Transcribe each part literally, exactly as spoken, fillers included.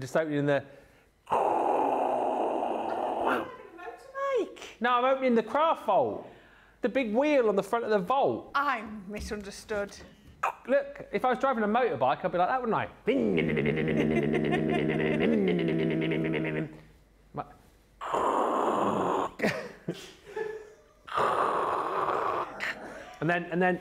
We're just opening the... Oh, no, I'm opening the Craft Vault. The big wheel on the front of the vault. I'm misunderstood. Look, if I was driving a motorbike, I'd be like that, wouldn't I? and then, and then...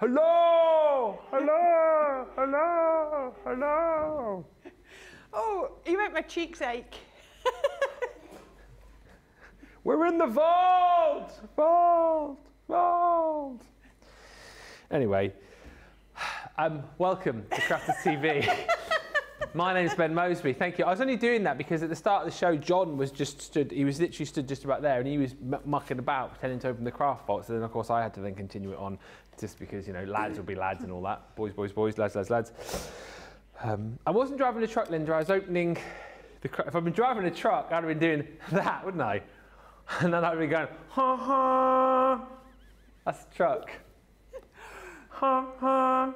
Hello! Hello! Hello! Hello! Oh, you make my cheeks ache. We're in the vault! Vault! Vault! Anyway, um, welcome to Crafter's T V. My name's Ben Moseby, thank you. I was only doing that because at the start of the show, John was just stood, he was literally stood just about there and he was m mucking about, pretending to open the Craft Vault. So then, of course, I had to then continue it on just because, you know, lads will be lads and all that. Boys, boys, boys, lads, lads, lads. Um, I wasn't driving a truck, Linda. I was opening the... If I'd been driving a truck, I'd have been doing that, wouldn't I? And then I'd be going, ha ha. That's the truck. Ha ha.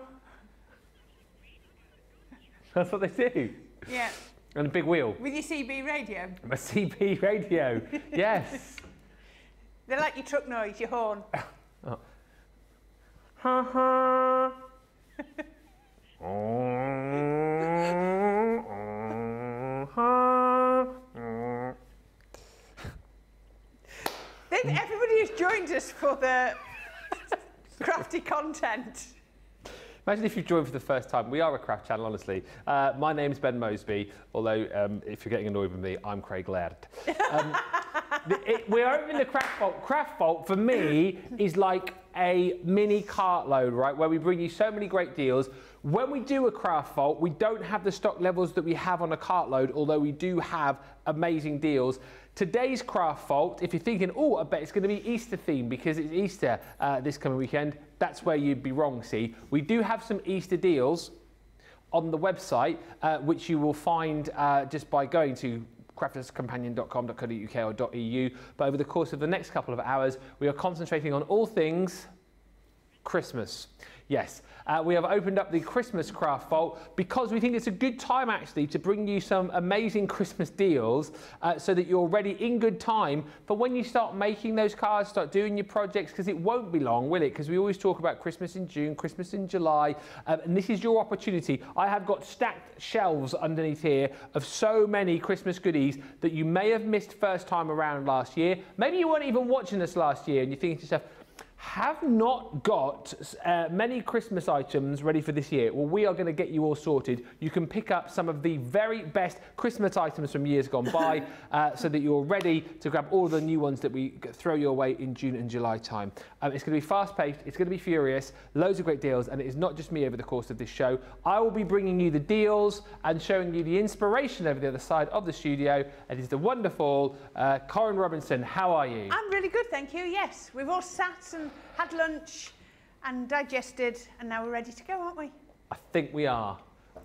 That's what they do. Yeah. And a big wheel. With your C B radio. My C B radio, yes. They like your truck noise, your horn. Oh. Ha ha. Then everybody has joined us for the crafty content. Imagine if you've joined for the first time. We are a craft channel, honestly. Uh, my name's Ben Moseby, although um, if you're getting annoyed with me, I'm Craig Laird. Um, the, it, we're opening the Craft Vault. Craft Vault, for me, is like a mini cartload, right, where we bring you so many great deals. When we do a Craft Vault, we don't have the stock levels that we have on a cartload, although we do have amazing deals. Today's Craft Vault, if you're thinking, oh, I bet it's going to be Easter themed because it's Easter uh, this coming weekend, that's where you'd be wrong, see. We do have some Easter deals on the website, uh, which you will find uh, just by going to crafters companion dot com dot co dot U K or .eu. But over the course of the next couple of hours, we are concentrating on all things Christmas. Yes, uh, we have opened up the Christmas Craft Vault because we think it's a good time actually to bring you some amazing Christmas deals uh, so that you're ready in good time for when you start making those cards, start doing your projects, because it won't be long, will it? Because we always talk about Christmas in June, Christmas in July, um, and this is your opportunity. I have got stacked shelves underneath here of so many Christmas goodies that you may have missed first time around last year. Maybe you weren't even watching us last year and you're thinking to yourself, have not got uh, many Christmas items ready for this year. Well, we are going to get you all sorted. You can pick up some of the very best Christmas items from years gone by uh, so that you're ready to grab all the new ones that we throw your way in June and July time. Um, it's going to be fast-paced, it's going to be furious, loads of great deals, and it is not just me over the course of this show. I will be bringing you the deals and showing you the inspiration over the other side of the studio. It is the wonderful uh, Corinne Robinson. How are you? I'm really good, thank you, yes. We've all sat and had lunch and digested, and now we're ready to go, aren't we? I think we are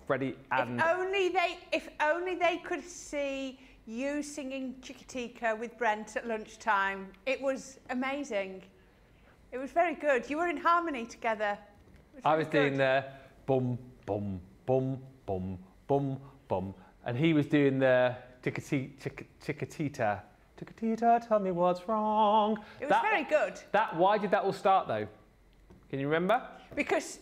ready. And if only they, if only they could see you singing Chiquitita with Brent at lunchtime. It was amazing. It was very good. You were in harmony together. Was I was good. Doing the bum bum bum bum bum bum, and he was doing the Chiquitita Chiquitita. Chiquitita, tell me what's wrong. It was that, very good. That, why did that all start, though? Can you remember? Because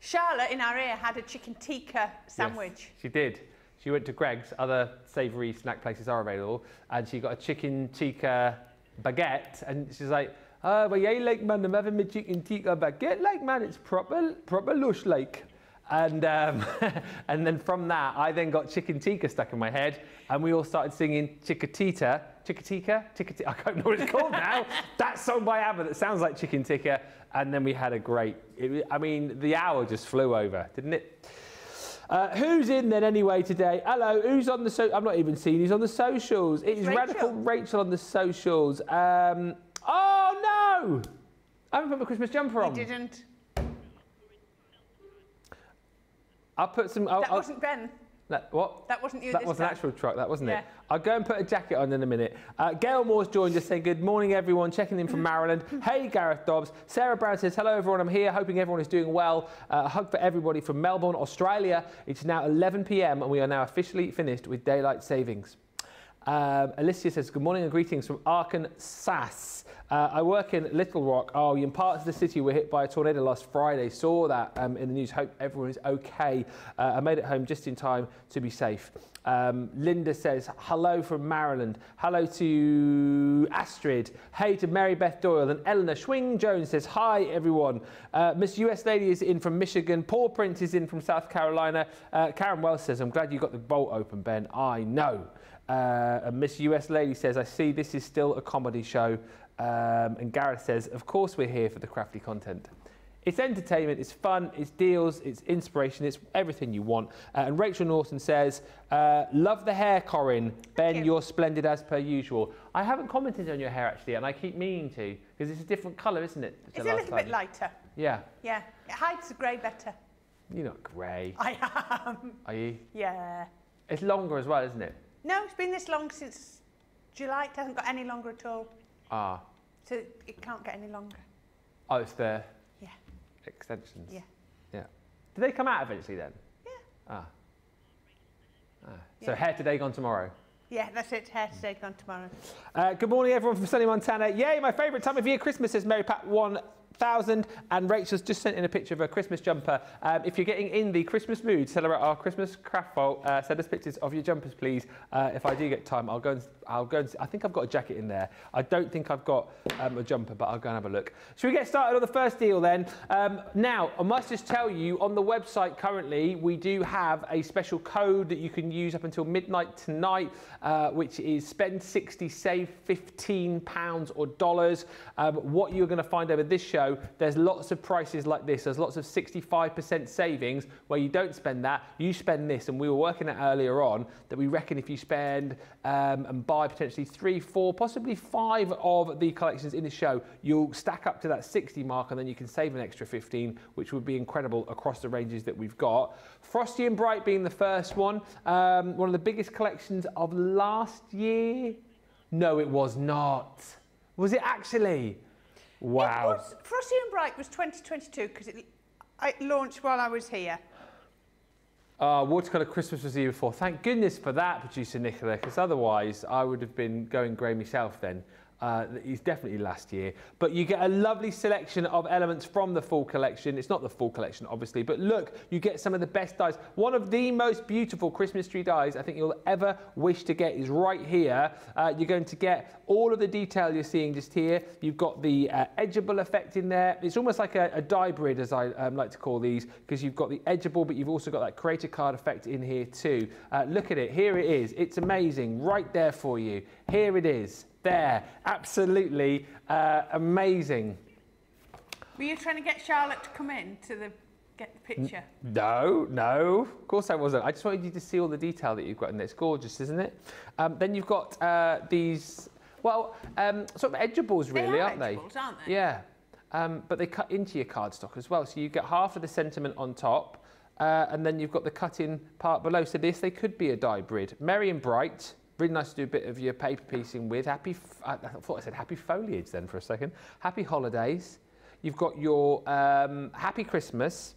Charlotte in our ear had a chicken tikka sandwich. Yes, she did. She went to Greg's, other savoury snack places are available, and she got a chicken tikka baguette, and she's like, oh, well, yeah, like, man, I'm having my chicken tikka baguette, like, man, it's proper, proper lush, like. And, um, and then from that, I then got chicken tikka stuck in my head, and we all started singing Chiquitita. Chiquitita? Chiquitita? I don't know what it's called now. That song by ABBA that sounds like Chicken Tikka. And then we had a great... It, I mean, the hour just flew over, didn't it? Uh, who's in then anyway today? Hello, who's on the... So I'm not even seen who's on the socials. It is Rachel. Radical Rachel on the socials. Um, oh, no! I haven't put my Christmas jumper on. I didn't. I'll put some... I'll, that I'll, wasn't Ben. That, what? That wasn't you That this was time. An actual truck, that wasn't yeah. it? I'll go and put a jacket on in a minute. Uh, Gail Moore's joined us saying, good morning everyone, checking in from Maryland. Hey Gareth Dobbs. Sarah Brown says, hello everyone, I'm here, hoping everyone is doing well. Uh, a hug for everybody from Melbourne, Australia. It's now eleven p m and we are now officially finished with Daylight Savings. Um, Alicia says, good morning and greetings from Arkansas. Uh, I work in Little Rock. Oh, in parts of the city were hit by a tornado last Friday. Saw that um, in the news. Hope everyone is okay. Uh, I made it home just in time to be safe. Um, Linda says, hello from Maryland. Hello to Astrid. Hey to Mary Beth Doyle. And Eleanor Schwing-Jones says, hi, everyone. Uh, Miss U S Lady is in from Michigan. Paul Prince is in from South Carolina. Uh, Karen Wells says, I'm glad you got the bolt open, Ben. I know. Uh, and Miss U S Lady says, I see this is still a comedy show. Um, and Gareth says, of course we're here for the crafty content. It's entertainment, it's fun, it's deals, it's inspiration, it's everything you want. Uh, and Rachel Norton says, uh, love the hair, Corinne. Ben, you. you're splendid as per usual. I haven't commented on your hair, actually, and I keep meaning to, because it's a different colour, isn't it? It's a little time. bit lighter. Yeah. Yeah. It hides the grey better. You're not grey. I am. Are you? Yeah. It's longer as well, isn't it? No, it's been this long since July. It hasn't got any longer at all. Ah. So it can't get any longer. Oh, it's the... Yeah. Extensions. Yeah. Yeah. Do they come out eventually then? Yeah. Ah. ah. Yeah. So hair today, gone tomorrow. Yeah, that's it. Hair today, gone tomorrow. Uh, good morning, everyone from sunny Montana. Yay, my favourite time of year, Christmas, says Mary Pat one. thousand and Rachel's just sent in a picture of her Christmas jumper. Um, if you're getting in the Christmas mood, celebrate our Christmas Craft Vault. Uh, send us pictures of your jumpers, please. Uh, if I do get time, I'll go and I'll go. And, I think I've got a jacket in there. I don't think I've got um, a jumper, but I'll go and have a look. Should we get started on the first deal then? Um, now I must just tell you, on the website currently we do have a special code that you can use up until midnight tonight, uh, which is spend sixty, save fifteen pounds or dollars. Um, what you're going to find over this show. There's lots of prices like this. There's lots of sixty-five percent savings where you don't spend that, you spend this. And we were working out earlier on that we reckon if you spend um, and buy potentially three, four, possibly five of the collections in the show, you'll stack up to that sixty mark and then you can save an extra fifteen, which would be incredible across the ranges that we've got. Frosty and Bright being the first one, um, one of the biggest collections of last year. No, it was not. Was it actually? Wow. It was, Frosty and Bright was twenty twenty-two because it, it launched while I was here. Uh, Watercolour Christmas was the year before. Thank goodness for that, producer Nicola, because otherwise I would have been going grey myself then. Uh, it's definitely last year. But you get a lovely selection of elements from the full collection. It's not the full collection, obviously, but look, you get some of the best dies. One of the most beautiful Christmas tree dies I think you'll ever wish to get is right here. Uh, you're going to get all of the detail you're seeing just here. You've got the uh, edgeable effect in there. It's almost like a, a die brid, as I um, like to call these, because you've got the edgeable, but you've also got that creator card effect in here too. Uh, look at it. Here it is. It's amazing. Right there for you. Here it is. There, absolutely uh, amazing. Were you trying to get Charlotte to come in to the, get the picture? N no, no, of course I wasn't. I just wanted you to see all the detail that you've got in there. It's gorgeous, isn't it? Um, then you've got uh, these, well, um, sort of edgeables really, they are aren't edgeables, they? aren't they? Yeah, um, but they cut into your cardstock as well. So you get half of the sentiment on top, uh, and then you've got the cut-in part below. So this, they could be a die brid. Merry and Bright. Really nice to do a bit of your paper piecing with. Happy, f I thought I said happy foliage then for a second. Happy holidays. You've got your um, happy Christmas.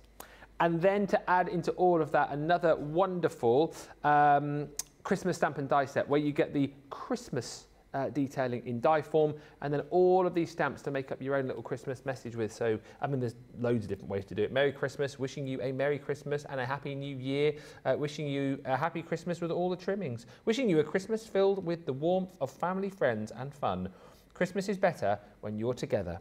And then to add into all of that, another wonderful um, Christmas stamp and die set where you get the Christmas uh, detailing in die form. And then all of these stamps to make up your own little Christmas message with. So, I mean, there's loads of different ways to do it. Merry Christmas, wishing you a Merry Christmas and a Happy New Year. Uh, wishing you a Happy Christmas with all the trimmings. Wishing you a Christmas filled with the warmth of family, friends and fun. Christmas is better when you're together.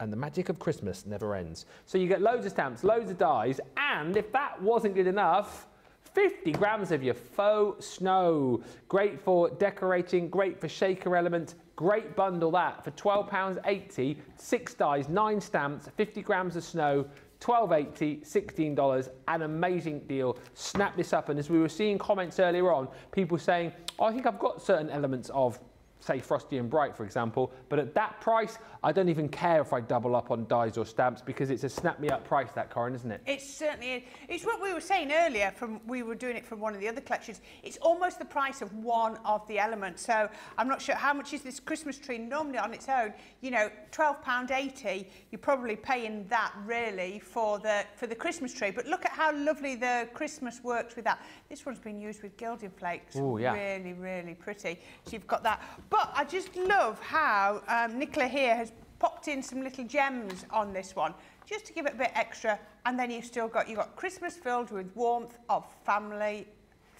And the magic of Christmas never ends. So you get loads of stamps, loads of dies. And if that wasn't good enough, fifty grams of your faux snow. Great for decorating, great for shaker element. Great bundle that for twelve pounds eighty, six dies, nine stamps, fifty grams of snow, twelve eighty, sixteen dollars, an amazing deal. Snap this up. And as we were seeing comments earlier on, people saying, oh, I think I've got certain elements of say Frosty and Bright, for example, but at that price, I don't even care if I double up on dies or stamps because it's a snap-me-up price, that, Corinne, isn't it? It certainly is. It's what we were saying earlier, from we were doing it from one of the other collections. It's almost the price of one of the elements. So I'm not sure how much is this Christmas tree normally on its own. You know, twelve pounds eighty, you're probably paying that, really, for the, for the Christmas tree. But look at how lovely the Christmas works with that. This one's been used with gilding flakes. Ooh, yeah. Really, really pretty. So you've got that. But I just love how um, Nicola here has popped in some little gems on this one, just to give it a bit extra. And then you've still got, you've got Christmas filled with warmth of family,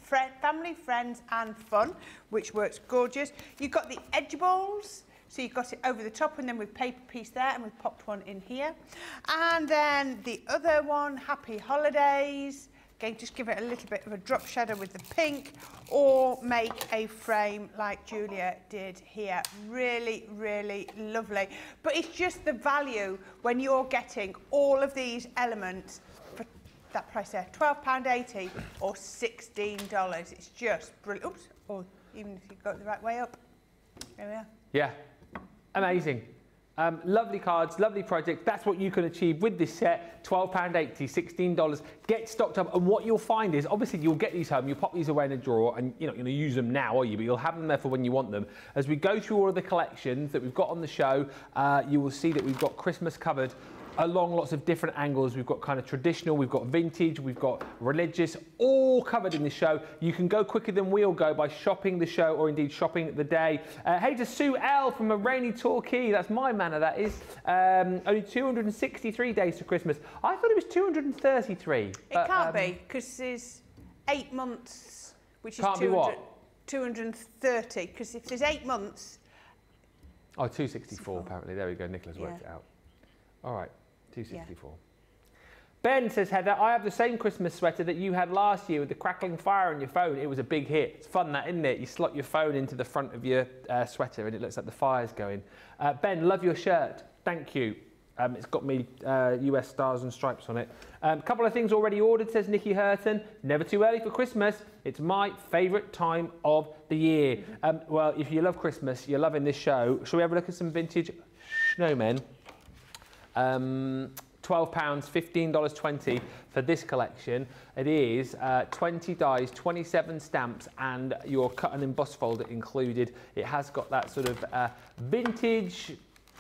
fr family, friends and fun, which works gorgeous. You've got the edibles, so you've got it over the top and then with paper piece there, and we've popped one in here. And then the other one, Happy Holidays. Again, just give it a little bit of a drop shadow with the pink, or make a frame like Julia did here. Really, really lovely. But it's just the value when you're getting all of these elements for that price there, twelve pounds eighty or sixteen dollars. It's just brilliant. Oops, or even if you go the right way up. There we are. Yeah, amazing. Um, lovely cards, lovely project. That's what you can achieve with this set. twelve pounds eighty, sixteen dollars. Get stocked up, and what you'll find is, obviously, you'll get these home, you'll pop these away in a drawer, and you're not going to use them now, are you? But you'll have them there for when you want them. As we go through all of the collections that we've got on the show, uh, you will see that we've got Christmas covered along lots of different angles. We've got kind of traditional, we've got vintage, we've got religious, all covered in the show. You can go quicker than we'll go by shopping the show, or indeed shopping the day. Uh, hey to Sue L from a rainy Torquay. That's my manor, that is. Um, only two hundred sixty-three days to Christmas. I thought it was two hundred thirty-three. It but, can't um, be, because there's eight months, which is two hundred, two hundred thirty, because if there's eight months... Oh, two sixty-four, apparently. There we go, Nicola's yeah. worked it out. All right. two sixty-four. Yeah. Ben says, Heather, I have the same Christmas sweater that you had last year with the crackling fire on your phone. It was a big hit. It's fun, that, isn't it? You slot your phone into the front of your uh, sweater and it looks like the fire's going. Uh, Ben, love your shirt. Thank you. Um, it's got me uh, U S stars and stripes on it. A um, couple of things already ordered, says Nikki Hurton. Never too early for Christmas. It's my favourite time of the year. Um, well, if you love Christmas, you're loving this show. Shall we have a look at some vintage snowmen? Um, twelve pounds, fifteen dollars twenty for this collection. It is uh, twenty dies, twenty-seven stamps, and your cut and emboss folder included. It has got that sort of uh, vintage,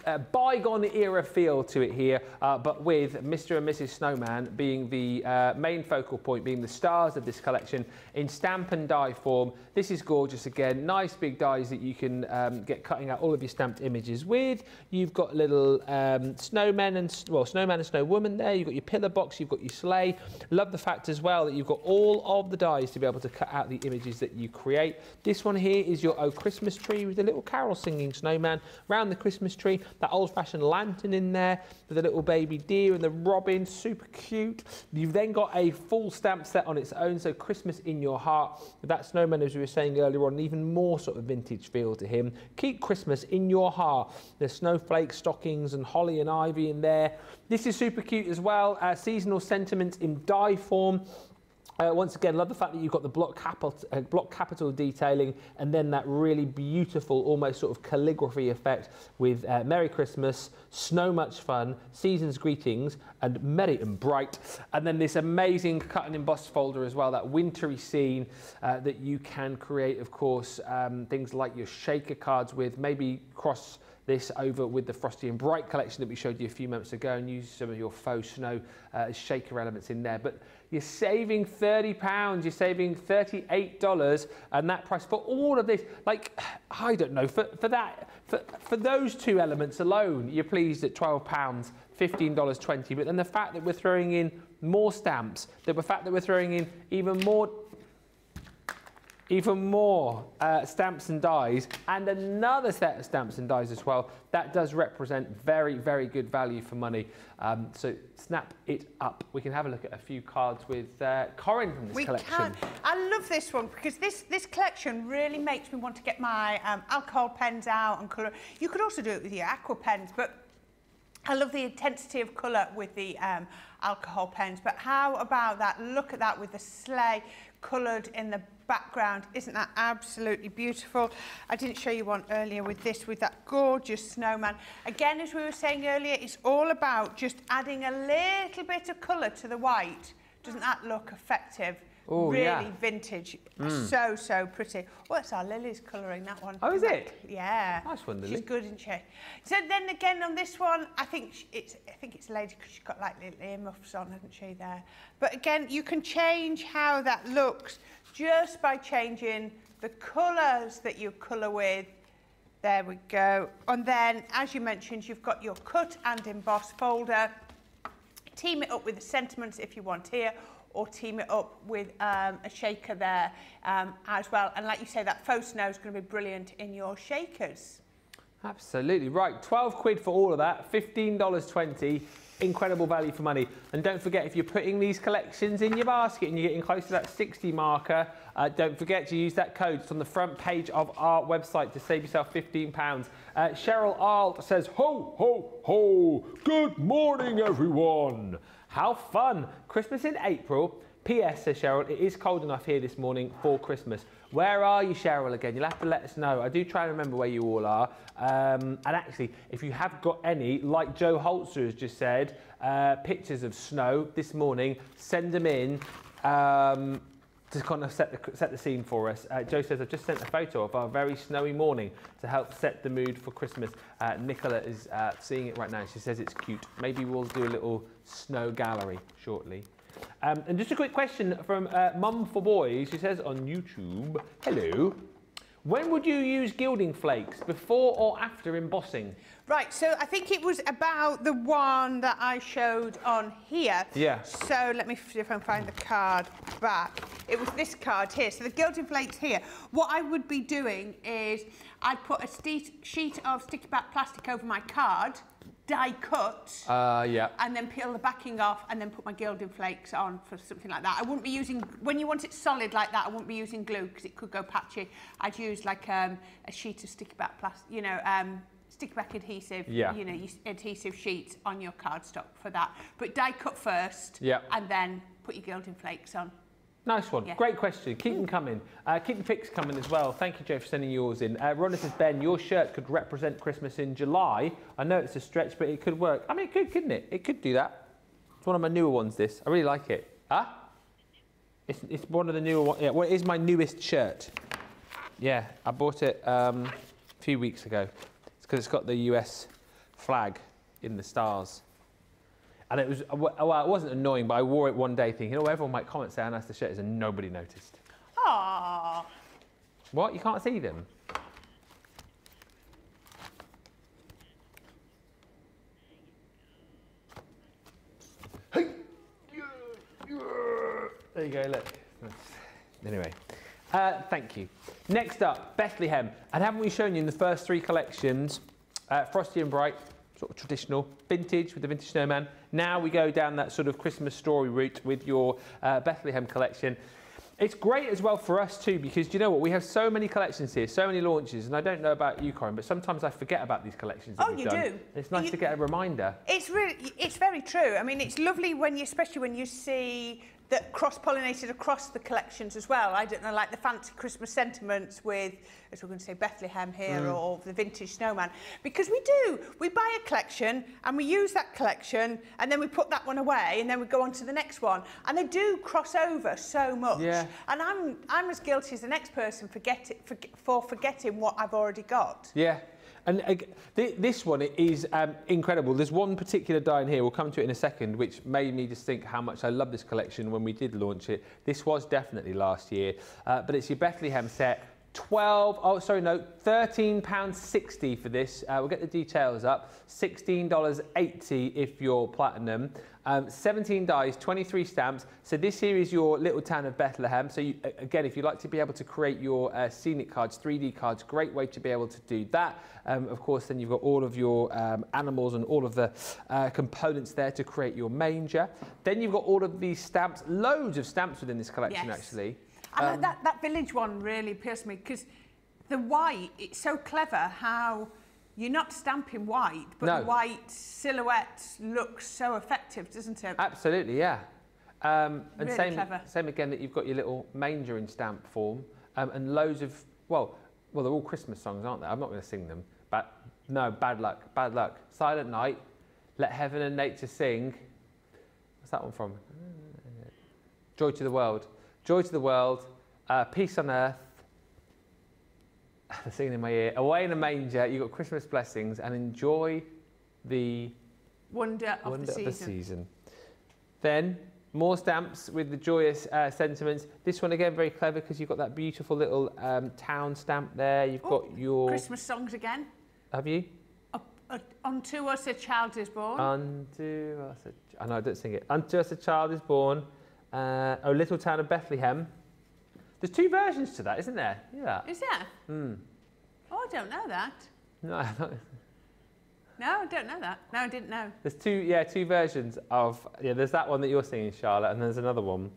uh, bygone era feel to it here, uh, but with Mister and Missus Snowman being the uh, main focal point, being the stars of this collection in stamp and die form. This is gorgeous again. Nice big dies that you can um, get cutting out all of your stamped images with. You've got little um, snowmen and, well, snowman and snowwoman there. You've got your pillar box, you've got your sleigh. Love the fact as well that you've got all of the dies to be able to cut out the images that you create. This one here is your Oh Christmas Tree with a little carol singing snowman round the Christmas tree. That old-fashioned lantern in there with a little baby deer and the robin, super cute. You've then got a full stamp set on its own, so Christmas in your heart. That snowman, as we were saying earlier on, even more sort of vintage feel to him. Keep Christmas in your heart. There's snowflake stockings and holly and ivy in there. This is super cute as well. Uh, seasonal sentiments in die form. Uh, once again, love the fact that you've got the block capital, uh, block capital detailing, and then that really beautiful, almost sort of calligraphy effect with uh, Merry Christmas, Snow Much Fun, Season's Greetings, and Merry and Bright. And then this amazing cut and embossed folder as well, that wintry scene uh, that you can create, of course, um, things like your shaker cards with, maybe cross this over with the Frosty and Bright collection that we showed you a few months ago, and use some of your faux snow uh, shaker elements in there. But you're saving thirty pounds, you're saving thirty-eight dollars, and that price for all of this, like, I don't know, for, for that, for, for those two elements alone, you're pleased at twelve pounds, fifteen dollars twenty, but then the fact that we're throwing in more stamps, the fact that we're throwing in even more even more uh, stamps and dies, and another set of stamps and dies as well. That does represent very, very good value for money. Um, so snap it up. We can have a look at a few cards with uh, Corinne from this we collection. Can. I love this one because this, this collection really makes me want to get my um, alcohol pens out and colour. You could also do it with your aqua pens, but I love the intensity of colour with the um, alcohol pens. But how about that? Look at that with the sleigh coloured in the background. Isn't that absolutely beautiful? I didn't show you one earlier with this, with that gorgeous snowman. Again, as we were saying earlier, it's all about just adding a little bit of colour to the white. Doesn't that look effective? Ooh, really yeah. vintage. Mm. So, so pretty. Well, it's our Lily's colouring, that one. Oh, is it? Yeah. Nice one, Lily. She's good, isn't she? So then again on this one, I think it's I think it's a lady because she's got like little earmuffs on, hasn't she, there? But again, you can change how that looks just by changing the colours that you colour with. There we go. And then, as you mentioned, you've got your cut and emboss folder. Team it up with the sentiments if you want here, or team it up with um, a shaker there um, as well. And like you say, that faux snow is going to be brilliant in your shakers. Absolutely. Right, twelve quid for all of that, fifteen dollars twenty. Incredible value for money. And don't forget, if you're putting these collections in your basket and you're getting close to that sixty marker, uh, don't forget to use that code. It's on the front page of our website to save yourself fifteen pounds. Uh, Cheryl Arlt says, ho, ho, ho, good morning, everyone. How fun. Christmas in April. P S, says Cheryl, it is cold enough here this morning for Christmas. Where are you, Cheryl, again? You'll have to let us know. I do try and remember where you all are. Um, and actually, if you have got any, like Joe Holzer has just said, uh, pictures of snow this morning, send them in um, to kind of set the, set the scene for us. Uh, Joe says, I've just sent a photo of our very snowy morning to help set the mood for Christmas. Uh, Nicola is uh, seeing it right now. She says it's cute. Maybe we'll do a little snow gallery shortly. Um, and just a quick question from uh, Mum for Boys, who says on YouTube, hello, when would you use gilding flakes, before or after embossing? Right, so I think it was about the one that I showed on here. Yeah. So let me see if I can find the card back. It was this card here. So the gilding flakes here. What I would be doing is I'd put a sheet of sticky back plastic over my card, die cut, uh, yeah. and then peel the backing off and then put my gilding flakes on for something like that. I wouldn't be using, when you want it solid like that, I wouldn't be using glue because it could go patchy. I'd use like um, a sheet of sticky back plastic, you know, um, sticky back adhesive, yeah. you know, you, adhesive sheets on your cardstock for that. But die cut first yeah. and then put your gilding flakes on. Nice one. Yeah. Great question. Keep them coming. Uh, keep the pics coming as well. Thank you, Joe, for sending yours in. Uh, Ronna says, Ben, your shirt could represent Christmas in July. I know it's a stretch, but it could work. I mean, it could, couldn't it? It could do that. It's one of my newer ones, this. I really like it. Huh? It's, it's one of the newer ones. Yeah, well, it is my newest shirt. Yeah, I bought it um, a few weeks ago. It's because it's got the U S flag in the stars. And it was, well, it wasn't annoying, but I wore it one day thinking, oh, everyone might comment, say how nice the shirt is, and nobody noticed. Aww. What? You can't see them? Hey! There you go, look. Anyway. Uh, thank you. Next up, Bethlehem. And haven't we shown you in the first three collections, uh, Frosty and Bright, sort of traditional, vintage with the Vintage Snowman. Now we go down that sort of Christmas story route with your uh, Bethlehem collection. It's great as well for us too, because you know what, we have so many collections here, so many launches, and I don't know about you, Corinne, but sometimes I forget about these collections that oh, we've you done. Do. It's nice you, to get a reminder. It's really, it's very true. I mean, it's lovely when you, especially when you see that cross-pollinated across the collections as well. I don't know, like the fancy Christmas sentiments with, as we're going to say, Bethlehem here mm. or the Vintage Snowman. Because we do, we buy a collection and we use that collection and then we put that one away and then we go on to the next one. And they do cross over so much. Yeah. And I'm I'm as guilty as the next person forget it, for, for forgetting what I've already got. Yeah. And uh, th this one is um, incredible. There's one particular die in here, we'll come to it in a second, which made me just think how much I love this collection when we did launch it. This was definitely last year, uh, but it's your Bethlehem set. twelve, oh sorry, no, thirteen pounds sixty for this. Uh, we'll get the details up. sixteen dollars eighty if you're platinum. Um, seventeen dies, twenty-three stamps. So this here is your little town of Bethlehem. So you, again, if you'd like to be able to create your uh, scenic cards, three D cards, great way to be able to do that. Um, of course, then you've got all of your um, animals and all of the uh, components there to create your manger. Then you've got all of these stamps, loads of stamps within this collection, yes. actually. And um, that, that village one really pierced me because the white, it's so clever how you're not stamping white, but no. the white silhouette looks so effective, doesn't it? Absolutely, yeah. Um, and really same, clever. Same again that you've got your little manger in stamp form, um, and loads of, well, well, they're all Christmas songs, aren't they? I'm not going to sing them, but no, Bad Luck, Bad Luck, Silent Night, Let Heaven and Nature Sing. What's that one from? Joy to the World, Joy to the World, uh, Peace on Earth. They're singing in my ear. Away in a Manger, you've got Christmas Blessings, and Enjoy the Wonder of, wonder the, season. of the Season. Then more stamps with the joyous uh, sentiments. This one again very clever because you've got that beautiful little um, town stamp there. You've oh, got your Christmas songs again. Have you? Uh, uh, unto us a child is born. Unto us a ch I know I don't sing it. Unto us a child is born. Uh, oh, Little Town of Bethlehem. There's two versions to that, isn't there? Yeah. Is there? Hmm. Oh, I don't know that. No, I don't. No, I don't know that. No, I didn't know. There's two, yeah, two versions of, yeah, there's that one that you're singing, Charlotte, and there's another one.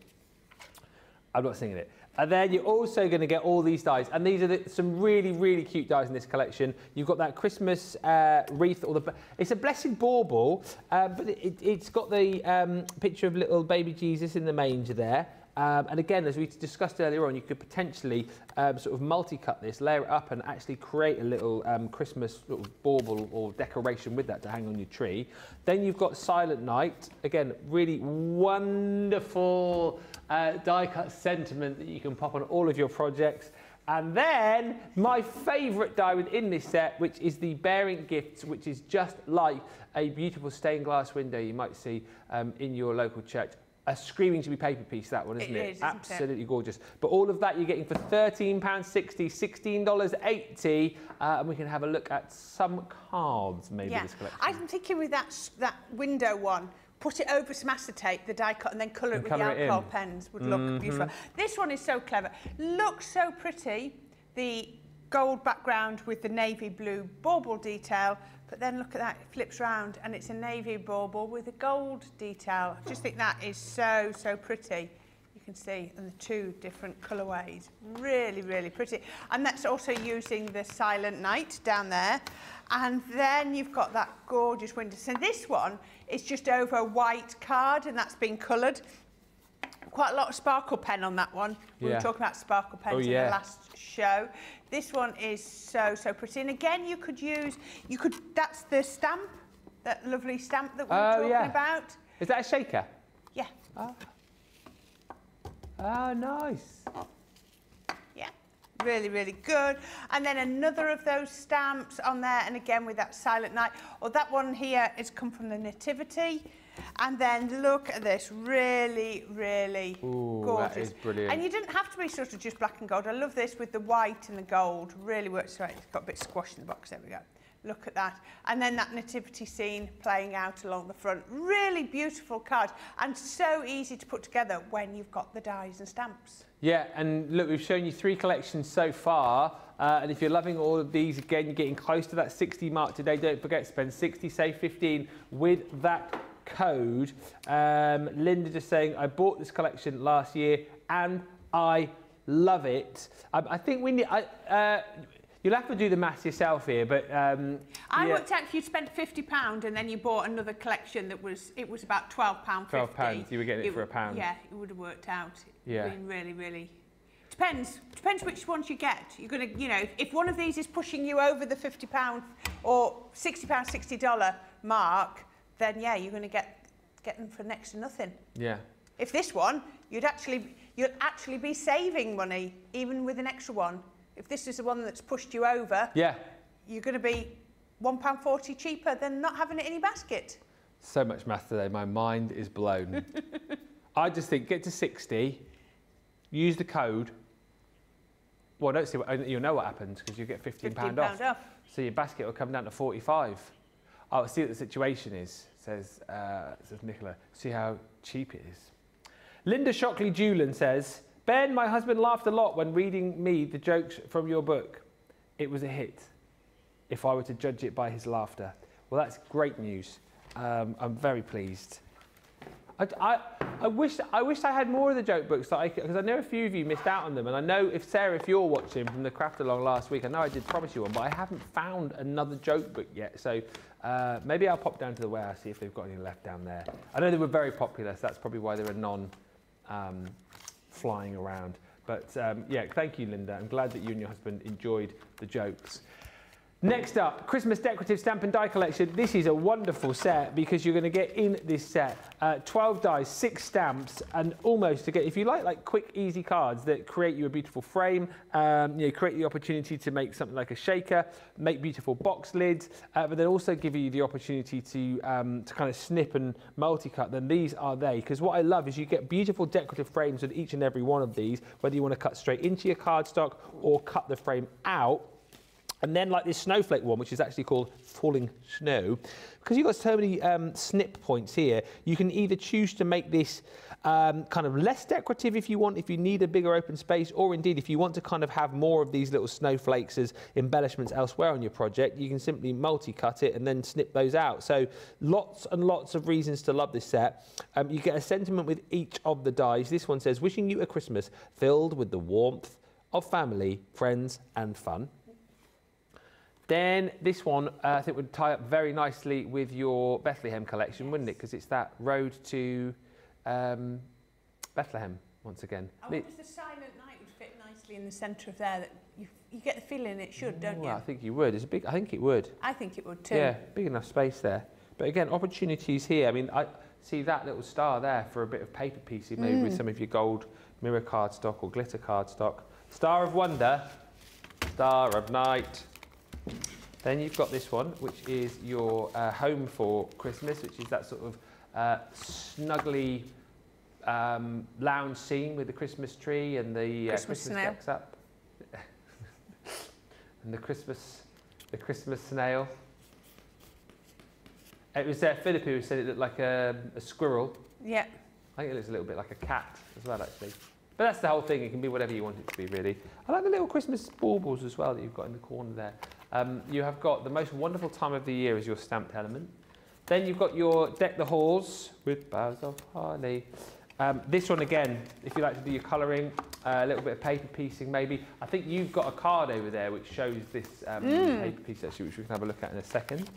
I'm not singing it. And then you're also going to get all these dies, and these are the, some really, really cute dies in this collection. You've got that Christmas uh, wreath, or the it's a blessed bauble, uh, but it, it's got the um, picture of little baby Jesus in the manger there. Um, and again, as we discussed earlier on, you could potentially um, sort of multi-cut this, layer it up and actually create a little um, Christmas sort of bauble or decoration with that to hang on your tree. Then you've got Silent Night. Again, really wonderful uh, die-cut sentiment that you can pop on all of your projects. And then my favourite die within this set, which is the Bearing Gifts, which is just like a beautiful stained glass window you might see um, in your local church. A screaming to be paper piece, that one, isn't it? It is, isn't Absolutely it? gorgeous. But all of that you're getting for thirteen pounds sixty, sixteen dollars eighty, uh, and we can have a look at some cards, maybe, yeah. this collection. I'm thinking with that, that window one, put it over some acetate, the die cut, and then colour and it with colour the alcohol pens would look mm-hmm. beautiful. This one is so clever. Looks so pretty, the gold background with the navy blue bauble detail. But then look at that, it flips round and it's a navy bauble with a gold detail. I just think that is so, so pretty. You can see in the two different colourways. Really, really pretty. And that's also using the Silent Night down there. And then you've got that gorgeous window. So this one is just over a white card and that's been coloured. Quite a lot of sparkle pen on that one. We yeah. were talking about sparkle pens oh, yeah. in the last show. This one is so, so pretty. And again, you could use, you could, that's the stamp, that lovely stamp that we were oh, talking yeah. about. Is that a shaker? Yeah. Oh, oh nice. Yeah, really, really good. And then another of those stamps on there. And again, with that Silent Night. Or oh, that one here has come from the Nativity. And then look at this, really, really Ooh, gorgeous. That is brilliant. And you didn't have to be sort of just black and gold. I love this with the white and the gold. Really works right. It's got a bit squash in the box. There we go. Look at that. And then that nativity scene playing out along the front. Really beautiful cards and so easy to put together when you've got the dies and stamps. Yeah, and look, we've shown you three collections so far. Uh, and if you're loving all of these, again, you're getting close to that sixty mark today. Don't forget, spend sixty, save fifteen with that code. um, Linda just saying, I bought this collection last year and I love it. Um, I think we need, I, uh, you'll have to do the maths yourself here, but um, I yeah. worked out if you spent fifty pounds and then you bought another collection that was, it was about twelve pounds fifty. twelve pounds, you were getting it, it for a pound. Yeah, it would have worked out. Yeah. Been really, really, depends, depends which ones you get. You're gonna, you know, if one of these is pushing you over the fifty pounds or sixty pounds, sixty dollar mark, then yeah, you're going to get get them for next to nothing. Yeah. If this one, you'd actually you'd actually be saving money even with an extra one. If this is the one that's pushed you over, yeah, you're going to be one pound forty cheaper than not having it in your basket. So much math today, my mind is blown. I just think get to sixty, use the code. Well, don't see what, you'll know what happens because you get fifteen pound off. off. So your basket will come down to forty-five. I'll see what the situation is, says, uh, says Nicola. See how cheap it is. Linda Shockley-Dewland says, Ben, my husband laughed a lot when reading me the jokes from your book. It was a hit, if I were to judge it by his laughter. Well, that's great news. Um, I'm very pleased. I, I, I, wish, I wish I had more of the joke books, that I, because I know a few of you missed out on them. And I know, if Sarah, if you're watching from the Craft Along last week, I know I did promise you one, but I haven't found another joke book yet. So Uh, maybe I'll pop down to the warehouse, see if they've got any left down there. I know they were very popular, so that's probably why they were non um, flying around. But um, yeah, thank you, Linda. I'm glad that you and your husband enjoyed the jokes. Next up, Christmas Decorative Stamp and Die Collection. This is a wonderful set because you're going to get in this set uh, twelve dies, six stamps, and almost to get, if you like, like quick, easy cards that create you a beautiful frame, um, you know, create the opportunity to make something like a shaker, make beautiful box lids, uh, but then also give you the opportunity to um, to kind of snip and multi-cut. Then these are they, because what I love is you get beautiful decorative frames with each and every one of these, whether you want to cut straight into your cardstock or cut the frame out. And then like this snowflake one, which is actually called Falling Snow, because you've got so many um, snip points here, you can either choose to make this um, kind of less decorative if you want, if you need a bigger open space, or indeed if you want to kind of have more of these little snowflakes as embellishments elsewhere on your project, you can simply multi-cut it and then snip those out. So lots and lots of reasons to love this set. Um, you get a sentiment with each of the dies. This one says, wishing you a Christmas filled with the warmth of family, friends and fun. Then this one, uh, I think, would tie up very nicely with your Bethlehem collection, yes. Wouldn't it? Because it's that road to um, Bethlehem once again. Oh, what was the Silent Night would fit nicely in the centre of there? That you, you get the feeling it should, don't oh, you? I think you would. It's a big. I think it would. I think it would too. Yeah, big enough space there. But again, opportunities here. I mean, I see that little star there for a bit of paper piecing, maybe mm. with some of your gold mirror cardstock or glitter cardstock. Star of Wonder, Star of Night. Then you've got this one, which is your uh, home for Christmas, which is that sort of uh, snuggly um, lounge scene with the Christmas tree and the uh, Christmas, Christmas decks up, and the Christmas, the Christmas snail. It was uh, Philip who said it looked like a, a squirrel. Yeah. I think it looks a little bit like a cat as well, actually. But that's the whole thing. It can be whatever you want it to be, really. I like the little Christmas baubles as well that you've got in the corner there. Um, you have got the most wonderful time of the year as your stamped element. Then you've got your Deck the Halls with boughs of holly. Um, this one again, if you like to do your colouring, uh, a little bit of paper piecing maybe. I think you've got a card over there which shows this um, mm. paper piece actually, which we can have a look at in a second.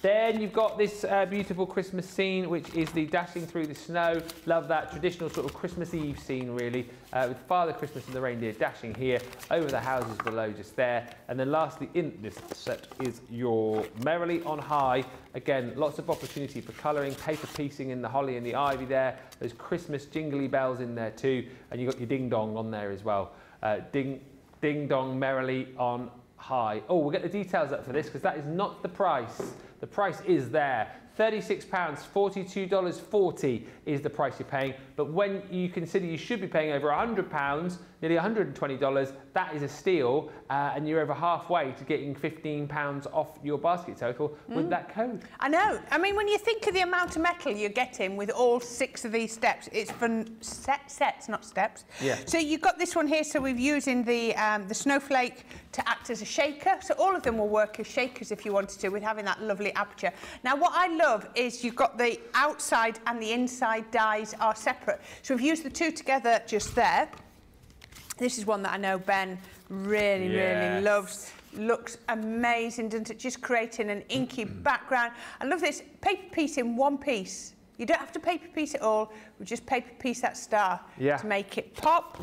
Then you've got this uh, beautiful Christmas scene, which is the dashing through the snow. Love that traditional sort of Christmas Eve scene, really, uh, with Father Christmas and the reindeer dashing here over the houses below just there. And then lastly in this set is your Merrily on High. Again, lots of opportunity for colouring, paper piecing in the holly and the ivy there. There's Christmas jingly bells in there too. And you've got your ding dong on there as well. Uh, ding, ding dong, merrily on high. Oh, we'll get the details up for this because that is not the price. The price is there. thirty-six pounds, forty-two dollars forty is the price you're paying. But when you consider you should be paying over one hundred pounds, nearly one hundred and twenty dollars, that is a steal. Uh, and you're over halfway to getting fifteen pounds off your basket total with mm. that code. I know. I mean, when you think of the amount of metal you're getting with all six of these steps, it's for set, sets, not steps. Yeah. So you've got this one here. So we've using the, um, the snowflake to act as a shaker. So all of them will work as shakers if you wanted to, with having that lovely aperture. Now, what I love is you've got the outside and the inside dies are separate. So we've used the two together just there. This is one that I know Ben really, yes. really loves. Looks amazing, doesn't it? Just creating an inky background. I love this paper piece in one piece. You don't have to paper piece it all. We just paper piece that star yeah. to make it pop.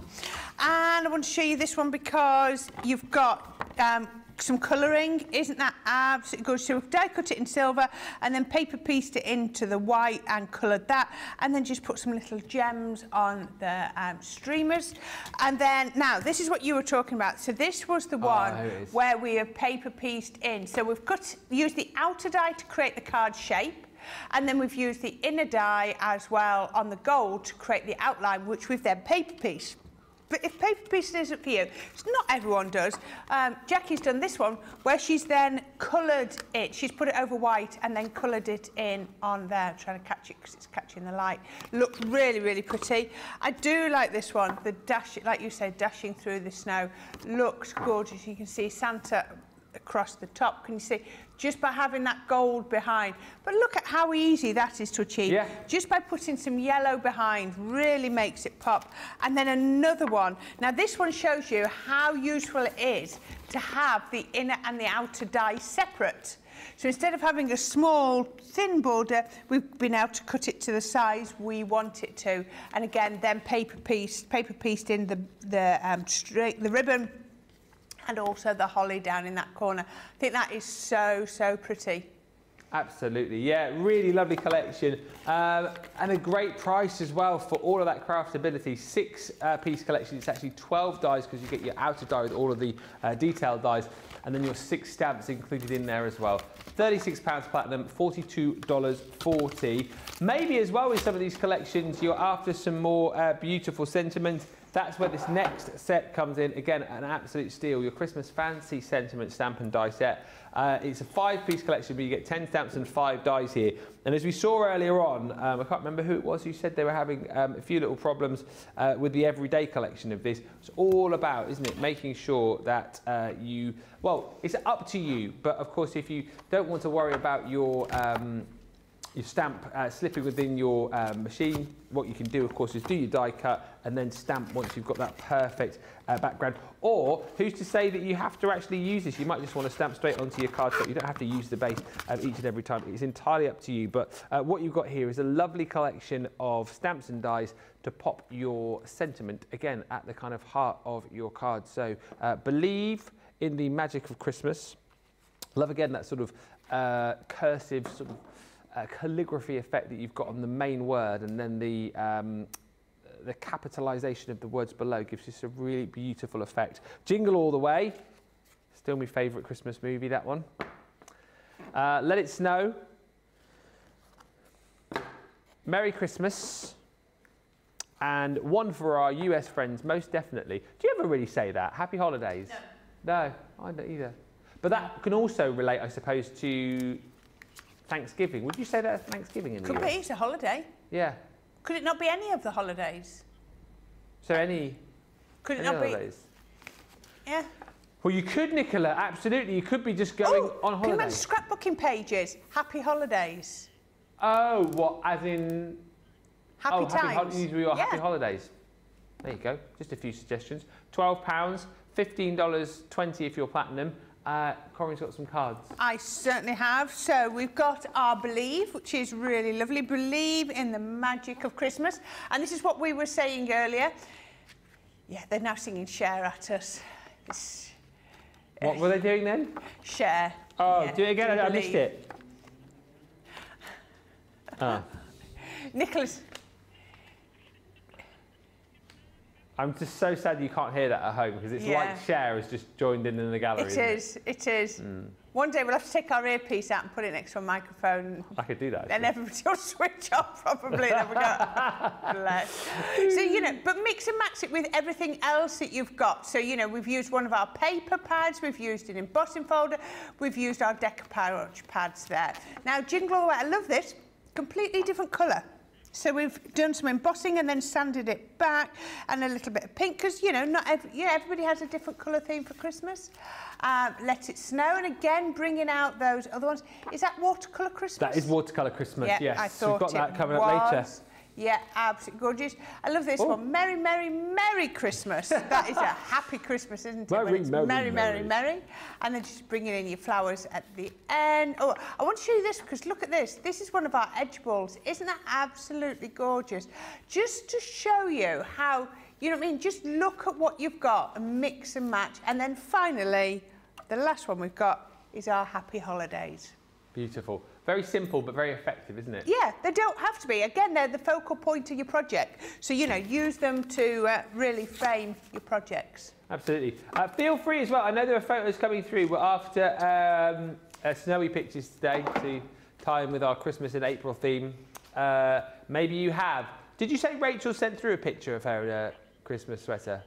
And I want to show you this one because you've got um, some colouring. Isn't that absolutely gorgeous? So we've die cut it in silver and then paper pieced it into the white and coloured that, and then just put some little gems on the um, streamers. And then now this is what you were talking about. So this was the one oh, where we have paper pieced in. So we've cut used the outer die to create the card shape. And then we've used the inner die as well on the gold to create the outline, which we've then paper pieced. But if paper piecing isn't for you, not everyone does. Um, Jackie's done this one where she's then coloured it. She's put it over white and then coloured it in on there. I'm trying to catch it because it's catching the light. Look really, really pretty. I do like this one. The dash, like you say, dashing through the snow. Looks gorgeous. You can see Santa across the top. Can you see? Just by having that gold behind. But look at how easy that is to achieve. Yeah. Just by putting some yellow behind really makes it pop. And then another one. Now this one shows you how useful it is to have the inner and the outer die separate. So instead of having a small, thin border, we've been able to cut it to the size we want it to. And again, then paper pieced, paper pieced in the, the, um, the ribbon and also the holly down in that corner. I think that is so, so pretty. Absolutely, yeah, really lovely collection, um, and a great price as well for all of that craftability. Six uh, piece collection, it's actually twelve dies because you get your outer die with all of the uh, detailed dies, and then your six stamps included in there as well. thirty-six pounds platinum, forty-two dollars forty. Maybe as well with some of these collections, you're after some more uh, beautiful sentiment. That's where this next set comes in. Again, an absolute steal. Your Christmas Fancy Sentiment stamp and die set. Uh, it's a five-piece collection, but you get ten stamps and five dies here. And as we saw earlier on, um, I can't remember who it was who said they were having um, a few little problems uh, with the everyday collection of this. It's all about, isn't it, making sure that uh, you... Well, it's up to you, but of course, if you don't want to worry about your... Um, You stamp uh, slipping within your uh, machine. What you can do, of course, is do your die cut and then stamp once you've got that perfect uh, background. Or who's to say that you have to actually use this? You might just want to stamp straight onto your cardstock. You don't have to use the base um, each and every time. It's entirely up to you. But uh, what you've got here is a lovely collection of stamps and dies to pop your sentiment, again, at the kind of heart of your card. So uh, believe in the magic of Christmas. Love, again, that sort of uh, cursive sort of... Uh, calligraphy effect that you've got on the main word, and then the um, the capitalization of the words below gives just a really beautiful effect. Jingle All the Way, still my favorite Christmas movie, that one. Uh, Let It Snow, Merry Christmas, and one for our U S friends, most definitely. Do you ever really say that? Happy holidays? No, no, I don't either. But that can also relate, I suppose, to Thanksgiving. Would you say that's Thanksgiving in the U S? Could be, it's a holiday. Yeah. Could it not be any of the holidays? So any... Could it not be... Yeah. Well, you could, Nicola, absolutely. You could be just going on holiday. Can you imagine scrapbooking pages? Happy holidays. Oh, what, as in... Happy times. Oh, happy holidays. There you go. Just a few suggestions. twelve pounds, fifteen dollars twenty if you're platinum. Uh, Corinne's got some cards. I certainly have. So we've got our Believe, which is really lovely. Believe in the magic of Christmas. And this is what we were saying earlier. Yeah, they're now singing Share at us. It's, what uh, were they doing then? Share. Oh, yeah. Do it again. Do I, I missed it. Oh. Nicholas. I'm just so sad you can't hear that at home, because it's yeah. like Cher has just joined in in the gallery. It is, it, it is. Mm. One day we'll have to take our earpiece out and put it next to a microphone. I could do that. Actually. And everybody will switch off, probably. Then we go, bless. So, you know, but mix and match it with everything else that you've got. So, you know, we've used one of our paper pads, we've used an embossing folder, we've used our decoupage pads there. Now, Jingle All the Way, I love this, completely different colour. So we've done some embossing and then sanded it back, and a little bit of pink, because, you know, not every, you know, everybody has a different colour theme for Christmas. Um, Let It Snow, and again, bringing out those other ones. Is that Watercolour Christmas? That is Watercolour Christmas, yeah, yes. I thought We've got that coming was. up later. Yeah, absolutely gorgeous. I love this Ooh. one. Merry, merry, merry Christmas. That is a happy Christmas, isn't it? Merry, merry, merry, merry, merry. And then just bringing in your flowers at the end. Oh, I want to show you this, because look at this. This is one of our edge balls. Isn't that absolutely gorgeous? Just to show you how, you know what I mean? Just look at what you've got and mix and match. And then finally, the last one we've got is our Happy Holidays. Beautiful. Very simple, but very effective, isn't it? Yeah, they don't have to be. Again, they're the focal point of your project. So, you know, use them to uh, really frame your projects. Absolutely. Uh, feel free as well. I know there are photos coming through. We're after um, uh, snowy pictures today to tie in with our Christmas in April theme. Uh, maybe you have. Did you say Rachel sent through a picture of her uh, Christmas sweater?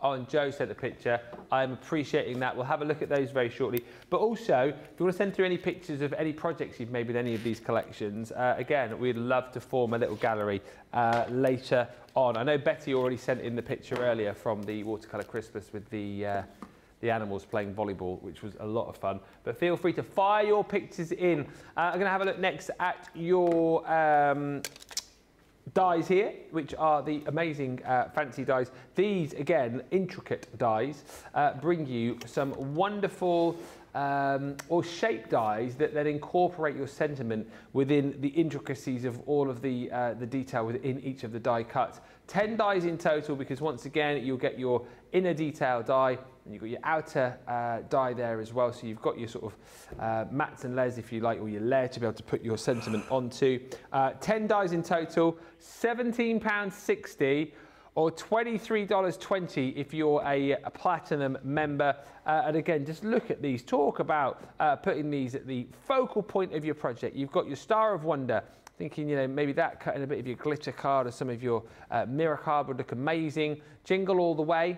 Oh, and Joe sent the picture. I'm appreciating that. We'll have a look at those very shortly. But also, if you want to send through any pictures of any projects you've made with any of these collections, uh, again, we'd love to form a little gallery uh, later on. I know Betty already sent in the picture earlier from the Watercolour Christmas with the, uh, the animals playing volleyball, which was a lot of fun. But feel free to fire your pictures in. Uh, I'm going to have a look next at your... Um, dies here, which are the amazing uh, fancy dies. These, again, intricate dies, uh, bring you some wonderful um, or shape dies that then incorporate your sentiment within the intricacies of all of the, uh, the detail within each of the die cuts. ten dies in total, because once again, you'll get your inner detail die, and you've got your outer uh, die there as well. So you've got your sort of uh, mats and layers, if you like, or your layer to be able to put your sentiment onto. Uh, ten dies in total, seventeen pounds sixty or twenty-three dollars twenty if you're a, a platinum member. Uh, and again, just look at these. Talk about uh, putting these at the focal point of your project. You've got your Star of Wonder, thinking, you know, maybe that cutting a bit of your glitter card or some of your uh, mirror card would look amazing. Jingle All the Way.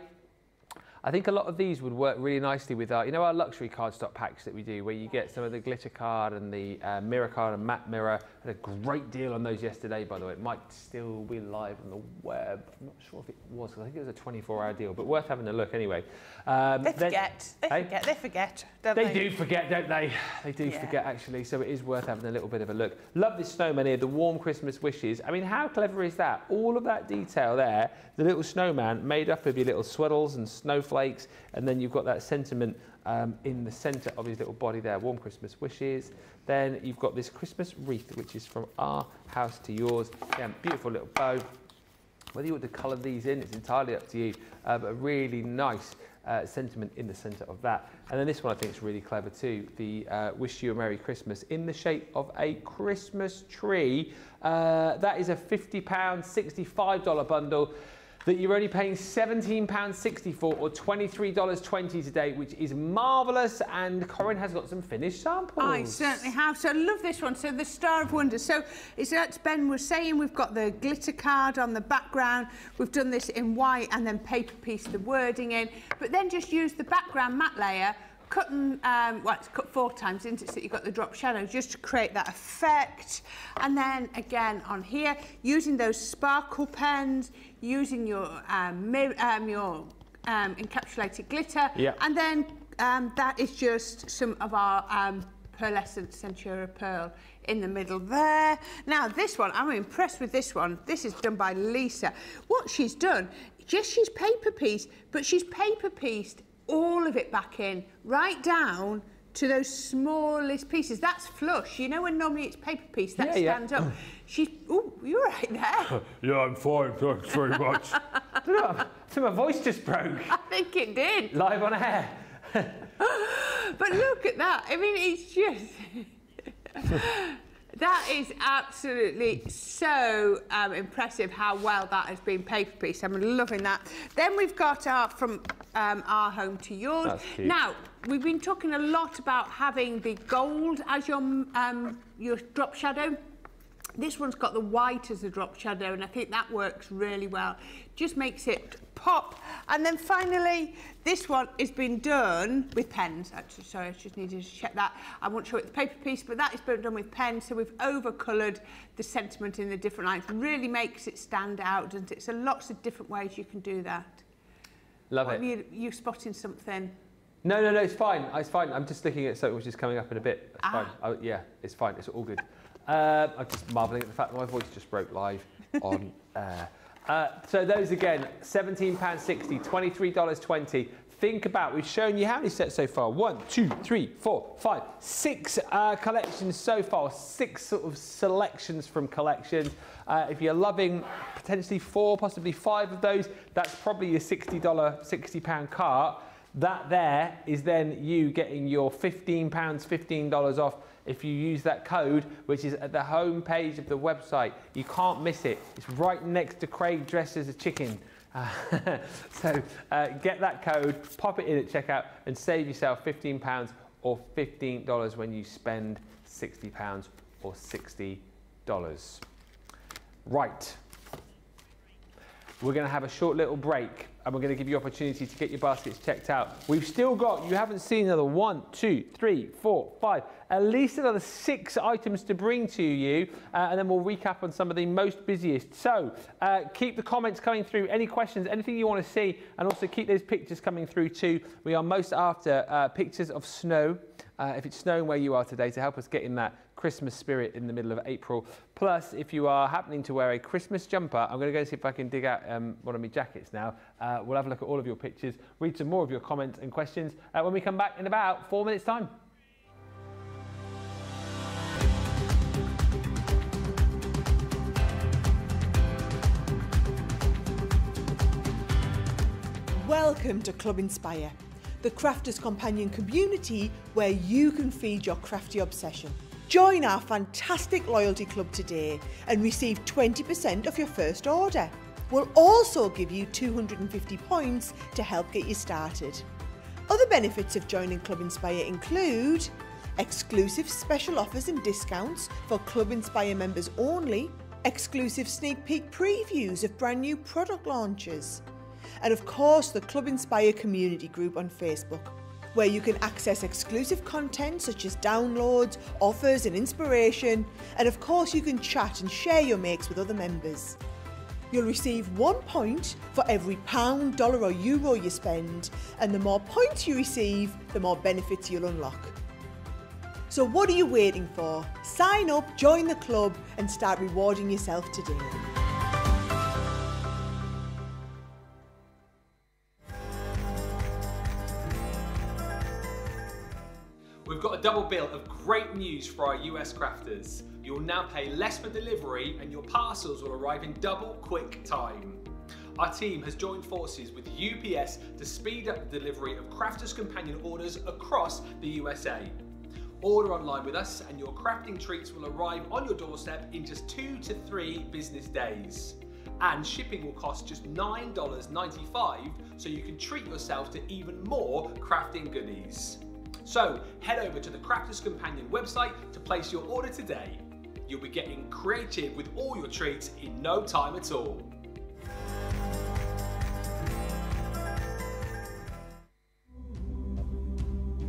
I think a lot of these would work really nicely with our, you know, our luxury cardstock packs that we do, where you get some of the glitter card and the uh, mirror card and matte mirror. I had a great deal on those yesterday, by the way. It might still be live on the web. I'm not sure if it was, because I think it was a twenty-four hour deal, but worth having a look anyway. Um, they forget. Then, they, forget. Hey? they forget. They forget. They do forget, don't they? They do yeah. forget, actually. So it is worth having a little bit of a look. Love this snowman here, the warm Christmas wishes. I mean, how clever is that? All of that detail there, the little snowman made up of your little swaddles and snowflakes. Flakes, and then you've got that sentiment um, in the centre of his little body there. Warm Christmas wishes. Then you've got this Christmas wreath, which is from our house to yours. Yeah, beautiful little bow. Whether you want to colour these in, it's entirely up to you. Uh, but a really nice uh, sentiment in the centre of that. And then this one I think is really clever too. The uh, wish you a Merry Christmas in the shape of a Christmas tree. Uh, that is a fifty pound, sixty-five dollar bundle that you're only paying seventeen pounds sixty for, or twenty-three dollars twenty today, which is marvellous. And Corinne has got some finished samples. I certainly have. So I love this one. So the Star of Wonder. So it's, as Ben was saying, we've got the glitter card on the background. We've done this in white and then paper pieced the wording in, but then just use the background matte layer, cut them, um, well, it's cut four times, isn't it, so that you've got the drop shadow, just to create that effect. And then again on here, using those sparkle pens, using your um, um, your um, encapsulated glitter, yep. And then um, that is just some of our um, pearlescent Centura Pearl in the middle there. Now this one, I'm impressed with this one. This is done by Lisa. What she's done, just she's paper pieced, but she's paper pieced all of it back in, right down to those smallest pieces. That's flush, you know, when normally it's paper piece, that yeah, stands yeah. up. She's, oh, you're right there. Yeah, I'm fine, thanks very much. So my voice just broke. I think it did. Live on air. But look at that, I mean, it's just... That is absolutely so um, impressive how well that has been paper pieced. I'm loving that. Then we've got our from um, our home to yours. That's cute. Now we've been talking a lot about having the gold as your um, your drop shadow. This one's got the white as the drop shadow, and I think that works really well. Just makes it pop. And then finally, this one has been done with pens. Actually, sorry, I just needed to check that. I wasn't sure it's paper piece, but that is done with pens. So we've overcoloured the sentiment in the different lines. Really makes it stand out, doesn't it? So lots of different ways you can do that. Love it. Are you, you spotting something? No, no, no, it's fine. It's fine. I'm just looking at something which is coming up in a bit. It's ah. fine. I, yeah, it's fine. It's all good. Uh, I'm just marvelling at the fact that my voice just broke live on air. Uh, so those again, seventeen pounds sixty, twenty-three dollars twenty. Think about, we've shown you how many sets so far. One, two, three, four, five, six uh, collections so far. Six sort of selections from collections. Uh, if you're loving potentially four, possibly five of those, that's probably your sixty pound cart. That there is then you getting your fifteen pounds, fifteen dollars off if you use that code, which is at the home page of the website. You can't miss it. It's right next to Craig dressed as a chicken. Uh, so uh, get that code, pop it in at checkout, and save yourself fifteen pounds or fifteen dollars when you spend sixty pounds or sixty dollars. Right. We're going to have a short little break, and we're going to give you opportunity to get your baskets checked out. We've still got, you haven't seen another one, two, three, four, five, at least another six items to bring to you, uh, and then we'll recap on some of the most busiest. So uh, keep the comments coming through, any questions, anything you want to see, and also keep those pictures coming through too. We are most after uh, pictures of snow, uh, if it's snowing where you are today, to help us get in that Christmas spirit in the middle of April. Plus, if you are happening to wear a Christmas jumper, I'm going to go see if I can dig out um, one of my jackets now. Uh, we'll have a look at all of your pictures, read some more of your comments and questions uh, when we come back in about four minutes' time. Welcome to Club Inspire, the Crafter's Companion community where you can feed your crafty obsession. Join our fantastic loyalty club today and receive twenty percent off your first order. We'll also give you two hundred and fifty points to help get you started. Other benefits of joining Club Inspire include exclusive special offers and discounts for Club Inspire members only, exclusive sneak peek previews of brand new product launches, and of course the Club Inspire community group on Facebook, where you can access exclusive content such as downloads, offers and inspiration, and of course you can chat and share your makes with other members. You'll receive one point for every pound, dollar or euro you spend, and the more points you receive, the more benefits you'll unlock. So what are you waiting for? Sign up, join the club and start rewarding yourself today. We've got a double bill of great news for our U S crafters. You'll now pay less for delivery and your parcels will arrive in double quick time. Our team has joined forces with U P S to speed up the delivery of Crafter's Companion orders across the U S A. Order online with us and your crafting treats will arrive on your doorstep in just two to three business days. And shipping will cost just nine dollars and ninety-five cents, so you can treat yourself to even more crafting goodies. So head over to the Crafter's Companion website to place your order today. You'll be getting creative with all your treats in no time at all.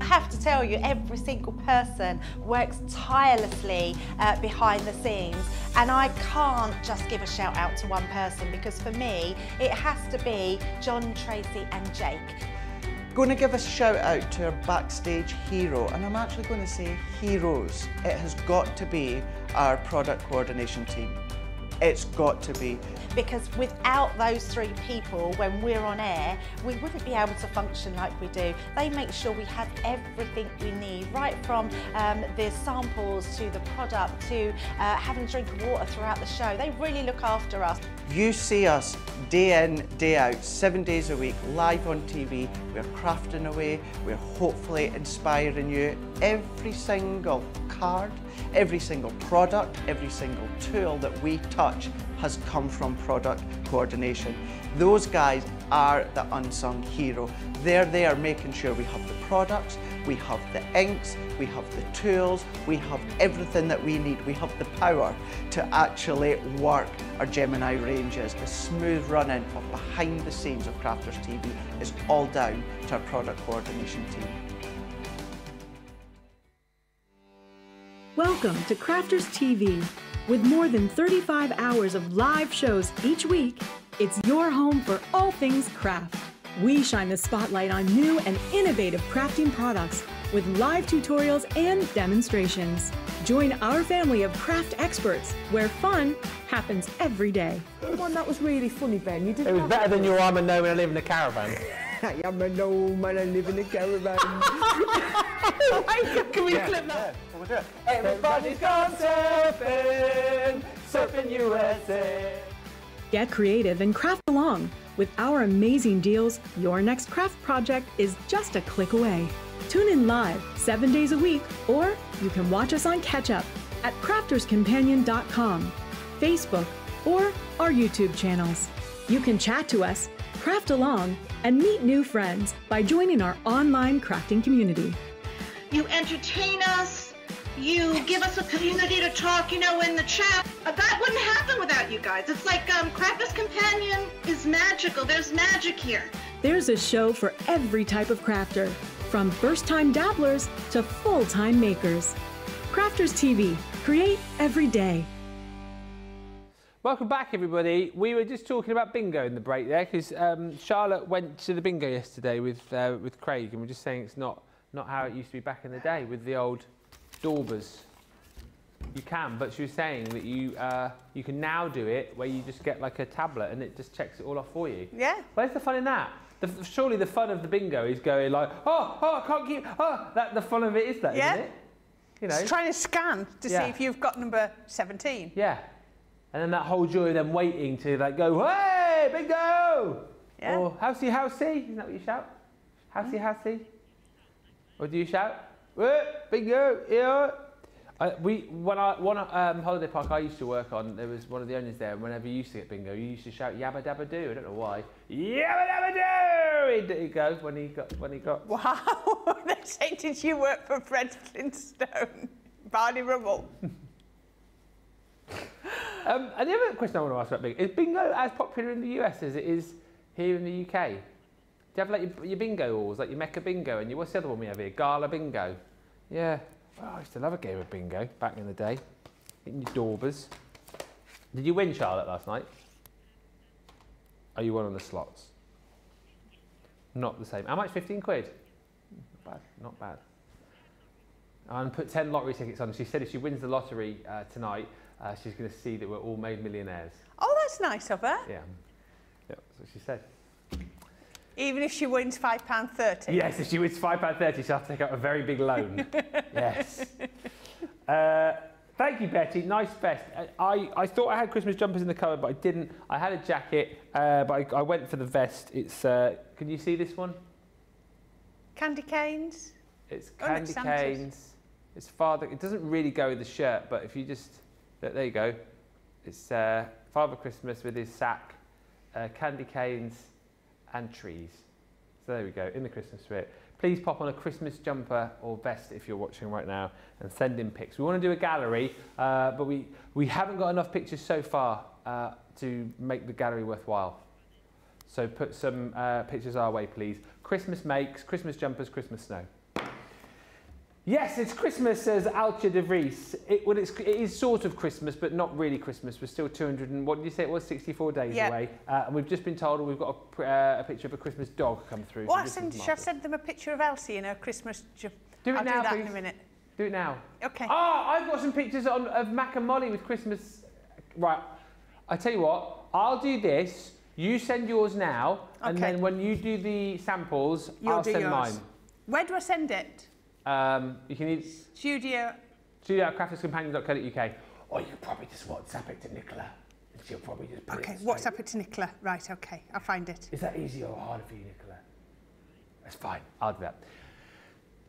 I have to tell you, every single person works tirelessly uh, behind the scenes, and I can't just give a shout out to one person, because for me it has to be John, Tracy and Jake. Going to give a shout out to our backstage hero, and I'm actually going to say heroes. It has got to be our product coordination team. It's got to be. Because without those three people, when we're on air, we wouldn't be able to function like we do. They make sure we have everything we need, right from um, the samples to the product to uh, having a drink of water throughout the show. They really look after us. You see us day in, day out, seven days a week, live on T V. We're crafting away, we're hopefully inspiring you. Every single card, every single product, every single tool that we touch has come from product coordination. Those guys are the unsung hero. They're there making sure we have the products, we have the inks, we have the tools, we have everything that we need. We have the power to actually work our Gemini ranges. The smooth running of behind the scenes of Crafters T V is all down to our product coordination team. Welcome to Crafters T V. With more than thirty-five hours of live shows each week, it's your home for all things craft. We shine the spotlight on new and innovative crafting products with live tutorials and demonstrations. Join our family of craft experts where fun happens every day. The one that was really funny, Ben. You did. It was better than your I'm a gnome and I live in a caravan. I'm a gnome and I live in a caravan. Can we yeah, clip that? Yeah. Everybody's gone surfing, surfing U S A. Get creative and craft along. With our amazing deals, your next craft project is just a click away. Tune in live seven days a week, or you can watch us on catch up at crafters companion dot com, Facebook, or our YouTube channels. You can chat to us, craft along, and meet new friends by joining our online crafting community. You entertain us. You give us a community to talk, you know, in the chat. That wouldn't happen without you guys. It's like um, Crafter's Companion is magical. There's magic here. There's a show for every type of crafter, from first-time dabblers to full-time makers. Crafters T V, create every day. Welcome back, everybody. We were just talking about bingo in the break there, because um, Charlotte went to the bingo yesterday with, uh, with Craig, and we're just saying it's not, not how it used to be back in the day with the old daubers. You can, but she was saying that you uh, you can now do it where you just get like a tablet and it just checks it all off for you. Yeah. Where's the fun in that? The, surely the fun of the bingo is going like, oh, oh, I can't keep, oh, that, the fun of it is that, yeah. Isn't it? You know. It's trying to scan to yeah. see if you've got number seventeen. Yeah. And then that whole joy of them waiting to like go, hey, bingo! Yeah. Or housey, housey, isn't that what you shout? Housey, housey. Or do you shout, oh, bingo, yeah. Uh, we, when I, one um, holiday park I used to work on, there was one of the owners there, and whenever you used to get bingo, you used to shout "Yabba dabba doo." I don't know why. Yabba dabba doo! He'd go when he got when he got. Wow! They say, did you work for Fred Flintstone, Barney Rubble? um, and the other question I want to ask about bingo is: bingo as popular in the U S as it is here in the U K? Do you have like your, your bingo halls, like your Mecca Bingo, and your what's the other one we have here? Gala Bingo. Yeah. Oh, I used to love a game of bingo back in the day. Hitting your daubers. Did you win, Charlotte, last night? Oh, you won on the slots. Not the same. How much? fifteen quid? Not bad, not bad. And put ten lottery tickets on. She said if she wins the lottery uh, tonight, uh, she's going to see that we're all made millionaires. Oh, that's nice of her. Yeah, yeah, that's what she said. Even if she wins five pounds thirty? Yes, if she wins five pounds thirty, she'll have to take out a very big loan. Yes. Uh, thank you, Betty. Nice vest. I, I thought I had Christmas jumpers in the cupboard, but I didn't. I had a jacket, uh, but I, I went for the vest. It's, uh, can you see this one? Candy canes. It's candy oh, no, canes. It's Father... It doesn't really go with the shirt, but if you just... Look, there you go. It's uh, Father Christmas with his sack, uh, candy canes... and trees. So there we go, in the Christmas spirit. Please pop on a Christmas jumper or vest if you're watching right now and send in pics. We want to do a gallery, uh, but we, we haven't got enough pictures so far uh, to make the gallery worthwhile. So put some uh, pictures our way, please. Christmas makes, Christmas jumpers, Christmas snow. Yes, it's Christmas, says Alcha de Vries. It, well, it's, it is sort of Christmas, but not really Christmas. We're still two hundred and, what did you say it was, sixty-four days yeah. away. Uh, and we've just been told we've got a, uh, a picture of a Christmas dog come through. Well, so I should I send them a picture of Elsie in her Christmas... Do it I'll now, do that please. in a minute. Do it now. Okay. Oh, I've got some pictures on, of Mac and Molly with Christmas... Right, I tell you what, I'll do this, you send yours now, okay. and then when you do the samples, You'll I'll send yours. mine. Where do I send it? Um, you can use studio studio at crafters companion dot co dot U K, or you could probably just WhatsApp it to Nicola. And she'll probably just put okay, it WhatsApp it to Nicola. Right, okay, I'll find it. Is that easier or harder for you, Nicola? That's fine, I'll do that.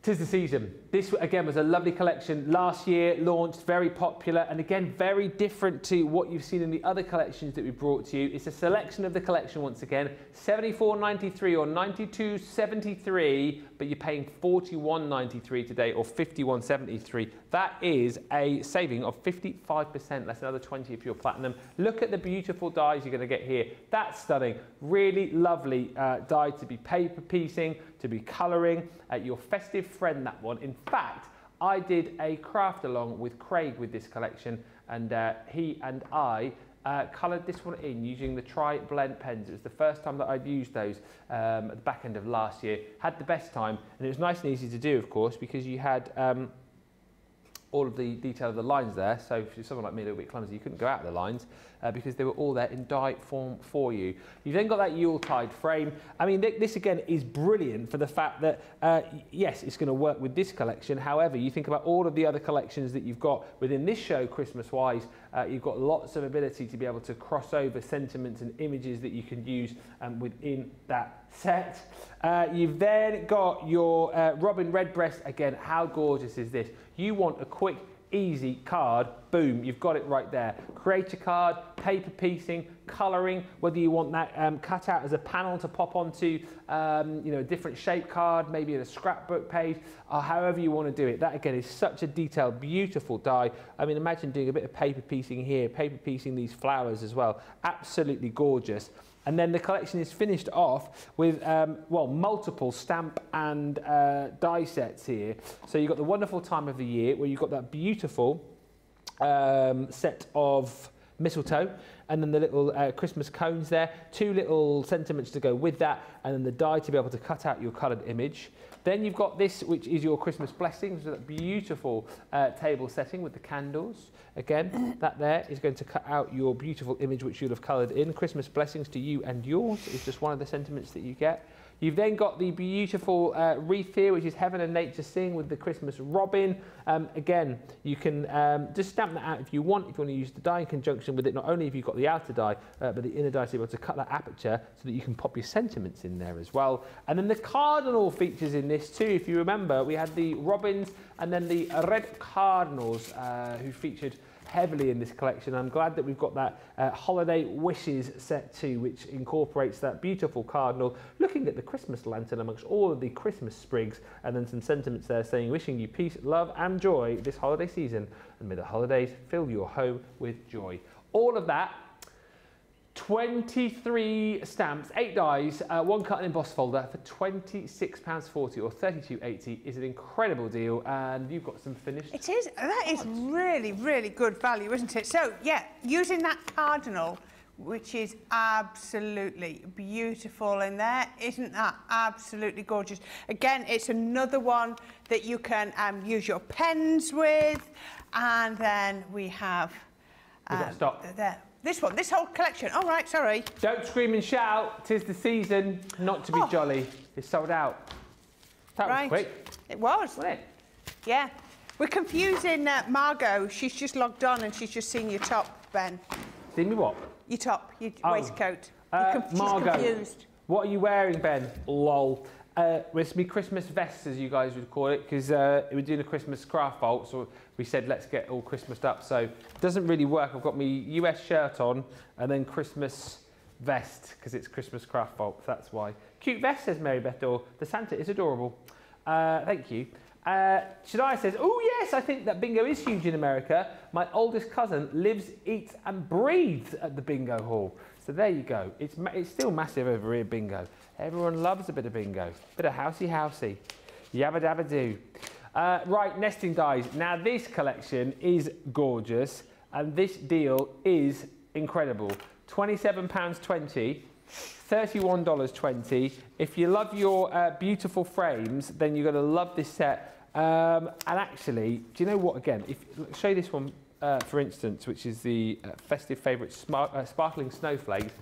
Tis the season. This, again, was a lovely collection. Last year, launched, very popular, and again, very different to what you've seen in the other collections that we brought to you. It's a selection of the collection, once again, seventy-four ninety-three or ninety-two seventy-three, but you're paying forty-one ninety-three today or fifty-one seventy-three. That is a saving of fifty-five percent, less another twenty if you're platinum. Look at the beautiful dies you're going to get here. That's stunning. Really lovely uh, die to be paper piecing, to be colouring, uh, your festive friend, that one. In fact, I did a craft along with Craig with this collection, and uh, he and I uh, coloured this one in using the tri-blend pens. It was the first time that I'd used those um, at the back end of last year. Had the best time, and it was nice and easy to do, of course, because you had um, all of the detail of the lines there, so if you're someone like me, a little bit clumsy, you couldn't go out of the lines uh, because they were all there in die form for you. You've then got that Yuletide frame. I mean, th this again is brilliant for the fact that, uh, yes, it's going to work with this collection. However, you think about all of the other collections that you've got within this show, Christmas-wise, uh, you've got lots of ability to be able to cross over sentiments and images that you can use um, within that set. Uh, you've then got your uh, Robin Redbreast. Again, how gorgeous is this? You want a quick, easy card, boom, you've got it right there. Create a card, paper piecing, colouring, whether you want that um, cut out as a panel to pop onto um, you know, a different shape card, maybe in a scrapbook page, or however you want to do it. That, again, is such a detailed, beautiful die. I mean, imagine doing a bit of paper piecing here, paper piecing these flowers as well. Absolutely gorgeous. And then the collection is finished off with, um, well, multiple stamp and uh, die sets here. So you've got the wonderful time of the year where you've got that beautiful um, set of mistletoe, and then the little uh, Christmas cones there, two little sentiments to go with that, and then the die to be able to cut out your coloured image. Then you've got this, which is your Christmas blessings, so that beautiful uh, table setting with the candles. Again, that there is going to cut out your beautiful image, which you'll have coloured in. Christmas blessings to you and yours is just one of the sentiments that you get. You've then got the beautiful uh, wreath here, which is Heaven and Nature Sing with the Christmas robin. Um, again, you can um, just stamp that out if you want, if you want to use the die in conjunction with it. Not only have you got the outer die, uh, but the inner die to be able to cut that aperture so that you can pop your sentiments in there as well. And then the cardinal features in this too. If you remember, we had the robins and then the red cardinals uh, who featured heavily in this collection. I'm glad that we've got that uh, Holiday Wishes set too, which incorporates that beautiful cardinal looking at the Christmas lantern amongst all of the Christmas sprigs, and then some sentiments there saying, wishing you peace, love and joy this holiday season, and may the holidays fill your home with joy. All of that, twenty-three stamps, eight dies, uh, one cut and embossed folder for twenty-six pounds forty or thirty-two pounds eighty is an incredible deal, and you've got some finished. It is, that is really, really good value, isn't it? So, yeah, using that cardinal, which is absolutely beautiful in there. Isn't that absolutely gorgeous? Again, it's another one that you can um, use your pens with, and then we have... Um, We've got to stop. There. This one, this whole collection. All right, sorry. Don't scream and shout. 'Tis the season not to be oh. jolly. It's sold out. That right. was quick. It was. Wasn't it? Yeah. We're confusing uh, Margot. She's just logged on and she's just seen your top, Ben. Seen me what? Your top, your oh. waistcoat. Uh, You're Margot, she's confused. What are you wearing, Ben? Lol. Uh, it's me Christmas vests, as you guys would call it, because uh, we're doing a Christmas Craft Vault, so we said let's get all Christmased up, so it doesn't really work. I've got my U S shirt on and then Christmas vest, because it's Christmas Craft Vault, that's why. Cute vest, says Mary Beth Dore. The Santa is adorable. Uh, thank you. Uh, Shadai says, oh yes, I think that bingo is huge in America. My oldest cousin lives, eats and breathes at the bingo hall. So there you go. It's, it's still massive over here, bingo. Everyone loves a bit of bingo. Bit of housey-housey. Yabba-dabba-doo. Uh, right, nesting dies. Now, this collection is gorgeous, and this deal is incredible. twenty-seven pounds twenty, thirty-one dollars twenty. If you love your uh, beautiful frames, then you're going to love this set. Um, and actually, do you know what, again, if show this one, uh, for instance, which is the uh, festive favourite smart, uh, Sparkling Snowflakes.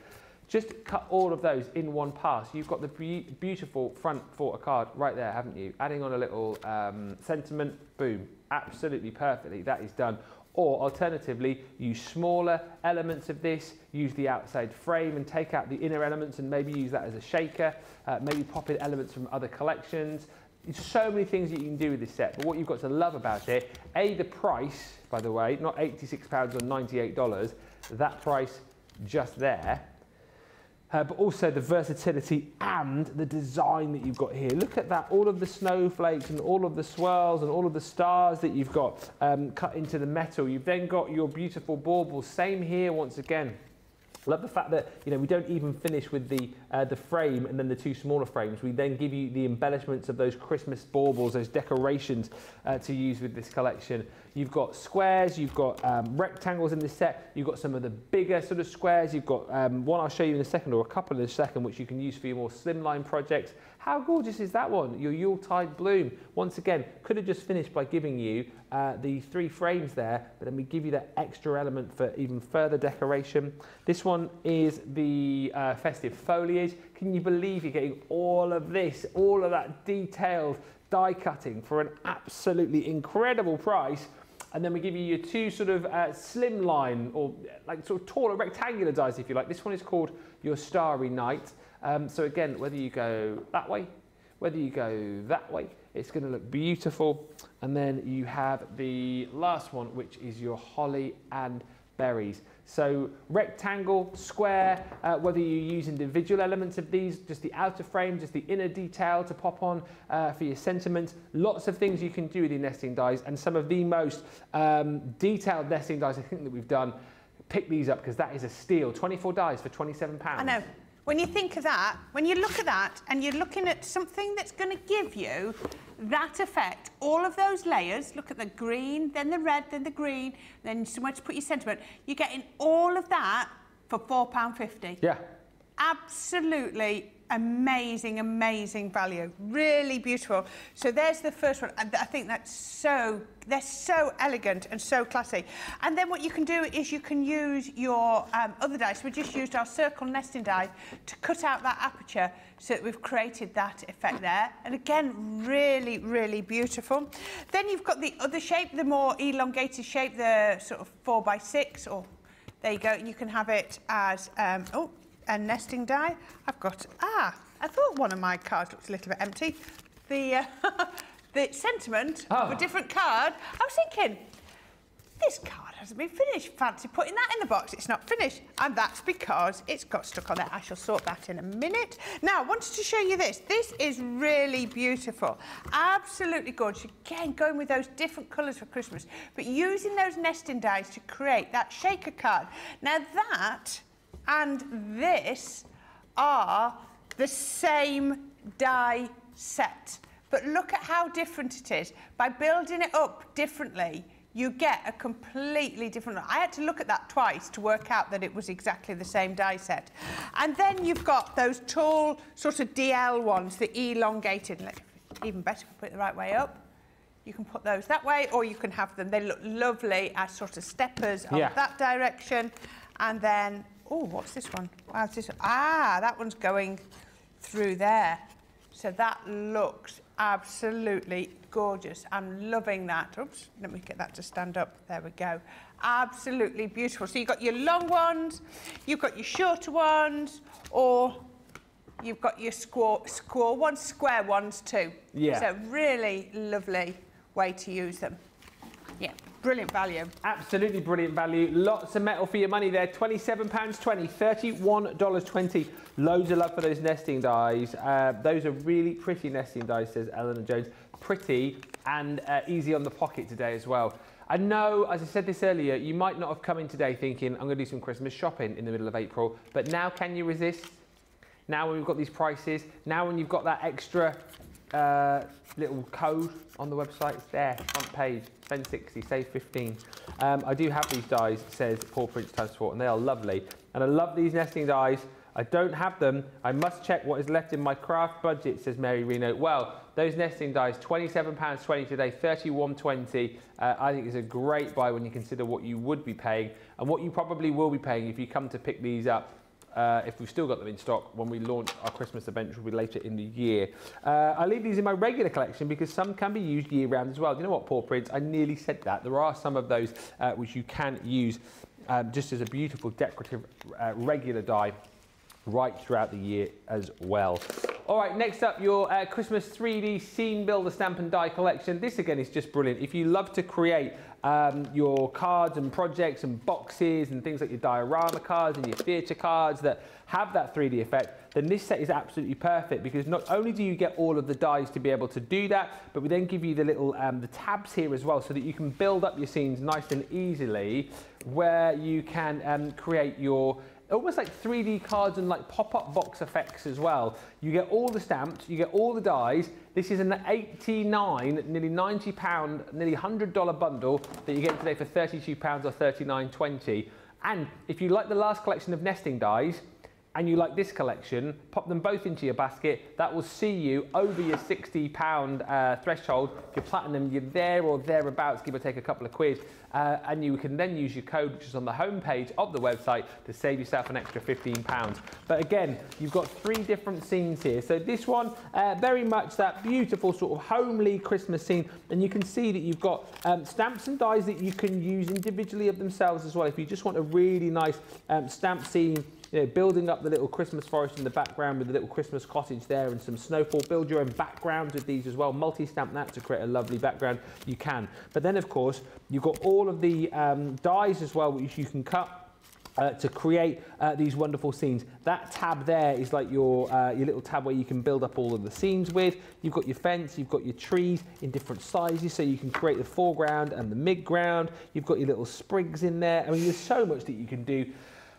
Just cut all of those in one pass. You've got the be beautiful front quarter card right there, haven't you? Adding on a little um, sentiment, boom. Absolutely perfectly, that is done. Or alternatively, use smaller elements of this, use the outside frame and take out the inner elements and maybe use that as a shaker, uh, maybe pop in elements from other collections. There's so many things that you can do with this set, but what you've got to love about it, A, the price, by the way, not eighty-six pounds or ninety-eight dollars, that price just there, Uh, but also the versatility and the design that you've got here. Look at that, all of the snowflakes and all of the swirls and all of the stars that you've got um, cut into the metal. You've then got your beautiful baubles. Same here once again. Love the fact that, you know, we don't even finish with the uh, the frame and then the two smaller frames. We then give you the embellishments of those Christmas baubles, those decorations uh, to use with this collection. You've got squares, you've got um, rectangles in this set. You've got some of the bigger sort of squares. You've got um, one I'll show you in a second, or a couple in a second, which you can use for your more slimline projects. How gorgeous is that one? Your Yuletide Bloom. Once again, could have just finished by giving you uh, the three frames there, but then we give you that extra element for even further decoration. This one is the uh, festive foliage. Can you believe you're getting all of this, all of that detailed die cutting for an absolutely incredible price? And then we give you your two sort of uh, slimline or like sort of taller rectangular dies, if you like. This one is called your Starry Night. Um, so again, whether you go that way, whether you go that way, it's going to look beautiful. And then you have the last one, which is your holly and berries. So rectangle, square, uh, whether you use individual elements of these, just the outer frame, just the inner detail to pop on uh, for your sentiments. Lots of things you can do with your nesting dies, and some of the most um, detailed nesting dies I think that we've done. Pick these up because that is a steal. twenty-four dies for twenty-seven pounds. I know. when you think of that, when you look at that and you're looking at something that's going to give you that effect, all of those layers, look at the green, then the red, then the green, then somewhere to put your sentiment, you're getting all of that for four pounds fifty. Yeah. Absolutely amazing, amazing value. Really beautiful. So there's the first one. I think that's so, they're so elegant and so classy. And then what you can do is you can use your um, other dice. We just used our circle nesting die to cut out that aperture so that we've created that effect there. And again, really, really beautiful. Then you've got the other shape, the more elongated shape, the sort of four by six, or there you go. And you can have it as, um, oh, a nesting die. I've got, ah, I thought one of my cards looked a little bit empty. The, uh, the sentiment oh. of a different card. I was thinking, this card hasn't been finished. Fancy putting that in the box. It's not finished. And that's because it's got stuck on there. I shall sort that in a minute. Now, I wanted to show you this. This is really beautiful. Absolutely gorgeous. Again, going with those different colours for Christmas, but using those nesting dies to create that shaker card. Now that, and this are the same die set. But look at how different it is. By building it up differently, you get a completely different one. I had to look at that twice to work out that it was exactly the same die set. And then you've got those tall sort of D L ones, the elongated. Even better if you put it the right way up. You can put those that way, or you can have them. They look lovely as sort of steppers of yeah. that direction. And then, oh, what's this one? What's this? Ah, that one's going through there. So that looks absolutely gorgeous. I'm loving that. Oops, let me get that to stand up. There we go. Absolutely beautiful. So you've got your long ones, you've got your shorter ones, or you've got your square, square ones, square ones too. Yeah. So really lovely way to use them. Yeah. Brilliant value. Absolutely brilliant value. Lots of metal for your money there. twenty-seven pounds twenty, thirty-one dollars twenty. Loads of love for those nesting dies. Uh, those are really pretty nesting dies, says Eleanor Jones. Pretty and uh, easy on the pocket today as well. I know, as I said this earlier, you might not have come in today thinking, I'm going to do some Christmas shopping in the middle of April, but now can you resist? Now when we've got these prices, now when you've got that extra uh, little code on the website, it's there, front page. Spend sixty, save fifteen. Um, I do have these dies, says Paul Prince Transport, and they are lovely. And I love these nesting dies. I don't have them. I must check what is left in my craft budget, says Mary Reno. Well, those nesting dies, twenty-seven pounds twenty today, thirty-one twenty. Uh, I think it's a great buy when you consider what you would be paying and what you probably will be paying if you come to pick these up. Uh, if we've still got them in stock when we launch our Christmas event, which will be later in the year. Uh, I leave these in my regular collection because some can be used year-round as well. Do you know what, Paul Prince? I nearly said that. There are some of those uh, which you can use um, just as a beautiful decorative uh, regular die right throughout the year as well. All right, next up, your uh, Christmas three D Scene Builder Stamp and Die Collection. This, again, is just brilliant. If you love to create um, your cards and projects and boxes and things like your diorama cards and your theatre cards that have that three D effect, then this set is absolutely perfect because not only do you get all of the dies to be able to do that, but we then give you the little um, the tabs here as well so that you can build up your scenes nice and easily where you can um, create your almost like three D cards and like pop-up box effects as well. You get all the stamps, you get all the dies. This is an eighty-nine, nearly ninety pound, nearly one hundred dollar bundle that you get today for thirty-two pounds or thirty-nine twenty. And if you like the last collection of nesting dies and you like this collection, pop them both into your basket. That will see you over your sixty pound uh, threshold. If you're platinum, you're there or thereabouts, give or take a couple of quid. Uh, and you can then use your code, which is on the homepage of the website, to save yourself an extra fifteen pounds. But again, you've got three different scenes here. So this one, uh, very much that beautiful sort of homely Christmas scene. And you can see that you've got um, stamps and dies that you can use individually of themselves as well. If you just want a really nice um, stamp scene, you know, building up the little Christmas forest in the background with the little Christmas cottage there and some snowfall. Build your own backgrounds with these as well. Multi-stamp that to create a lovely background. You can. But then, of course, you've got all of the um, dies as well, which you can cut Uh, to create uh, these wonderful scenes. That tab there is like your uh, your little tab where you can build up all of the scenes with. You've got your fence, you've got your trees in different sizes, so you can create the foreground and the mid-ground. You've got your little sprigs in there. I mean, there's so much that you can do.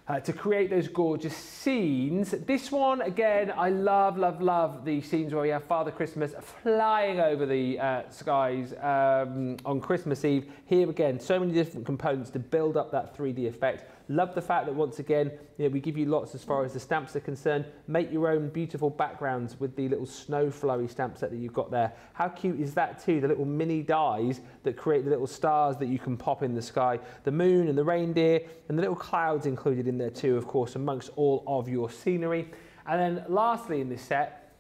uh, to create those gorgeous scenes. This one, again, I love, love, love the scenes where we have Father Christmas flying over the uh, skies um, on Christmas Eve. Here again, so many different components to build up that three D effect. Love the fact that, once again, you know, we give you lots as far as the stamps are concerned. Make your own beautiful backgrounds with the little snow flurry stamp set that you've got there. How cute is that too? The little mini dies that create the little stars that you can pop in the sky. The moon and the reindeer and the little clouds included in there too, of course, amongst all of your scenery. And then lastly in this set,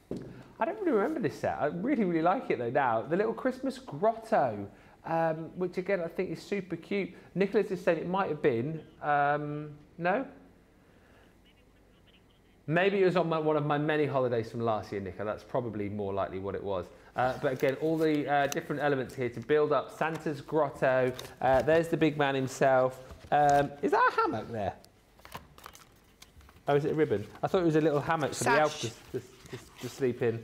I don't really remember this set. I really, really like it though now. The little Christmas grotto. Um, which again I think is super cute. Nicola's just said it might have been, um, no? Maybe it was on my, one of my many holidays from last year, Nicola. That's probably more likely what it was. Uh, but again, all the uh, different elements here to build up Santa's grotto. Uh, there's the big man himself. Um, is that a hammock there? Oh, is it a ribbon? I thought it was a little hammock for the elf to, to, to, to sleep in.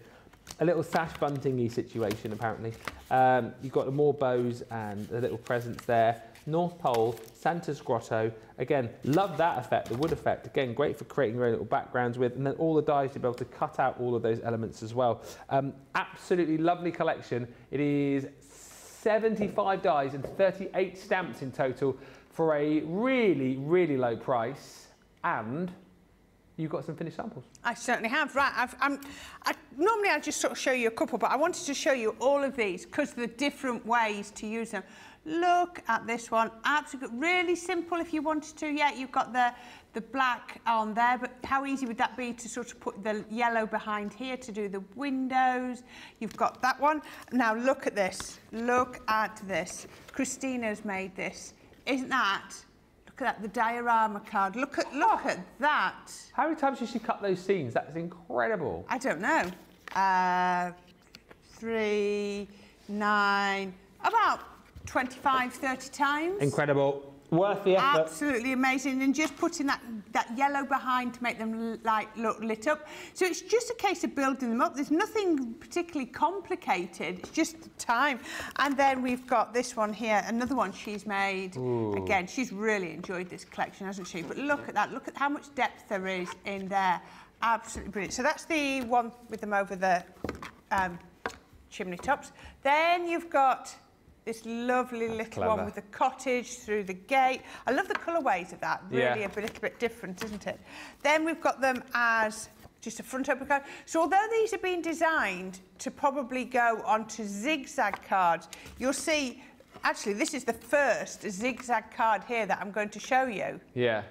A little sash bunting-y situation, apparently. Um, you've got more bows and the little presents there. North Pole, Santa's grotto. Again, love that effect, the wood effect. Again, great for creating your own little backgrounds with. And then all the dies to be able to cut out all of those elements as well. Um, absolutely lovely collection. It is seventy-five dies and thirty-eight stamps in total for a really, really low price. And you've got some finished samples. I certainly have. Right, I've, I'm, I, normally I just sort of show you a couple, but I wanted to show you all of these because of the different ways to use them. Look at this one. Absolutely, really simple if you wanted to. Yeah, you've got the, the black on there, but how easy would that be to sort of put the yellow behind here to do the windows? You've got that one. Now look at this. Look at this. Christina's made this. Isn't that? Look at that, the diorama card. Look at look at that. How many times did she cut those scenes? That's incredible. I don't know. Uh, three, nine, about twenty-five, thirty times. Incredible. Worth the effort. Absolutely amazing. And just putting that, that yellow behind to make them like look lit up. So it's just a case of building them up. There's nothing particularly complicated. It's just the time. And then we've got this one here, another one she's made. Ooh. Again, she's really enjoyed this collection, hasn't she? But look at that. Look at how much depth there is in there. Absolutely brilliant. So that's the one with them over the um, chimney tops. Then you've got this lovely little Clever. one with the cottage through the gate. I love the colourways of that. Really yeah. a little bit different, isn't it? Then we've got them as just a front open card. So although these have been designed to probably go onto zigzag cards, you'll see, actually, this is the first zigzag card here that I'm going to show you. Yeah.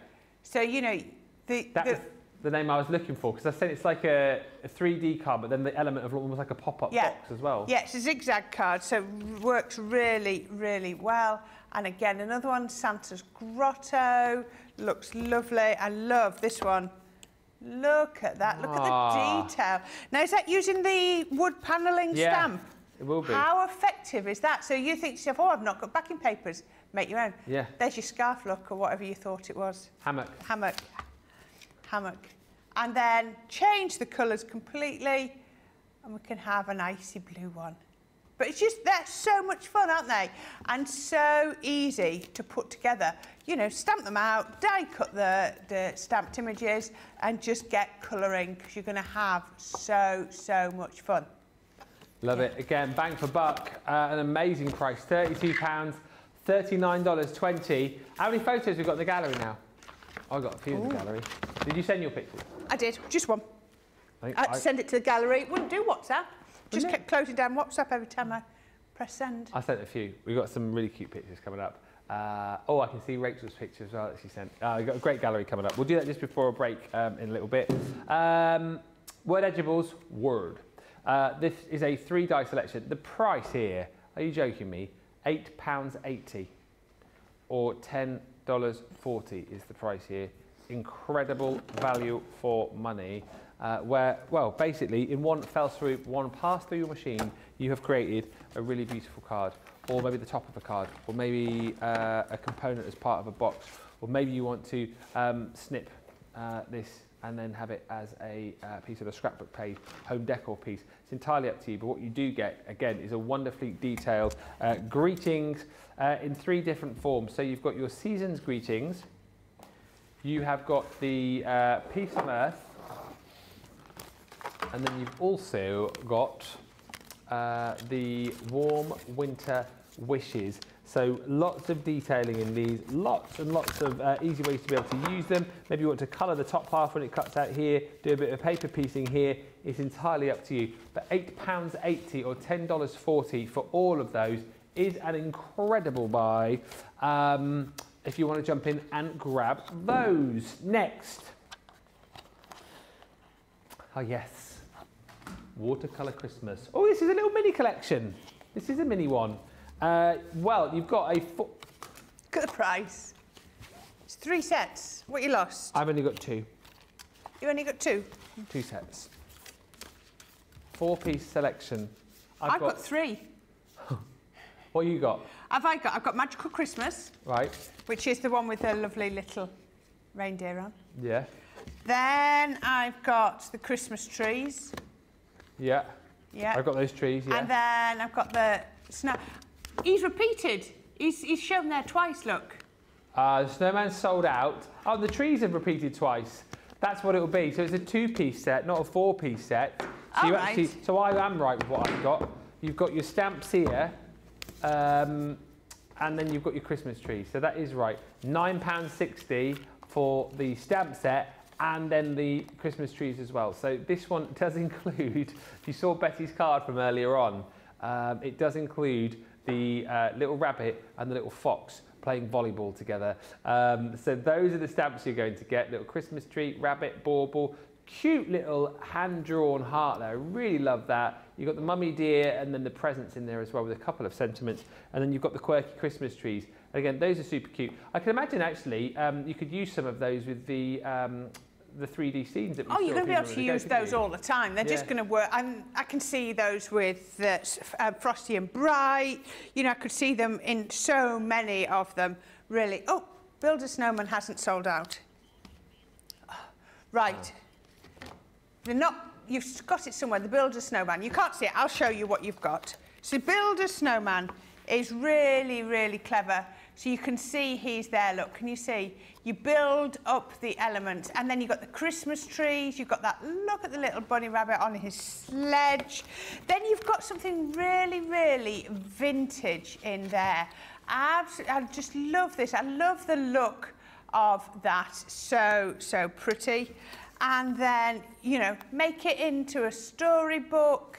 So, you know, the... That the the name I was looking for, because I said it's like a, a three D card, but then the element of almost like a pop-up yeah. box as well. Yeah, it's a zigzag card, so works really, really well. And again, another one, Santa's Grotto, looks lovely. I love this one. Look at that, look Aww. at the detail. Now, is that using the wood panelling yeah, stamp? It will be. How effective is that? So you think to yourself, oh, I've not got backing papers. Make your own. Yeah. There's your scarf look, or whatever you thought it was. Hammock. Hammock. Hammock, and then change the colours completely, and we can have an icy blue one. But it's just, they're so much fun, aren't they? And so easy to put together. You know, stamp them out, die cut the, the stamped images, and just get colouring, because you're going to have so, so much fun. Love yeah. it. Again, bang for buck, uh, an amazing price, thirty-two pounds, thirty-nine twenty. How many photos have we got in the gallery now? I got a few Ooh. in the gallery. Did you send your pictures? I did, just one. I had I... to send it to the gallery. It wouldn't do WhatsApp. Just kept closing down WhatsApp every time I press send. I sent a few. We've got some really cute pictures coming up. Uh, oh, I can see Rachel's picture as well that she sent. Uh, we've got a great gallery coming up. We'll do that just before a break um, in a little bit. Um, Word Edibles, Word. Uh, this is a three-die selection. The price here, are you joking me? eight pounds eighty or ten dollars forty is the price here. Incredible value for money, uh, where, well, basically in one fell swoop, one pass through your machine, you have created a really beautiful card, or maybe the top of a card, or maybe uh, a component as part of a box, or maybe you want to um, snip uh, this and then have it as a uh, piece of a scrapbook page, home decor piece. It's entirely up to you, but what you do get, again, is a wonderfully detailed uh, greetings uh, in three different forms. So you've got your season's greetings, you have got the uh, Peace on Earth, and then you've also got uh, the Warm Winter Wishes. So lots of detailing in these, lots and lots of uh, easy ways to be able to use them. Maybe you want to colour the top half when it cuts out here, do a bit of paper piecing here. It's entirely up to you. But eight pounds eighty or ten dollars forty for all of those is an incredible buy um, if you want to jump in and grab those. Next. Oh yes, Watercolour Christmas. Oh, this is a little mini collection. This is a mini one. Uh, well, you've got a four. Look at the price. It's three sets. What you lost? I've only got two. You only got two? Two sets. Four-piece selection. I've, I've got... got three. What you got? Have I got? I've got Magical Christmas. Right. Which is the one with the lovely little reindeer on. Yeah. Then I've got the Christmas trees. Yeah. Yeah. I've got those trees, yeah. And then I've got the snow. He's repeated. He's, he's shown there twice, look. Uh, the snowman's sold out. Oh, the trees have repeated twice. That's what it'll be. So it's a two-piece set, not a four-piece set. So All you right. actually, so I am right with what I've got. You've got your stamps here, um, and then you've got your Christmas trees. So that is right. nine pounds sixty for the stamp set, and then the Christmas trees as well. So this one does include, you saw Betty's card from earlier on, um, it does include the uh, little rabbit and the little fox playing volleyball together. Um, so those are the stamps you're going to get. Little Christmas tree, rabbit, bauble, cute little hand-drawn heart there. I really love that. You've got the mummy deer and then the presents in there as well with a couple of sentiments. And then you've got the quirky Christmas trees. And again, those are super cute. I can imagine actually um, you could use some of those with the um, the three D scenes that we oh, you're going to be able to use those you? all the time. They're yeah. just going to work. I'm, I can see those with uh, uh, Frosty and Bright. You know, I could see them in so many of them, really. Oh, Build a Snowman hasn't sold out. Right. Oh. They're not... You've got it somewhere, the Build a Snowman. You can't see it. I'll show you what you've got. So Build a Snowman is really, really clever. So you can see he's there, look, can you see? You build up the elements, and then you've got the Christmas trees, you've got that, look at the little bunny rabbit on his sledge. Then you've got something really, really vintage in there. Absolutely, I just love this. I love the look of that, so, so pretty. And then, you know, make it into a storybook.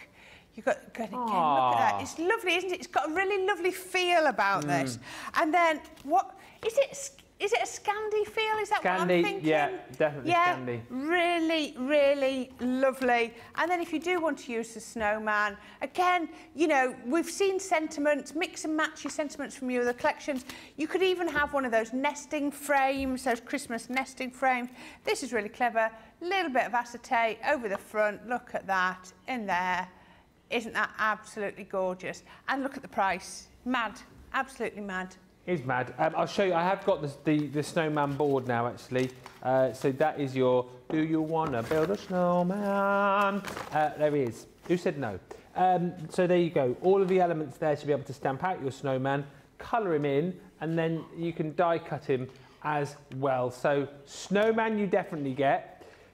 You've got, got again, Aww. Look at that. It's lovely, isn't it? It's got a really lovely feel about mm. this. And then, what, is it Is it a Scandi feel? Is that Scandi, what I'm thinking? Yeah, definitely yeah, Scandi. Really, really lovely. And then if you do want to use the snowman, again, you know, we've seen sentiments, mix and match your sentiments from your other collections. You could even have one of those nesting frames, those Christmas nesting frames. This is really clever. A little bit of acetate over the front. Look at that in there. Isn't that absolutely gorgeous? And look at the price. Mad. Absolutely mad. It is mad. Um, I'll show you. I have got the, the, the snowman board now, actually. Uh, so that is your, do you want to build a snowman? Uh, there he is. Who said no? Um, so there you go. All of the elements there to be able to stamp out your snowman, colour him in, and then you can die cut him as well. So snowman you definitely get.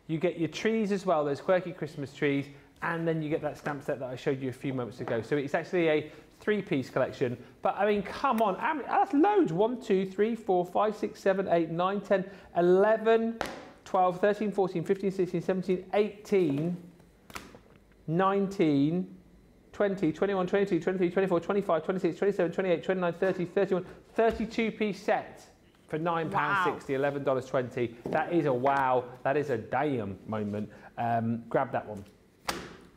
You get your trees as well, those quirky Christmas trees. And then you get that stamp set that I showed you a few moments ago. So it's actually a three-piece collection. But, I mean, come on. I mean, that's loads. one, two, three, four, five, six, seven, eight, nine, ten, eleven, twelve, thirteen, fourteen, fifteen, sixteen, seventeen, eighteen, nineteen, twenty, twenty-one, twenty-two, twenty-three, twenty-four, twenty-five, twenty-six, twenty-seven, twenty-eight, twenty-nine, thirty, thirty-one, thirty-two-piece sets. For nine pounds sixty, wow. eleven dollars twenty. That is a wow. That is a damn moment. Um, grab that one.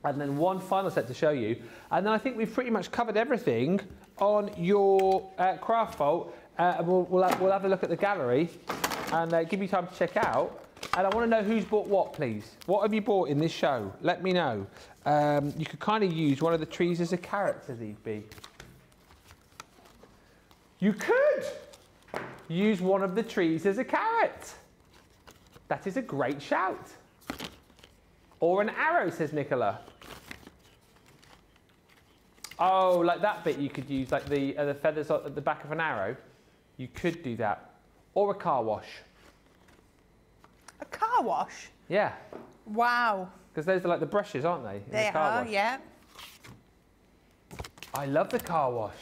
And then one final set to show you. And then I think we've pretty much covered everything on your uh, Craft Vault. Uh, and we'll, we'll, have, we'll have a look at the gallery and uh, give you time to check out. And I want to know who's bought what, please. What have you bought in this show? Let me know. Um, you could kind of use one of the trees as a character, E B. You could! Use one of the trees as a carrot. That is a great shout. Or an arrow, says Nicola. Oh, like that bit you could use, like the, uh, the feathers at the back of an arrow. You could do that. Or a car wash. car wash? Yeah. Wow. Because those are like the brushes, aren't they? They the car are, wash. yeah. I love the car wash.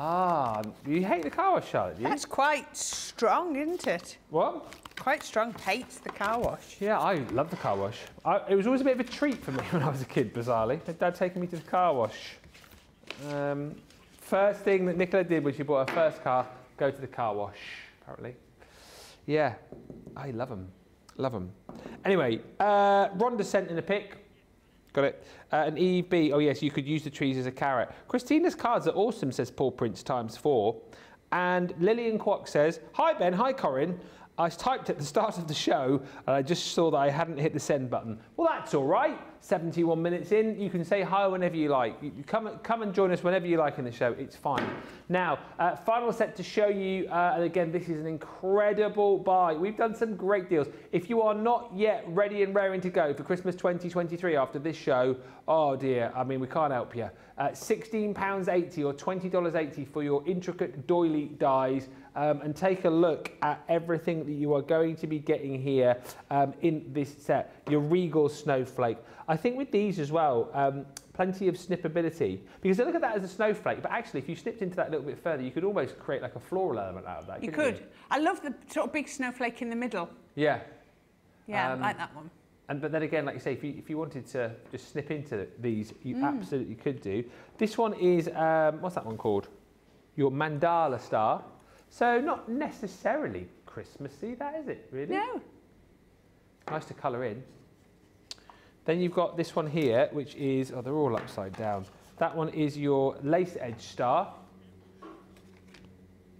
Ah, you hate the car wash, Charlotte, do you? That's quite strong, isn't it? What? Quite strong. Hates the car wash. Yeah, I love the car wash. I, it was always a bit of a treat for me when I was a kid, bizarrely. My dad taking me to the car wash. Um, first thing that Nicola did when she bought her first car, go to the car wash, apparently. Yeah, I love them. Love them. Anyway, uh, Rhonda sent in a pic. Got it. Uh, an E B. Oh, yes, you could use the trees as a carrot. Christina's cards are awesome, says Paul Prince times four. And Lillian Kwok says, hi, Ben. Hi, Corinne. I typed at the start of the show, and I just saw that I hadn't hit the send button. Well, that's all right. seventy-one minutes in, you can say hi whenever you like. You come, come and join us whenever you like in the show. It's fine. Now, uh, final set to show you, uh, and again, this is an incredible buy. We've done some great deals. If you are not yet ready and raring to go for Christmas twenty twenty-three after this show, oh dear, I mean, we can't help you. Uh, sixteen pounds eighty or twenty dollars eighty for your intricate doily dies. Um, and take a look at everything that you are going to be getting here um, in this set. Your regal snowflake. I think with these as well, um, plenty of snippability. Because they look at that as a snowflake, but actually if you snipped into that a little bit further, you could almost create like a floral element out of that. You could. You? I love the sort of big snowflake in the middle. Yeah. Yeah, um, I like that one. And, but then again, like you say, if you, if you wanted to just snip into these, you mm. absolutely could do. This one is, um, what's that one called? Your mandala star. So not necessarily Christmassy, that is it, really? No. Nice to colour in. Then you've got this one here, which is, oh, they're all upside down. That one is your lace edge star.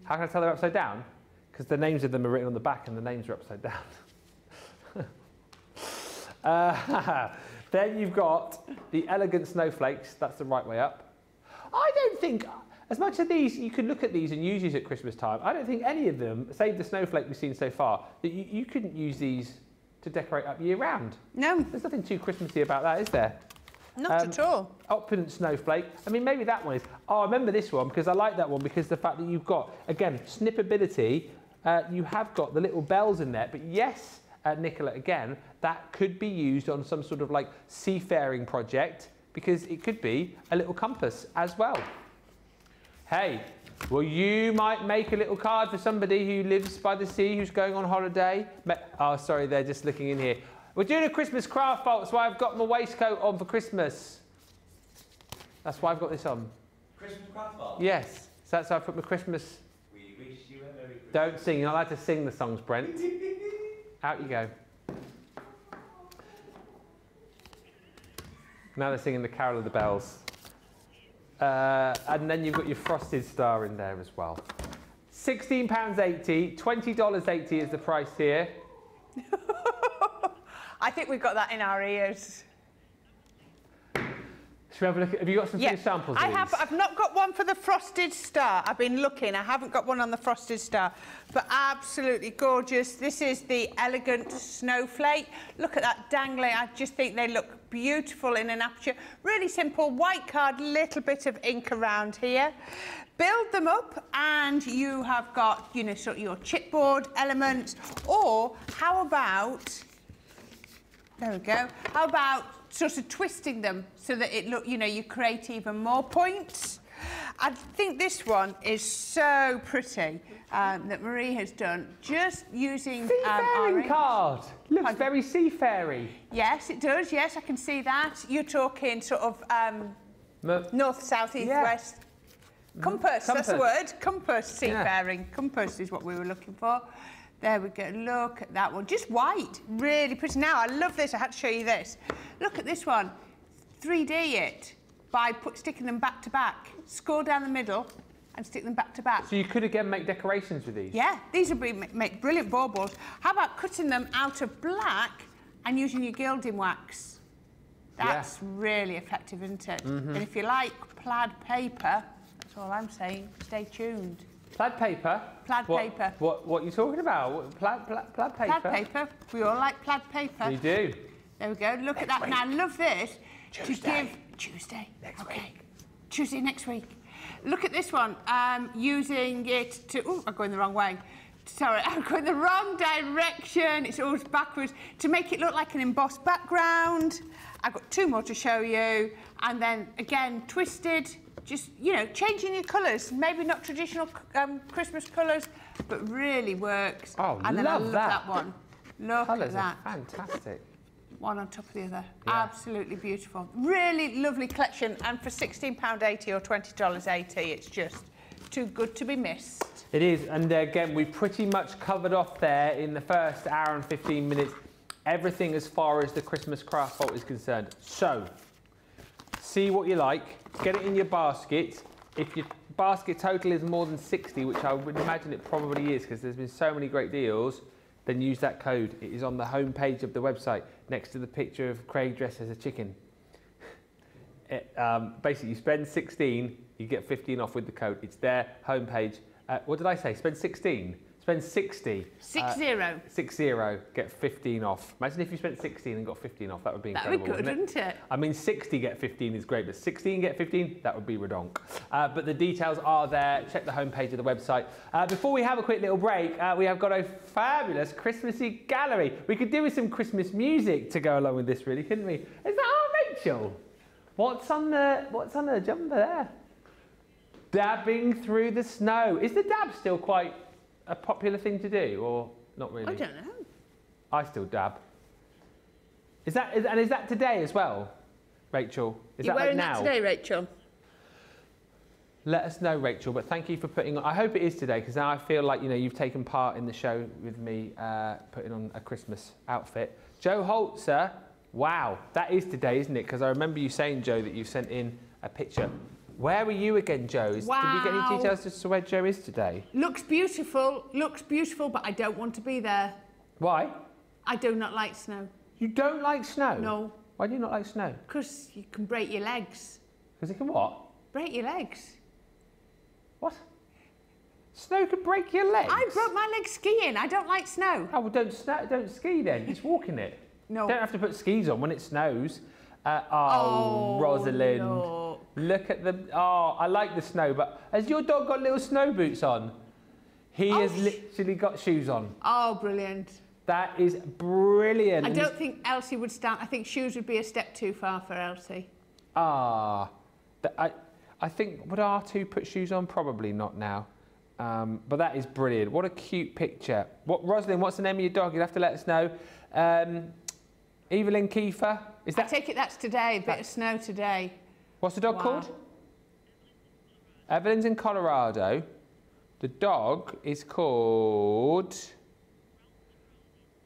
How can I tell they're upside down? Because the names of them are written on the back and the names are upside down. uh, then you've got the elegant snowflakes. That's the right way up. I don't think... As much as these, you could look at these and use these at Christmas time. I don't think any of them, save the snowflake we've seen so far, that you, you couldn't use these to decorate up year round. No. There's nothing too Christmassy about that, is there? Not um, at all. Opulent snowflake. I mean, maybe that one is. Oh, I remember this one because I like that one because the fact that you've got, again, snippability, uh, you have got the little bells in there. But yes, uh, Nicola, again, that could be used on some sort of like seafaring project because it could be a little compass as well. Hey, well, you might make a little card for somebody who lives by the sea, who's going on holiday. Oh, sorry, they're just looking in here. We're doing a Christmas craft vault, so I've got my waistcoat on for Christmas. That's why I've got this on. Christmas craft vault? Yes. So that's how I put my Christmas... We wish you a Merry Christmas. Don't sing. You're not allowed to sing the songs, Brent. Out you go. Now they're singing the Carol of the Bells. Uh, and then you've got your frosted star in there as well. sixteen pounds eighty, twenty dollars eighty is the price here. I think we've got that in our ears. Should we have a look at, have you got some yeah. samples I these? have, I've not got one for the frosted star. I've been looking, I haven't got one on the frosted star. But absolutely gorgeous. This is the elegant snowflake. Look at that dangling, I just think they look beautiful in an aperture. Really simple, white card, little bit of ink around here. Build them up and you have got, you know, sort of your chipboard elements. Or how about, there we go, how about sort of twisting them so that it look, you know, you create even more points. I think this one is so pretty um, that Marie has done just using um, seafaring card. Looks Pardon? very seafaring. Yes, it does. Yes, I can see that. You're talking sort of um, north, south, east, yeah. west. Compass, Compass. That's the word. Compass seafaring. Yeah. Compass is what we were looking for. There we go. Look at that one. Just white. Really pretty. Now I love this. I had to show you this. Look at this one. three D it. By put, sticking them back to back, score down the middle, and stick them back to back. So you could again make decorations with these. Yeah, these would be make brilliant baubles. How about cutting them out of black and using your gilding wax? That's yeah. really effective, isn't it? Mm-hmm. And if you like plaid paper, that's all I'm saying. Stay tuned. Plaid paper. Plaid what, paper. What? What are you talking about? What, plaid, plaid, plaid paper. Plaid paper. We all like plaid paper. We do. There we go. Look Let's at that. Wait. Now I love this Tuesday. to give. Tuesday. Next okay. week. Tuesday next week. Look at this one. Um, using it to... Oh, I'm going the wrong way. sorry, I'm going the wrong direction. It's always backwards. To make it look like an embossed background. I've got two more to show you. And then again, twisted. Just, you know, changing your colours. Maybe not traditional um, Christmas colours, but really works. Oh, and then love I love that, that one. Look colours at that. Are fantastic. One on top of the other. Yeah. Absolutely beautiful. Really lovely collection. And for sixteen pounds eighty or twenty dollars eighty, it's just too good to be missed. It is. And again, we pretty much covered off there in the first hour and fifteen minutes everything as far as the Christmas Craft Vault is concerned. So, see what you like. Get it in your basket. If your basket total is more than sixty, which I would imagine it probably is because there's been so many great deals, then use that code. It is on the home page of the website next to the picture of Craig dressed as a chicken. It, um, basically, you spend sixteen, you get fifteen off with the code. It's their homepage. Uh, what did I say? Spend sixteen. Spend sixty. Six uh, zero. Six zero. Get fifteen off. Imagine if you spent sixteen and got fifteen off. That would be incredible. That would be good, wouldn't it? wouldn't it? I mean, sixty get fifteen is great, but sixteen get fifteen, that would be redonk. Uh, but the details are there. Check the homepage of the website. Uh, before we have a quick little break, uh, we have got a fabulous Christmassy gallery. We could do with some Christmas music to go along with this, really, couldn't we? Is that our Rachel? What's on the What's on the jumper there? Dabbing through the snow. Is the dab still quite a popular thing to do, or not really? I don't know. I still dab. Is that is, and is that today as well, Rachel? Is You're that wearing like now? that today, Rachel? Let us know, Rachel. But thank you for putting on. I hope it is today because now I feel like you know you've taken part in the show with me uh, putting on a Christmas outfit. Joe Holzer. Wow, that is today, isn't it? Because I remember you saying, Joe, that you sent in a picture. Where were you again, Joe? Wow. Did we get any details as to where Joe is today? Looks beautiful, looks beautiful, but I don't want to be there. Why? I do not like snow. You don't like snow? No. Why do you not like snow? Because you can break your legs. Because it can what? Break your legs. What? Snow can break your legs? I broke my legs skiing. I don't like snow. Oh, well, don't, snow, don't ski then. Just walk in it. No. You don't have to put skis on when it snows. Uh, oh, oh, Rosalind. No. Look at the, oh, I like the snow, but has your dog got little snow boots on? He oh, has literally got shoes on. Oh, brilliant. That is brilliant. I don't think Elsie would stand, I think shoes would be a step too far for Elsie. Ah, I, I think, would R two put shoes on? Probably not now. Um, but that is brilliant. What a cute picture. What, Rosalind, what's the name of your dog? You'll have to let us know. Um, Evelyn Kiefer, is that? I take it that's today, a bit of snow today. What's the dog wow. called? Evelyn's in Colorado. The dog is called...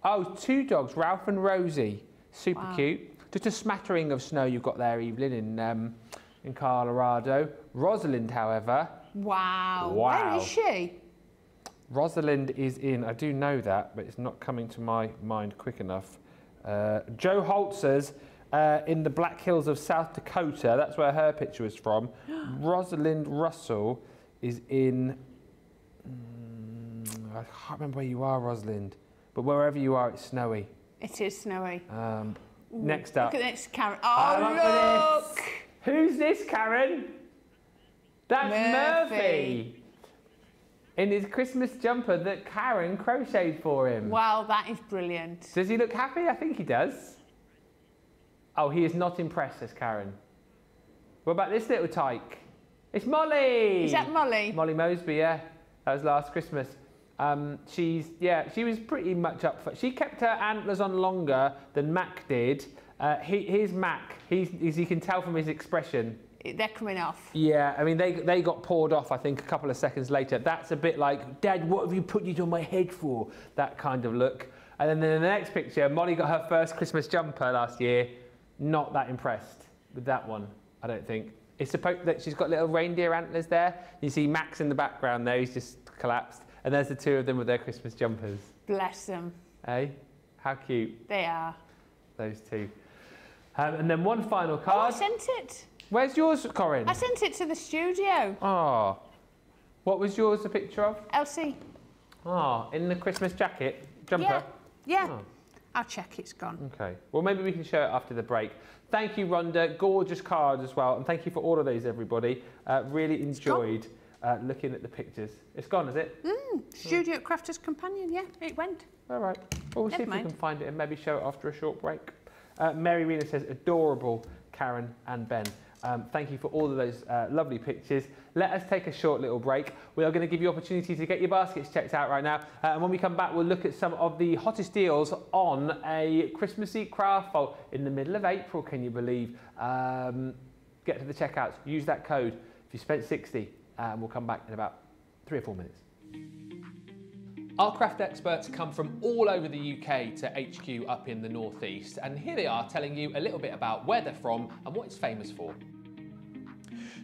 Oh, two dogs, Ralph and Rosie. Super wow. cute. Just a smattering of snow you've got there, Evelyn, in, um, in Colorado. Rosalind, however... Wow. Wow. Where is she? Rosalind is in... I do know that, but it's not coming to my mind quick enough. Uh, Joe Holtzer's... Uh, in the Black Hills of South Dakota, that's where her picture was from. Rosalind Russell is in, mm, I can't remember where you are, Rosalind, but wherever you are, it's snowy. It is snowy. Um, next up. Look at this, Karen. Oh, look! Who's this, Karen? That's Murphy. Murphy. In his Christmas jumper that Karen crocheted for him. Wow, that is brilliant. Does he look happy? I think he does. Oh, he is not impressed, says Karen. What about this little tyke? It's Molly! Is that Molly? Molly Moseby, yeah. That was last Christmas. Um, she's, yeah, she was pretty much up for... She kept her antlers on longer than Mac did. Uh, he, here's Mac. He's, as you can tell from his expression. They're coming off. Yeah, I mean, they, they got poured off, I think, a couple of seconds later. That's a bit like, Dad, what have you put these on my head for? That kind of look. And then in the next picture, Molly got her first Christmas jumper last year. Not that impressed with that one, I don't think. It's supposed that she's got little reindeer antlers there. You see Max in the background there, he's just collapsed. And there's the two of them with their Christmas jumpers. Bless them. Hey, eh? How cute. They are. Those two. Um, and then one final card. Oh, I sent it. Where's yours, Corinne? I sent it to the studio. Oh. What was yours a picture of? Elsie. Oh, in the Christmas jacket, jumper? Yeah, yeah. Oh. I'll check it's gone. Okay. Well, maybe we can show it after the break. Thank you, Rhonda. Gorgeous card as well. And thank you for all of those, everybody. Uh, really enjoyed uh, looking at the pictures. It's gone, is it? Mm, studio at Crafter's Companion, yeah, it went. All right. Well, we'll Never see if mind. we can find it and maybe show it after a short break. Uh, Mary Rena says, adorable, Karen and Ben. Um, thank you for all of those uh, lovely pictures. Let us take a short little break. We are going to give you opportunity to get your baskets checked out right now. Uh, and when we come back, we'll look at some of the hottest deals on a Christmassy Craft Vault in the middle of April, can you believe? Um, get to the checkouts. Use that code if you spent sixty. And we'll come back in about three or four minutes. Our craft experts come from all over the U K to H Q up in the northeast, and here they are telling you a little bit about where they're from and what it's famous for.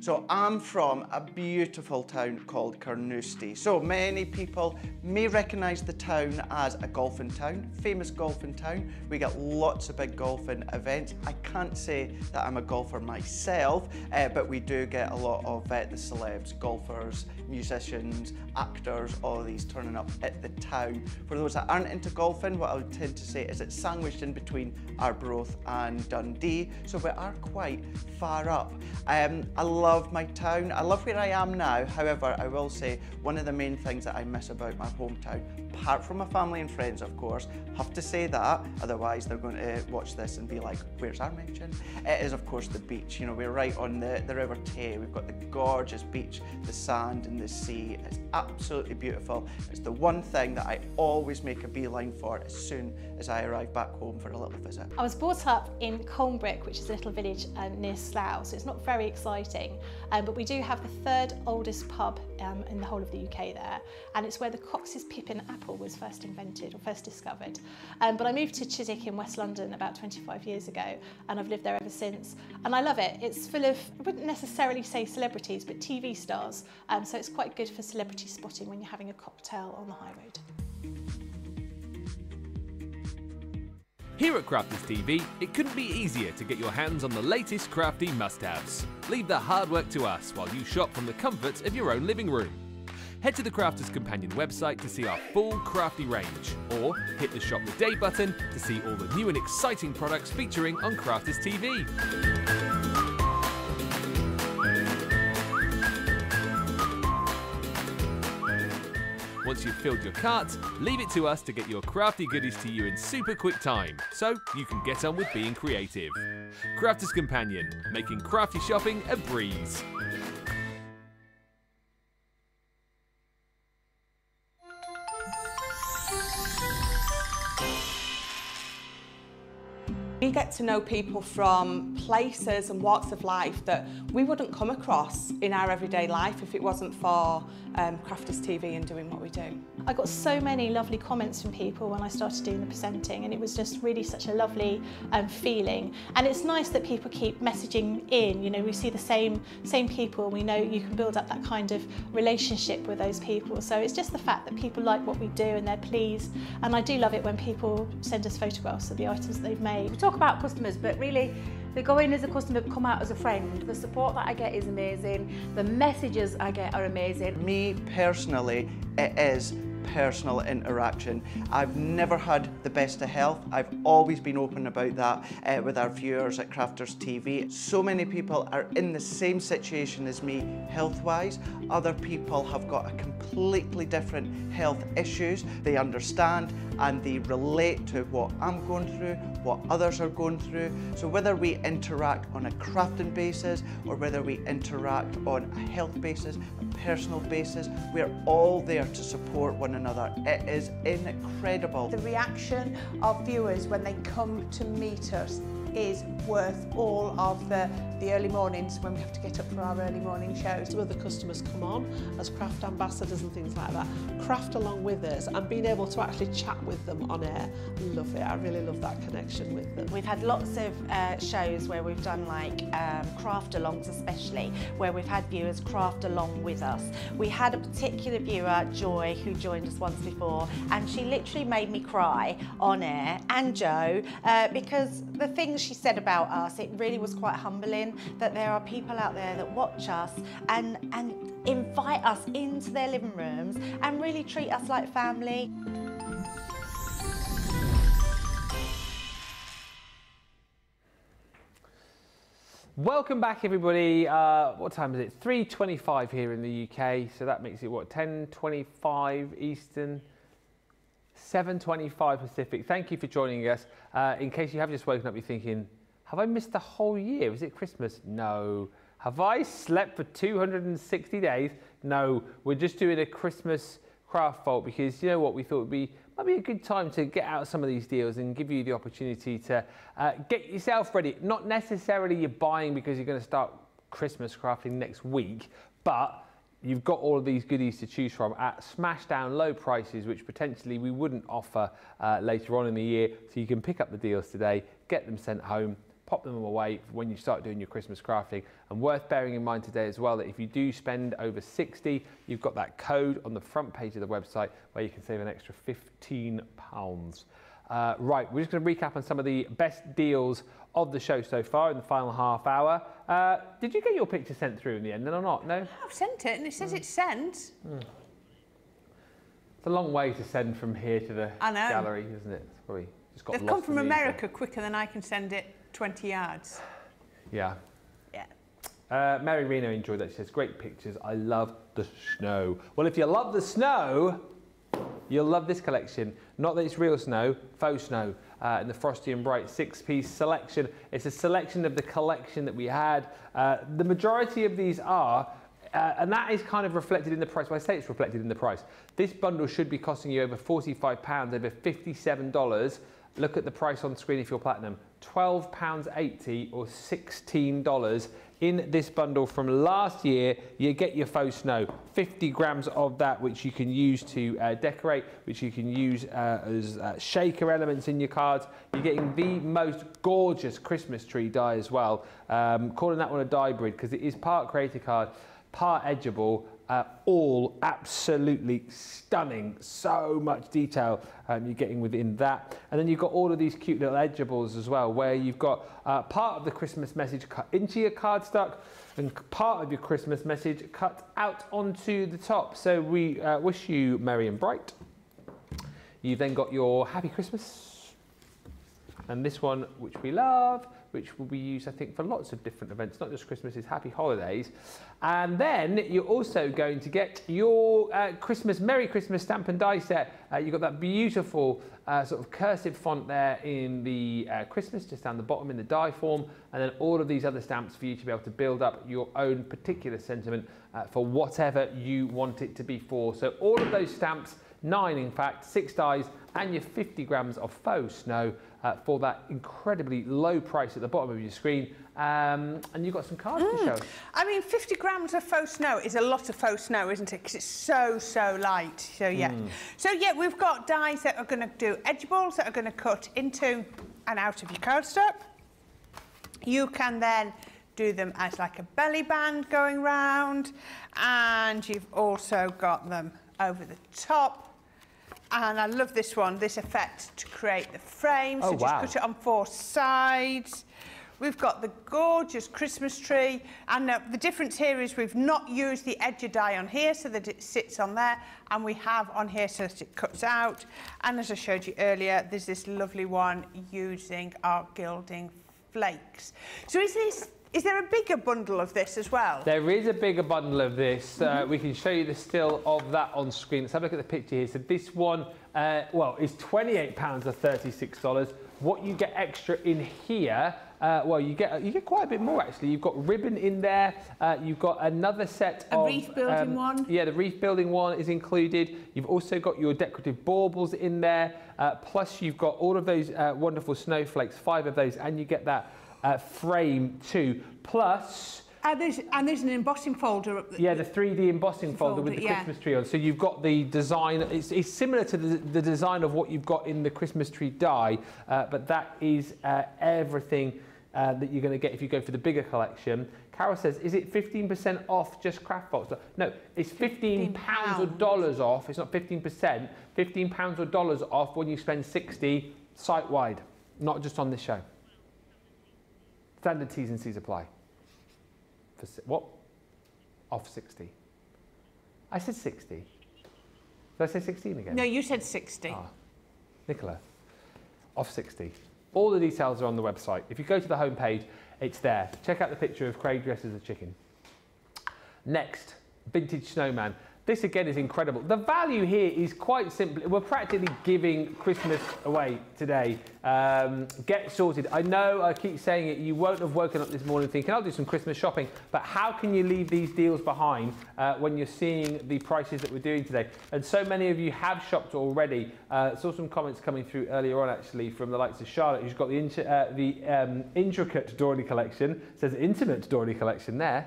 So I'm from a beautiful town called Carnoustie. So many people may recognise the town as a golfing town, famous golfing town. We get lots of big golfing events. I can't say that I'm a golfer myself, uh, but we do get a lot of uh, the celebs, golfers, musicians, actors, all these turning up at the town. For those that aren't into golfing, what I would tend to say is it's sandwiched in between Arbroath and Dundee, so we are quite far up. Um, I love I love my town, I love where I am now. However, I will say one of the main things that I miss about my hometown, apart from my family and friends of course, have to say that, otherwise they're going to watch this and be like, where's our mention? It is of course the beach. You know, we're right on the, the River Tay, we've got the gorgeous beach, the sand and the sea, it's absolutely beautiful. It's the one thing that I always make a beeline for as soon as I arrive back home for a little visit. I was brought up in Colnbrick, which is a little village um, near Slough, so it's not very exciting. Um, but we do have the third oldest pub um, in the whole of the U K there, and it's where the Cox's Pippin apple was first invented or first discovered. Um, but I moved to Chiswick in West London about twenty-five years ago, and I've lived there ever since, and I love it. It's full of, I wouldn't necessarily say celebrities, but T V stars, um, so it's quite good for celebrity spotting when you're having a cocktail on the high road. Here at Crafters T V, it couldn't be easier to get your hands on the latest crafty must-haves. Leave the hard work to us while you shop from the comforts of your own living room. Head to the Crafter's Companion website to see our full crafty range, or hit the Shop the Day button to see all the new and exciting products featuring on Crafters T V. Once you've filled your cart, leave it to us to get your crafty goodies to you in super quick time, so you can get on with being creative. Crafter's Companion, making crafty shopping a breeze. We get to know people from places and walks of life that we wouldn't come across in our everyday life if it wasn't for um, Crafters T V and doing what we do. I got so many lovely comments from people when I started doing the presenting, and it was just really such a lovely um, feeling. And it's nice that people keep messaging in, you know, we see the same, same people, and we know you can build up that kind of relationship with those people. So it's just the fact that people like what we do and they're pleased. And I do love it when people send us photographs of the items they've made. Talk about customers, but really they go in as a customer, come out as a friend. The support that I get is amazing, the messages I get are amazing. Me personally, it is personal interaction. I've never had the best of health. I've always been open about that uh, with our viewers at Crafters T V. So many people are in the same situation as me health-wise. Other people have got a completely different health issues. They understand and they relate to what I'm going through, what others are going through. So whether we interact on a crafting basis or whether we interact on a health basis, a personal basis, we're all there to support one another. It is incredible. The reaction of viewers when they come to meet us is worth all of the, the early mornings when we have to get up for our early morning shows. Other customers come on as craft ambassadors and things like that, craft along with us, and being able to actually chat with them on air. Love it, I really love that connection with them. We've had lots of uh, shows where we've done like um, craft alongs especially, where we've had viewers craft along with us. We had a particular viewer, Joy, who joined us once before, and she literally made me cry on air, and Joe, uh, because the things she said about us, it really was quite humbling that there are people out there that watch us and, and invite us into their living rooms and really treat us like family. Welcome back, everybody. Uh, what time is it? three twenty-five here in the U K, so that makes it what, ten twenty-five Eastern, seven twenty-five Pacific. Thank you for joining us. Uh, in case you have just woken up, you're thinking, have I missed the whole year? Is it Christmas? No. Have I slept for two hundred sixty days? No. We're just doing a Christmas Craft Vault because you know what, we thought would be might be a good time to get out some of these deals and give you the opportunity to uh, get yourself ready. Not necessarily you're buying because you're going to start Christmas crafting next week, but you've got all of these goodies to choose from at smashed down low prices, which potentially we wouldn't offer uh, later on in the year. So you can pick up the deals today, get them sent home, pop them away when you start doing your Christmas crafting. And worth bearing in mind today as well that if you do spend over sixty, you've got that code on the front page of the website where you can save an extra fifteen pounds. Uh, right, we're just going to recap on some of the best deals of the show so far in the final half hour. Uh, did you get your picture sent through in the end then or not? No? I've sent it and it says mm. it's sent. Mm. It's a long way to send from here to the I know. gallery, isn't it? It's probably just got They've lost come from America evening. quicker than I can send it. twenty yards. Yeah. Yeah. Uh, Mary Reno enjoyed that. She says, great pictures. I love the snow. Well, if you love the snow, you'll love this collection. Not that it's real snow, faux snow. Uh, in the Frosty and Bright six-piece selection. It's a selection of the collection that we had. Uh, the majority of these are, uh, and that is kind of reflected in the price. Well, I say it's reflected in the price. This bundle should be costing you over forty-five pounds, over fifty-seven dollars. Look at the price on screen if you're platinum. twelve pounds eighty or sixteen dollars in this bundle from last year. You get your faux snow, fifty grams of that, which you can use to uh, decorate, which you can use uh, as uh, shaker elements in your cards. You're getting the most gorgeous Christmas tree die as well. Um, calling that one a die breed because it is part creator card, part edgeable. Uh, all absolutely stunning, so much detail um, you're getting within that. And then you've got all of these cute little edgeables as well, where you've got uh, part of the Christmas message cut into your cardstock and part of your Christmas message cut out onto the top. So we uh, wish you merry and bright. You've then got your happy Christmas, and this one which we love, which will be used, I think, for lots of different events, not just Christmas, it's happy holidays. And then you're also going to get your uh, Christmas, Merry Christmas stamp and die set. Uh, you've got that beautiful uh, sort of cursive font there in the uh, Christmas, just down the bottom in the die form, and then all of these other stamps for you to be able to build up your own particular sentiment uh, for whatever you want it to be for. So all of those stamps, nine in fact, six dies, and your fifty grams of faux snow uh, for that incredibly low price at the bottom of your screen. Um, and you've got some cards mm. to show. I mean, fifty grams of faux snow is a lot of faux snow, isn't it? Because it's so, so light. So, yeah. Mm. So, yeah, we've got dies that are going to do edgeables that are going to cut into and out of your cardstock. You can then do them as like a belly band going round. And you've also got them over the top. And I love this one, this effect to create the frame. So oh, wow. just cut it on four sides. We've got the gorgeous Christmas tree. And uh, the difference here is we've not used the edger die on here so that it sits on there. And we have on here so that it cuts out. And as I showed you earlier, there's this lovely one using our gilding flakes. So is this... Is there a bigger bundle of this as well? There is a bigger bundle of this. Uh, we can show you the still of that on screen. Let's have a look at the picture here. So this one, uh, well, is twenty-eight pounds or thirty-six dollars. What you get extra in here, uh, well, you get you get quite a bit more, actually. You've got ribbon in there. Uh, you've got another set a of... A wreath building um, one. Yeah, the wreath building one is included. You've also got your decorative baubles in there. Uh, plus, you've got all of those uh, wonderful snowflakes, five of those, and you get that Uh, frame two, plus... Uh, there's, and there's an embossing folder up there. Yeah, the three D embossing folder, folder with the yeah. Christmas tree on. So you've got the design. It's, it's similar to the, the design of what you've got in the Christmas tree die, uh, but that is uh, everything uh, that you're going to get if you go for the bigger collection. Carol says, is it fifteen percent off just Craft Vault? No, it's fifteen pounds or dollars off. It's not fifteen percent. fifteen pounds or dollars off when you spend sixty site-wide, not just on this show. Standard T's and C's apply. For what? Off sixty. I said sixty. Did I say sixteen again? No, you said sixty. Ah. Nicola, off sixty. All the details are on the website. If you go to the homepage, It's there. Check out the picture of Craig dressed as a chicken. Next, Vintage Snowman. This again is incredible. The value here is quite simple. We're practically giving Christmas away today. Um, get sorted. I know I keep saying it, you won't have woken up this morning thinking, I'll do some Christmas shopping, but how can you leave these deals behind uh, when you're seeing the prices that we're doing today? And so many of you have shopped already. Uh, saw some comments coming through earlier on actually from the likes of Charlotte, who's got the, int uh, the um, Intricate Doily collection. It says Intimate Doily collection there.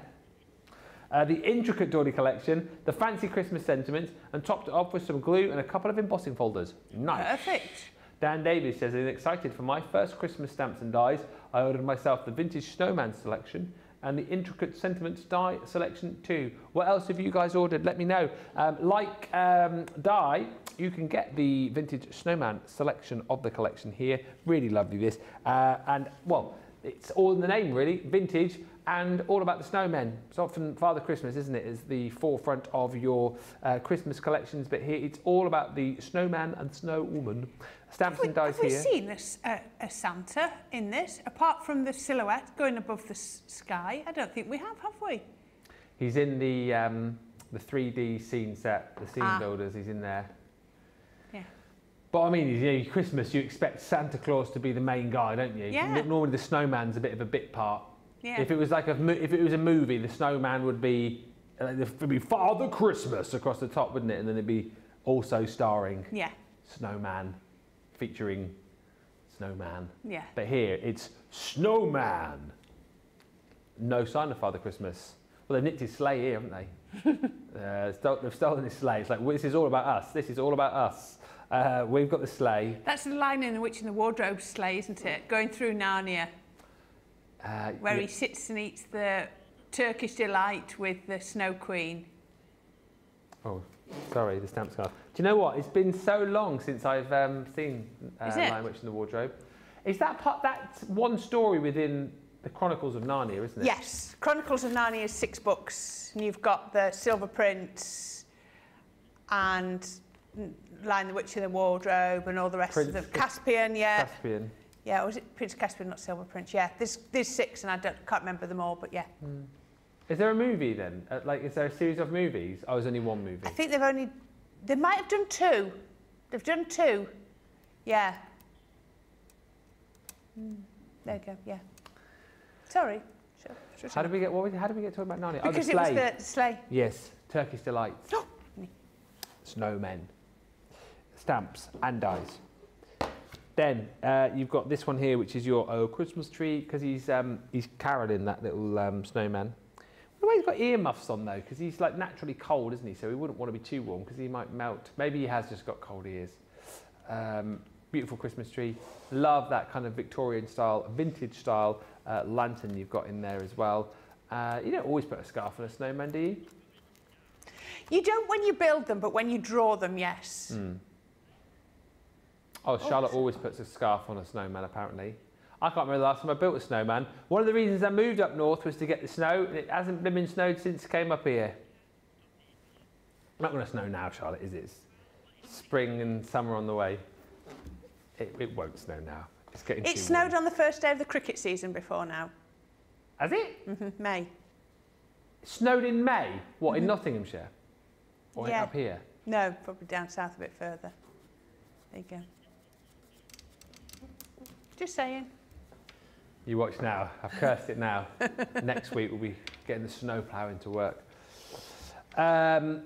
Uh, the Intricate Doily collection, the Fancy Christmas Sentiment, and topped it off with some glue and a couple of embossing folders. Nice. Perfect. Dan Davies says, I'm excited for my first Christmas stamps and dies. I ordered myself the Vintage Snowman selection and the Intricate Sentiments die selection too. What else have you guys ordered? Let me know. Um, like um, die, you can get the Vintage Snowman selection of the collection here. Really lovely this. Uh, and, well, it's all in the name really, vintage, and all about the snowmen. It's often Father Christmas, isn't it? It's the forefront of your uh, Christmas collections, but here it's all about the snowman and snowwoman. Stamps we, and dies here. Have we seen a, a, a Santa in this? Apart from the silhouette going above the s sky, I don't think we have, have we? He's in the, um, the three D scene set, the scene ah. builders, he's in there. But I mean, you know, Christmas, you expect Santa Claus to be the main guy, don't you? Yeah. Normally the snowman's a bit of a bit part. Yeah. If it was like a if it was a movie, the snowman would be uh, it'd be Father Christmas across the top, wouldn't it? And then it'd be also starring yeah. Snowman, featuring Snowman. Yeah. But here it's Snowman. No sign of Father Christmas. Well, they nicked his sleigh here, haven't they? uh, st they've stolen his sleigh. It's like, well, this is all about us. This is all about us. Uh, we've got the sleigh. That's The Lion in the Witch and the Wardrobe sleigh, isn't it? Going through Narnia, uh, where yeah. he sits and eats the Turkish delight with the Snow Queen. Oh, sorry, the stamp scarf. Do you know what? It's been so long since I've um, seen uh, The Lion, Witch and the Wardrobe. Is that part? That's one story within the Chronicles of Narnia, isn't it? Yes, Chronicles of Narnia is six books, and you've got the Silver Prince and Lion the Witch in the Wardrobe and all the rest Prince of them. Caspian, yeah. Caspian. Yeah, or was it Prince Caspian, not Silver Prince? Yeah, there's, there's six and I don't, can't remember them all, but yeah. Mm. Is there a movie then? Uh, like, is there a series of movies? Oh, there's only one movie. I think they've only, they might have done two. They've done two. Yeah. Mm. There you go, yeah. Sorry. Sure, sure, how did we get, what was, how did we get talking about Narnia? Because oh, the sleigh. It was the sleigh. Yes, Turkish delight. Oh. Snowmen. Stamps and dies. Then uh, you've got this one here, which is your oh, Christmas tree, because he's um, he's caroling, that little um, snowman. I wonder why he's got earmuffs on though, because he's like naturally cold, isn't he? So he wouldn't want to be too warm because he might melt. Maybe he has just got cold ears. Um, beautiful Christmas tree. Love that kind of Victorian style, vintage style uh, lantern you've got in there as well. Uh, you don't always put a scarf on a snowman, do you? You don't when you build them, but when you draw them, yes. Mm. Oh, Charlotte always puts a scarf on a snowman, apparently. I can't remember the last time I built a snowman. One of the reasons I moved up north was to get the snow, and it hasn't been snowed since I came up here. Not going to snow now, Charlotte, is it? It's spring and summer on the way. It, it won't snow now. It's getting It snowed warm. On the first day of the cricket season before now. Has it? Mm-hmm, May. It snowed in May? What, mm-hmm. in Nottinghamshire? Or yeah. up here? No, probably down south a bit further. There you go. Just saying. You watch now. I've cursed it now. Next week we'll be getting the snow plough into work. Um,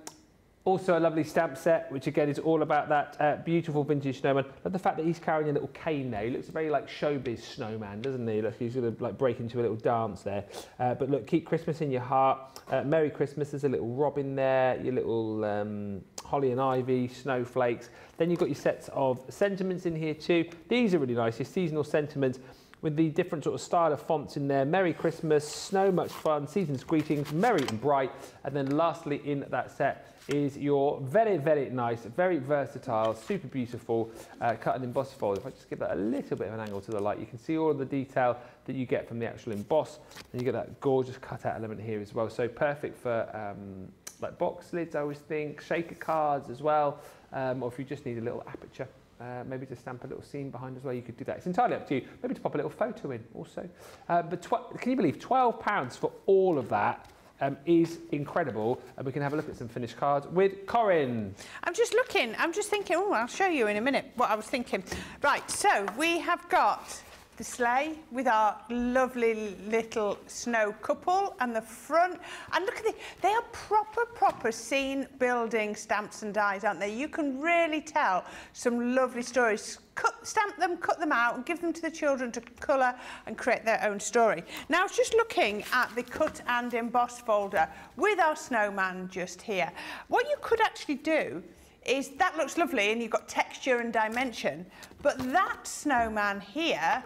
also a lovely stamp set, which again is all about that uh, beautiful vintage snowman. But the fact that he's carrying a little cane there, he looks very like showbiz snowman, doesn't he? Look, he's going to like break into a little dance there. Uh, but look, keep Christmas in your heart. Uh, Merry Christmas. There's a little robin there. Your little um, holly and ivy, snowflakes. Then you've got your sets of sentiments in here too. These are really nice, your seasonal sentiments with the different sort of style of fonts in there. Merry Christmas, Snow Much Fun, Season's Greetings, Merry and Bright. And then lastly in that set is your very, very nice, very versatile, super beautiful uh, cut and emboss fold. If I just give that a little bit of an angle to the light, you can see all of the detail that you get from the actual emboss. And you get that gorgeous cutout element here as well. So perfect for um, like box lids, I always think, shaker cards as well. Um, or if you just need a little aperture Uh, maybe to stamp a little scene behind as well. You could do that. It's entirely up to you. Maybe to pop a little photo in also. Uh, but can you believe twelve pounds for all of that? Um, is incredible, and we can have a look at some finished cards with Corinne. I'm just looking, I'm just thinking, oh, I'll show you in a minute what I was thinking. Right, so we have got the sleigh with our lovely little snow couple and the front. And look at the, they are proper, proper scene building stamps and dies, aren't they? You can really tell some lovely stories. Cut, stamp them, cut them out, and give them to the children to colour and create their own story. Now, it's just looking at the cut and emboss folder with our snowman just here. What you could actually do is, that looks lovely and you've got texture and dimension, but that snowman here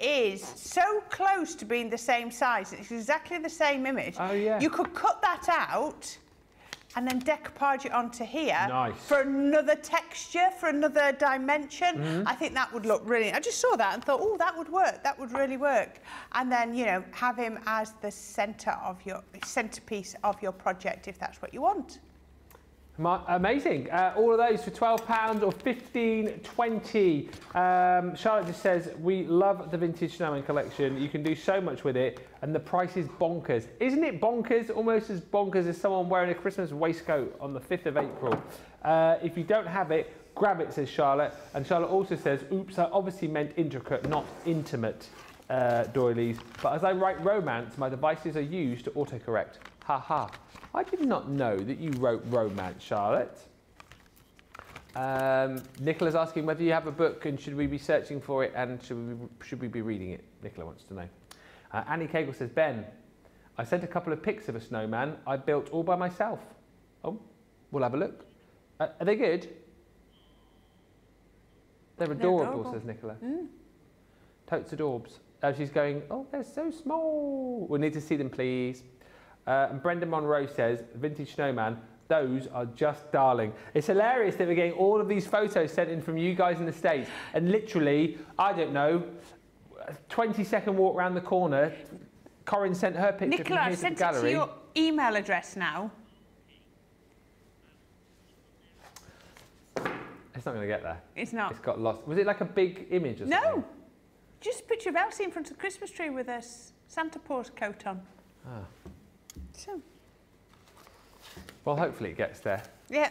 is so close to being the same size. It's exactly the same image. Oh, yeah. You could cut that out and then decoupage it onto here. Nice. For another texture, for another dimension. Mm-hmm. I think that would look brilliant. I just saw that and thought, oh, that would work, that would really work. And then, you know, have him as the centre of your, centrepiece of your project, if that's what you want. Amazing. Uh, all of those for twelve pounds or fifteen, twenty. Um, Charlotte just says, we love the Vintage Snowman collection. You can do so much with it, and the price is bonkers. Isn't it bonkers? Almost as bonkers as someone wearing a Christmas waistcoat on the fifth of April. Uh, if you don't have it, grab it, says Charlotte. And Charlotte also says, oops, I obviously meant intricate, not intimate uh, doilies. But as I write romance, my devices are used to autocorrect. Ha ha. I did not know that you wrote romance, Charlotte. Um, Nicola's asking whether you have a book and should we be searching for it and should we, should we be reading it? Nicola wants to know. Uh, Annie Cagle says, Ben, I sent a couple of pics of a snowman I built all by myself. Oh, we'll have a look. Uh, are they good? They're adorable, They're adorable. says Nicola. Mm. Totes adorbs. Uh, she's going, oh, they're so small. We need to see them, please. Uh, and Brenda Monroe says, Vintage Snowman, those are just darling. It's hilarious that we're getting all of these photos sent in from you guys in the States. And literally, I don't know, a twenty second walk around the corner, Corinne sent her picture Nicola, from here to the gallery. Nicola, I sent it to your email address now. It's not going to get there. It's not. It's got lost. Was it like a big image or something? No. Just a picture of Elsie in front of the Christmas tree with a Santa Paws coat on. Ah. So. Well, hopefully it gets there. Yeah.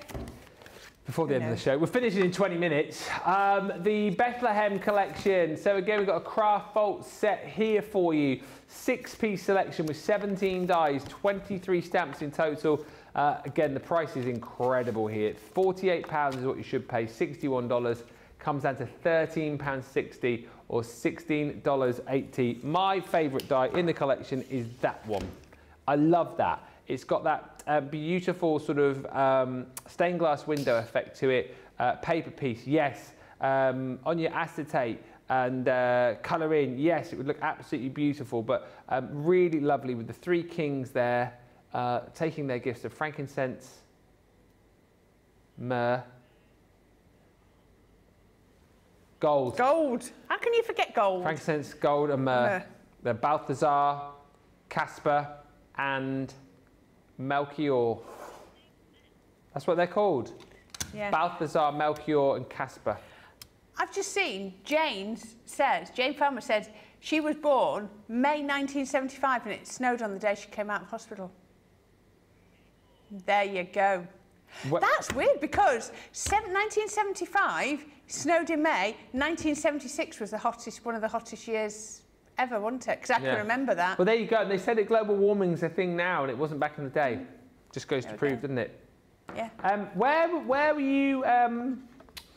Before the end of the show. We're finishing in twenty minutes. Um, the Bethlehem collection. So again, we've got a Craft Vault set here for you. Six-piece selection with seventeen dies, twenty-three stamps in total. Uh, again, the price is incredible here. forty-eight pounds is what you should pay, sixty-one dollars. Comes down to thirteen pounds sixty or sixteen dollars eighty. My favourite die in the collection is that one. I love that. It's got that uh, beautiful sort of um, stained glass window effect to it. Uh, paper piece, yes. Um, on your acetate and uh, colour in, yes, it would look absolutely beautiful, but um, really lovely with the three kings there, uh, taking their gifts of frankincense, myrrh, gold. Gold. How can you forget gold? Frankincense, gold, and myrrh. The Balthazar, Casper, and Melchior. That's what they're called. Yeah. Balthazar, Melchior, and Casper. I've just seen Jane's says, Jane Farmer says, she was born May nineteen seventy-five and it snowed on the day she came out of hospital. There you go. What? That's weird because nineteen seventy-five snowed in May, nineteen seventy-six was the hottest, one of the hottest years ever, wasn't it? Because I yeah. can remember that. Well, there you go. And they said that global warming's a thing now, and it wasn't back in the day. Just goes there to prove, go. doesn't it? Yeah. Um, where, where were you? Um,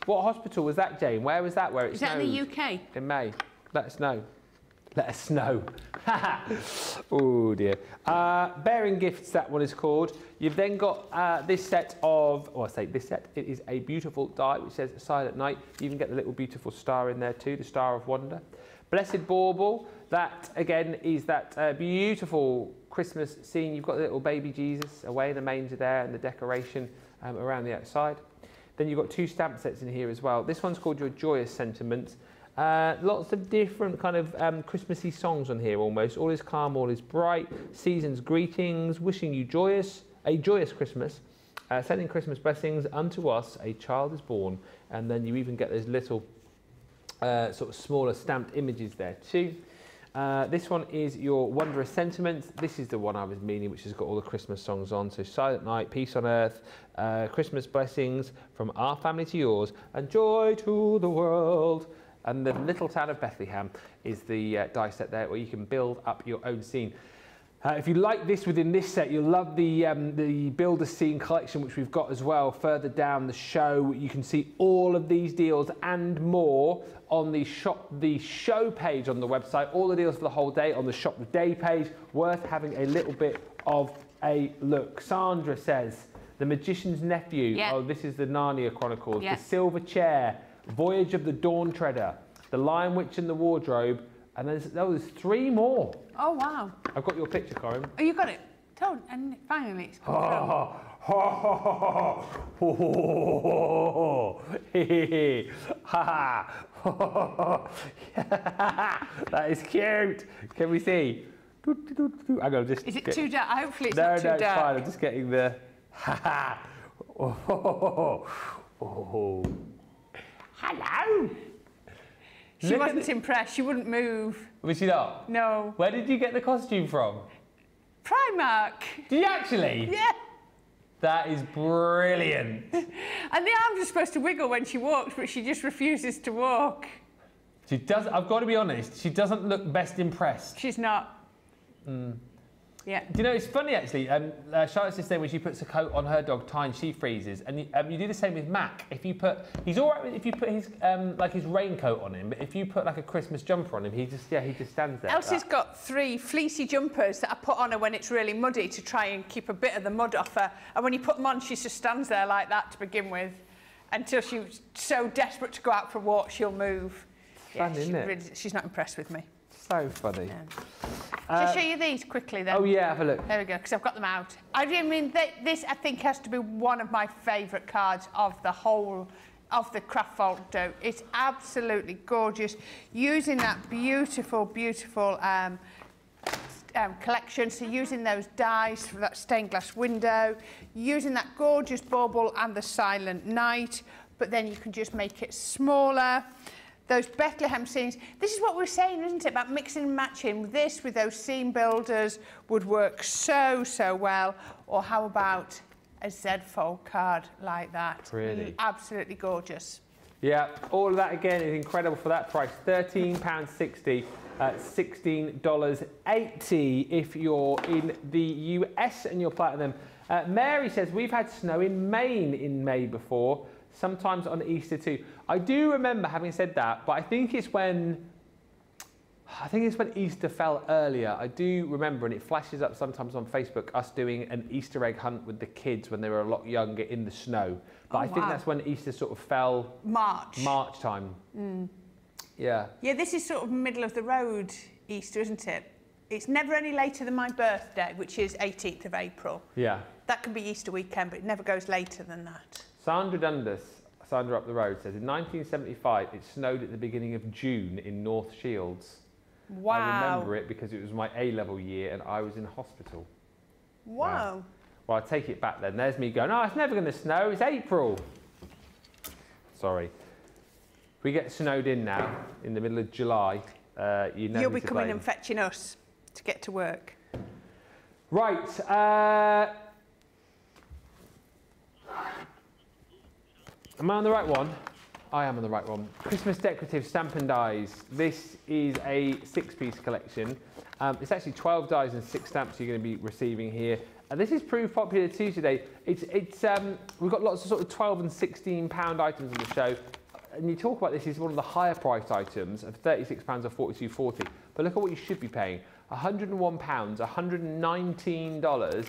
what hospital was that, Jane? Where was that? Where it Is snowed? That in the U K? In May. Let us know. Let us know. Oh dear. Uh, Bearing Gifts, that one is called. You've then got uh, this set of, oh, I say this set, it is a beautiful die, which says Silent Night. You can get the little beautiful star in there too, the Star of Wonder. Blessed Bauble, that again is that uh, beautiful Christmas scene. You've got the little baby Jesus away in the manger there and the decoration um, around the outside. Then you've got two stamp sets in here as well. This one's called Your Joyous Sentiments. Uh, lots of different kind of um, Christmassy songs on here almost. All is calm, all is bright, season's greetings, wishing you joyous, a joyous Christmas. uh, sending Christmas blessings, unto us a child is born. And then you even get those little uh, sort of smaller stamped images there too. Uh, this one is your Wondrous Sentiments. This is the one I was meaning, which has got all the Christmas songs on. So Silent Night, Peace on Earth, uh, Christmas Blessings, From Our Family to Yours, and Joy to the World. And the Little Town of Bethlehem is the uh, die set there, where you can build up your own scene. Uh, if you like this within this set, you'll love the, um, the Builder Scene collection, which we've got as well. Further down the show, you can see all of these deals and more on the shop, the show page on the website. All the deals for the whole day on the shop the day page. Worth having a little bit of a look. Sandra says, The Magician's Nephew. Yep. Oh, this is the Narnia Chronicles. Yep. The Silver Chair, Voyage of the Dawn Treader, The Lion, Witch and the Wardrobe. And there's, oh, there's three more. Oh, wow. I've got your picture, Corinne. Oh, you got it. Told, and finally it's come oh, through. Oh, oh, oh, that is cute. Can we see? I'm gonna just is it get, too dark? Hopefully it's no, not too no, dark. No, no, it's fine. I'm just getting the... Ha oh, oh, oh, oh. Hello. She Look wasn't impressed. She wouldn't move. Was she not? No. Where did you get the costume from? Primark. Did you actually? Yeah. That is brilliant. And the arms are supposed to wiggle when she walks, but she just refuses to walk. She does. I've got to be honest. She doesn't look best impressed. She's not. Mm. Yeah. Do you know, it's funny, actually. Um, uh, Charlotte's just saying when she puts a coat on her dog, Tyne, she freezes. And you, um, you do the same with Mac. If you put, he's all right with, if you put his, um, like his raincoat on him, but if you put like a Christmas jumper on him, he just, yeah, he just stands there. Elsie's like got three fleecy jumpers that I put on her when it's really muddy to try and keep a bit of the mud off her. And when you put them on, she just stands there like that to begin with, until she's so desperate to go out for a walk, she'll move. It's yeah, fun, she isn't it? Really, she's not impressed with me. So funny. Yeah. Uh, Shall I show you these quickly then? Oh yeah, have a look. There we go, because I've got them out. I mean, th this I think has to be one of my favourite cards of the whole, of the Craft Vault dough. It's absolutely gorgeous. Using that beautiful, beautiful um, um, collection, so using those dies for that stained glass window, using that gorgeous bauble and the Silent Night, but then you can just make it smaller. Those Bethlehem scenes. This is what we're saying, isn't it, about mixing and matching. This with those scene builders would work so, so well. Or how about a Z-fold card like that? Really? Absolutely gorgeous. Yeah, all of that, again, is incredible for that price. thirteen pounds sixty, uh, sixteen dollars eighty if you're in the U S and you're platinum. Uh, Mary says, we've had snow in Maine in May before. Sometimes on Easter too. I do remember having said that, but I think it's when I think it's when Easter fell earlier. I do remember, and it flashes up sometimes on Facebook, us doing an Easter egg hunt with the kids when they were a lot younger in the snow. But oh, I wow. think that's when Easter sort of fell. March. March time. Mm. Yeah. Yeah, this is sort of middle of the road Easter, isn't it? It's never any later than my birthday, which is eighteenth of April. Yeah. That can be Easter weekend, but it never goes later than that. Sandra Dundas, Sandra up the road, says, in nineteen seventy-five, it snowed at the beginning of June in North Shields. Wow. I remember it because it was my A level year and I was in hospital. Wow. wow. Well, I take it back then. There's me going, oh, it's never going to snow. It's April. Sorry. We get snowed in now in the middle of July. Uh, you know You'll be coming blame. and fetching us to get to work. Right. Uh... Am I on the right one? I am on the right one. Christmas Decorative Stampin' Dies. This is a six-piece collection. Um, it's actually twelve dies and six stamps you're going to be receiving here. And this is proved popular too today. It's, it's, um, we've got lots of sort of twelve and sixteen pound items on the show. And you talk about this is one of the higher priced items of thirty-six pounds or forty-two forty. But look at what you should be paying. one hundred and one pounds, one hundred and nineteen dollars.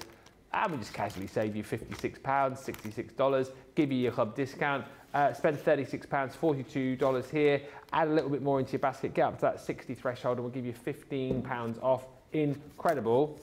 And we just casually save you fifty-six pounds, sixty-six dollars, give you your club discount, uh, spend thirty-six pounds, forty-two dollars here, add a little bit more into your basket, get up to that sixty threshold and we'll give you fifteen pounds off. Incredible.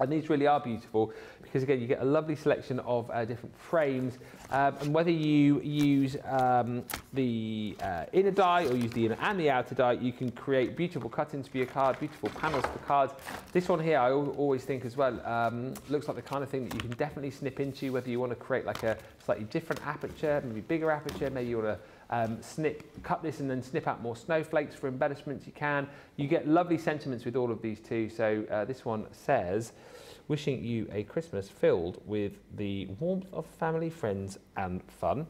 And these really are beautiful because, again, you get a lovely selection of uh, different frames. Um, and whether you use um, the uh, inner die or use the inner and the outer die, you can create beautiful cut-ins for your card, beautiful panels for cards. This one here, I always think as well, um, looks like the kind of thing that you can definitely snip into, whether you want to create like a slightly different aperture, maybe bigger aperture, maybe you want to Um, snip, cut this and then snip out more snowflakes for embellishments. You can. You get lovely sentiments with all of these too. So uh, this one says, wishing you a Christmas filled with the warmth of family, friends and fun.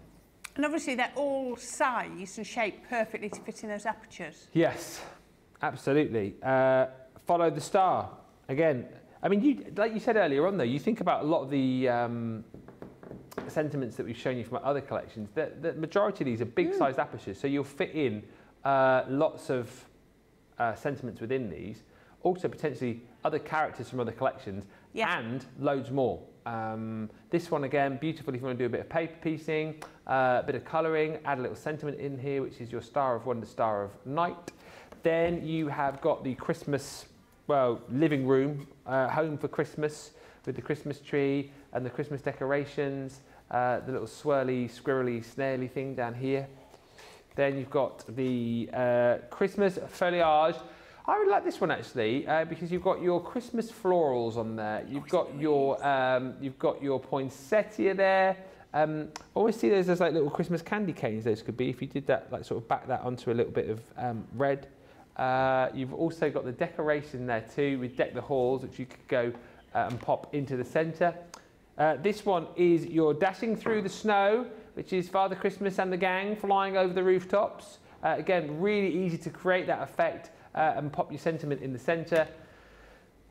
And obviously they're all sized and shaped perfectly to fit in those apertures. Yes, absolutely. Uh, follow the star. Again, I mean, you, like you said earlier on though, you think about a lot of the um, sentiments that we've shown you from other collections, the, the majority of these are big mm. sized apertures, so you'll fit in uh, lots of uh, sentiments within these, also potentially other characters from other collections, yeah. and loads more. Um, this one again, beautiful if you want to do a bit of paper piecing, uh, a bit of colouring, add a little sentiment in here, which is your Star of Wonder, Star of Night. Then you have got the Christmas, well, living room, uh, home for Christmas, with the Christmas tree and the Christmas decorations, uh, the little swirly, squirrely, snaily thing down here. Then you've got the uh, Christmas foliage. I really like this one actually, uh, because you've got your Christmas florals on there. You've got your um, you've got your poinsettia there. Um, I always see those as like little Christmas candy canes. Those could be if you did that, like sort of back that onto a little bit of um, red. Uh, you've also got the decoration there too with Deck the Halls, which you could go and pop into the centre. Uh, this one is your Dashing Through the Snow, which is Father Christmas and the gang flying over the rooftops. Uh, again, really easy to create that effect uh, and pop your sentiment in the centre.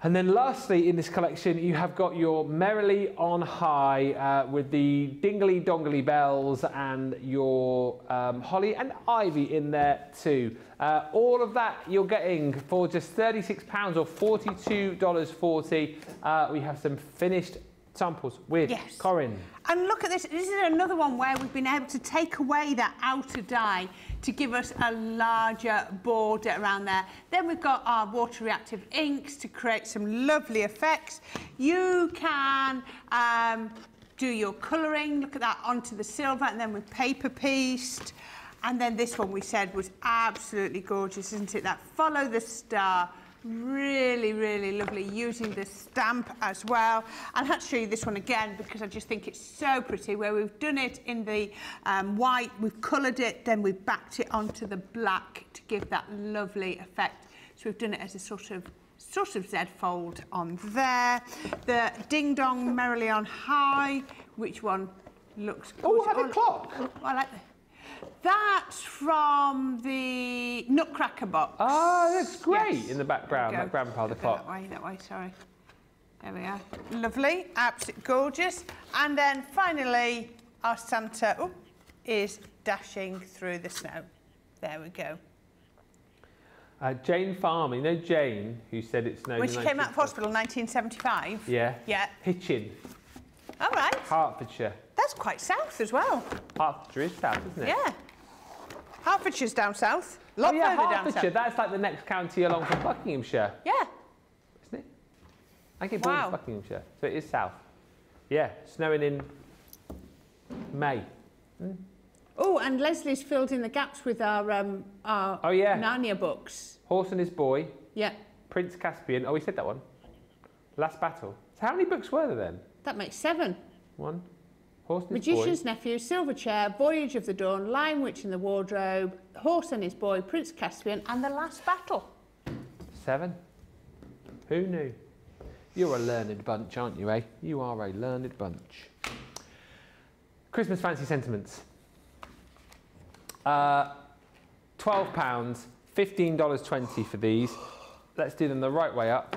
And then lastly in this collection you have got your Merrily on High uh, with the dingly dongly bells and your um, holly and ivy in there too. Uh, all of that you're getting for just thirty-six pounds or forty-two dollars forty. Uh, we have some finished samples with yes. Corinne. And look at this, this is another one where we've been able to take away that outer die to give us a larger border around there. Then we've got our water reactive inks to create some lovely effects. You can um, do your colouring, look at that, onto the silver and then with paper pieced. And then this one we said was absolutely gorgeous, isn't it? That follow the star. Really, really lovely, using the stamp as well. I'll have to show you this one again because I just think it's so pretty, where we've done it in the um, white, we've coloured it, then we've backed it onto the black to give that lovely effect. So we've done it as a sort of sort of Z-fold on there. The Ding Dong Merrily on High, which one looks gorgeous. Oh, I have a clock. Oh, I like that. That's from the Nutcracker box. Oh, that's great yes. in the background, that grandpa the clock. That way, that way, sorry. There we are. Lovely, absolutely gorgeous. And then finally, our Santa oh, is Dashing Through the Snow. There we go. Uh, Jane Farmer, you know Jane, who said it snowed when she came out of hospital in nineteen seventy-five? Yeah. Yeah. Hitchin. All right. Hertfordshire. That's quite south as well. Hertfordshire is south, isn't it? Yeah. Hertfordshire's down south. A lot oh, yeah, further down south. That's like the next county along from Buckinghamshire. Yeah. Isn't it? I keep wow. born in Buckinghamshire, so it is south. Yeah, snowing in May. Mm. Oh, and Leslie's filled in the gaps with our, um, our oh, yeah. Narnia books. Horse and His Boy. Yeah. Prince Caspian. Oh, we said that one. Last Battle. So how many books were there then? That makes seven. One. Horse and His Magician's Boy. Nephew, Silverchair, Voyage of the Dawn, Lion, Witch and the Wardrobe, Horse and His Boy, Prince Caspian and The Last Battle. Seven. Who knew? You're a learned bunch, aren't you, eh? You are a learned bunch. Christmas Fancy Sentiments. Uh, twelve pounds, fifteen dollars twenty for these. Let's do them the right way up.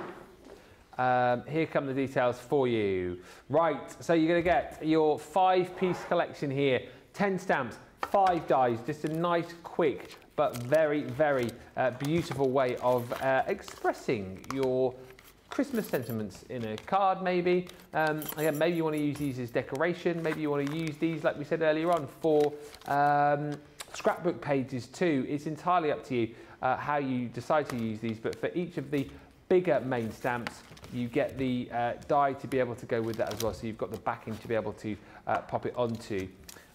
Um, here come the details for you. Right, so you're going to get your five-piece collection here. ten stamps, five dies. Just a nice, quick, but very, very uh, beautiful way of uh, expressing your Christmas sentiments in a card, maybe. Um, again, maybe you want to use these as decoration. Maybe you want to use these, like we said earlier on, for um, scrapbook pages too. It's entirely up to you uh, how you decide to use these, but for each of the bigger main stamps, you get the uh, die to be able to go with that as well, so you've got the backing to be able to uh, pop it onto.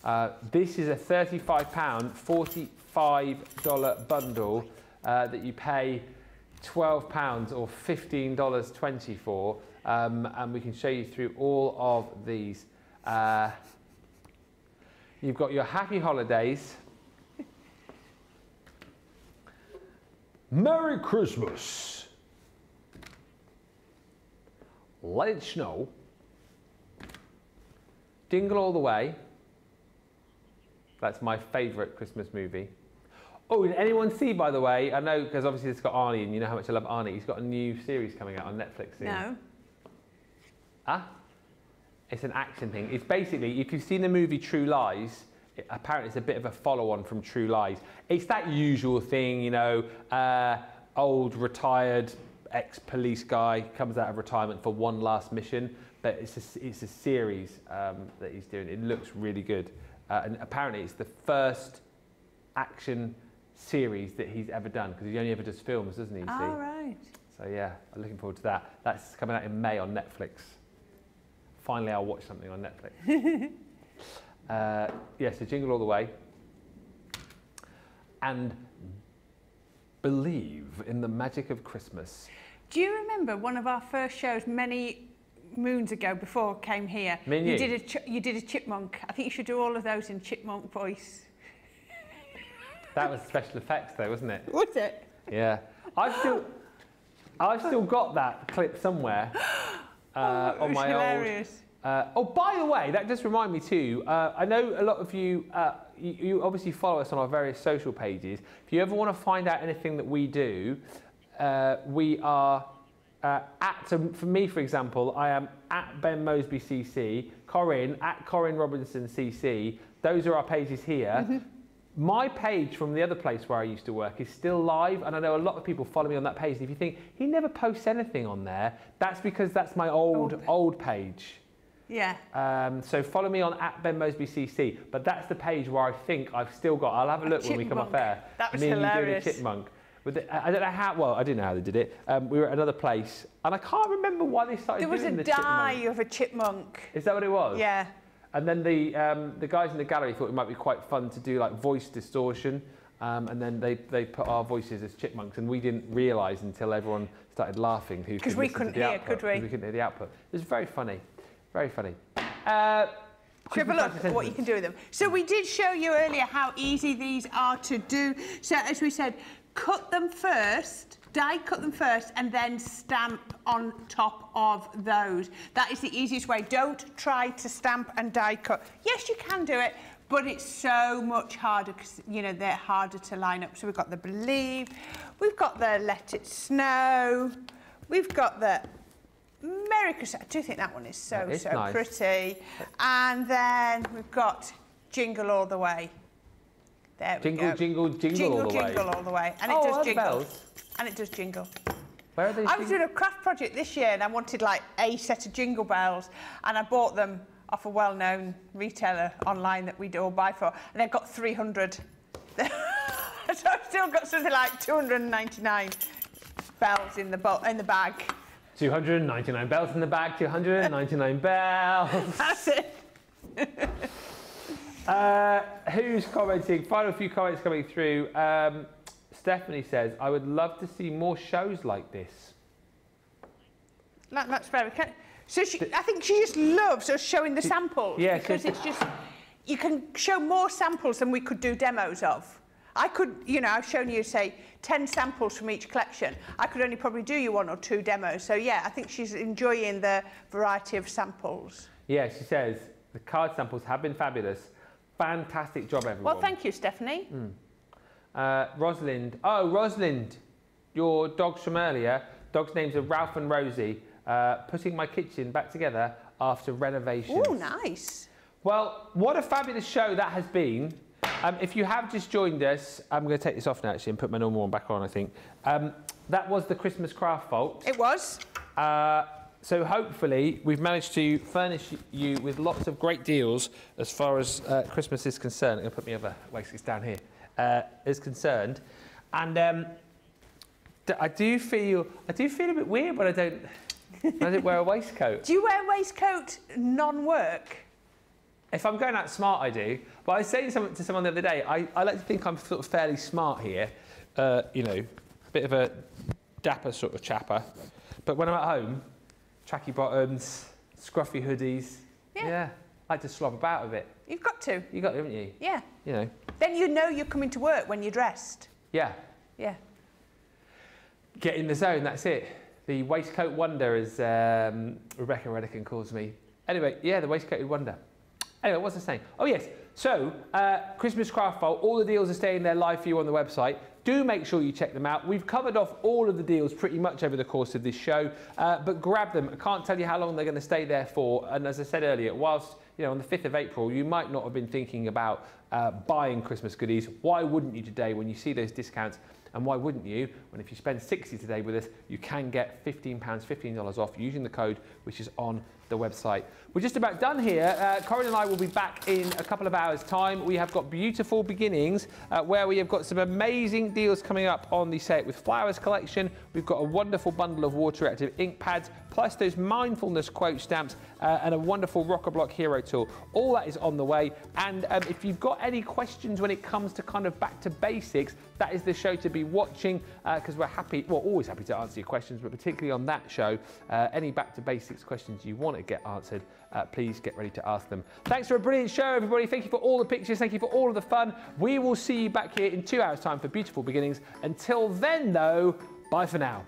Uh, this is a thirty-five pound, forty-five dollar bundle uh, that you pay twelve pounds or fifteen dollars twenty for, um, and we can show you through all of these. Uh, you've got your Happy Holidays, Merry Christmas, Let It Snow, Jingle All the Way. That's my favourite Christmas movie. Oh, did anyone see, by the way, I know, because obviously it's got Arnie, and you know how much I love Arnie. He's got a new series coming out on Netflix soon. No. Ah? It's an action thing. It's basically, if you've seen the movie True Lies, it, apparently it's a bit of a follow-on from True Lies. It's that usual thing, you know, uh, old, retired, ex-police guy comes out of retirement for one last mission, but it's a, it's a series um, that he's doing. It looks really good. Uh, and apparently it's the first action series that he's ever done, because he only ever does films, doesn't he? You see? All right. So yeah, I'm looking forward to that. That's coming out in May on Netflix. Finally, I'll watch something on Netflix. uh, yeah, so Jingle All the Way. And believe in the magic of Christmas. Do you remember one of our first shows many moons ago, before I came here? Me and you. You did a ch you did a chipmunk. I think you should do all of those in chipmunk voice. That was special effects, though, wasn't it? Was it? Yeah, I've still, I've still got that clip somewhere uh, oh, on my hilarious. old. Uh, oh, by the way, that just reminded me too. Uh, I know a lot of you, uh, you, you obviously follow us on our various social pages. If you ever want to find out anything that we do, uh, we are. Uh, at, so for me, for example, I am at Ben Moseby C C, Corinne at Corinne Robinson C C. Those are our pages here. Mm-hmm. My page from the other place where I used to work is still live, and I know a lot of people follow me on that page. And if you think he never posts anything on there, that's because that's my old old, old page. Yeah. Um, so follow me on at Ben Moseby C C. But that's the page where I think I've still got. I'll have a look a when we come off air. That was me hilarious. And you doing a chipmunk. With the, I don't know how, well, I didn't know how they did it. Um, we were at another place, and I can't remember why they started doing the chipmunk. There was a die of a chipmunk. Is that what it was? Yeah. And then the, um, the guys in the gallery thought it might be quite fun to do, like, voice distortion, um, and then they, they put our voices as chipmunks, and we didn't realise until everyone started laughing. Because we couldn't hear, output, could we? Because we couldn't hear the output. It was very funny, very funny. Uh, Have a look at what you can do with them. So we did show you earlier how easy these are to do. So as we said, cut them first, die cut them first, and then stamp on top of those. That is the easiest way. Don't try to stamp and die cut. Yes, you can do it, but it's so much harder because, you know, they're harder to line up. So we've got the Believe, we've got the Let It Snow, we've got the Merry Christmas. I do think that one is so, is so nice. pretty. And then we've got Jingle All the Way. There we jingle, go. jingle, jingle, jingle, all the jingle, jingle all the way. And oh, it does are jingle. Bells? And it does jingle. Where are these? I was doing a craft project this year, and I wanted like a set of jingle bells, and I bought them off a well-known retailer online that we'd all buy for, and I got three hundred. So I've still got something like two hundred ninety-nine bells in the bo in the bag. two hundred ninety-nine bells in the bag. two hundred ninety-nine bells. That's it. Uh, who's commenting? Final few comments coming through. Um, Stephanie says, I would love to see more shows like this. Like that's very good. So she, I think she just loves us showing the samples, yeah, because it's just, you can show more samples than we could do demos of. I could, you know, I've shown you, say, ten samples from each collection. I could only probably do you one or two demos. So, yeah, I think she's enjoying the variety of samples. Yeah, she says, the card samples have been fabulous. Fantastic job, everyone. Well, thank you, Stephanie. Mm. Uh, Rosalind. Oh, Rosalind, your dogs from earlier. Dogs' names are Ralph and Rosie. Uh, putting my kitchen back together after renovations. Oh, nice. Well, what a fabulous show that has been. Um, if you have just joined us, I'm going to take this off now, actually, and put my normal one back on, I think. Um, that was the Christmas Craft Vault. It was. Uh, So hopefully we've managed to furnish you with lots of great deals as far as uh, Christmas is concerned. I'm going to put my other waistcoats down here. Uh, is concerned, and um, I do feel I do feel a bit weird, but I don't. I didn't wear a waistcoat. Do you wear a waistcoat non-work? If I'm going out smart, I do. But I was saying to someone the other day, I, I like to think I'm sort of fairly smart here. Uh, you know, a bit of a dapper sort of chapper. But when I'm at home, tracky bottoms, scruffy hoodies. Yeah. yeah. I just slob about a bit. You've got to. You've got to, haven't you? Yeah. You know. Then you know you're coming to work when you're dressed. Yeah. Yeah. Get in the zone, that's it. The waistcoat wonder, as um, Rebecca Redican calls me. Anyway, yeah, the waistcoated wonder. Anyway, what's I saying? Oh, yes. So, uh, Christmas Craft Vault, all the deals are staying there live for you on the website. Do make sure you check them out. We've covered off all of the deals pretty much over the course of this show, uh, but grab them. I can't tell you how long they're going to stay there for. And as I said earlier, whilst, you know, on the fifth of April, you might not have been thinking about uh, buying Christmas goodies. Why wouldn't you today when you see those discounts? And why wouldn't you? When if you spend sixty today with us, you can get fifteen pounds, fifteen dollars off using the code, which is on the website. We're just about done here. Uh, Corinne and I will be back in a couple of hours' time. We have got Beautiful Beginnings, uh, where we have got some amazing deals coming up on the Say It With Flowers collection. We've got a wonderful bundle of water active ink pads, plus those mindfulness quote stamps, uh, and a wonderful Rock-a-Block hero tool. All that is on the way. And um, if you've got any questions when it comes to kind of back to basics, that is the show to be watching, because uh, we're happy, well, always happy to answer your questions, but particularly on that show, uh, any back to basics questions you want to get answered, uh, please get ready to ask them. Thanks for a brilliant show, everybody. Thank you for all the pictures. Thank you for all of the fun. We will see you back here in two hours' time for Beautiful Beginnings. Until then, though, bye for now.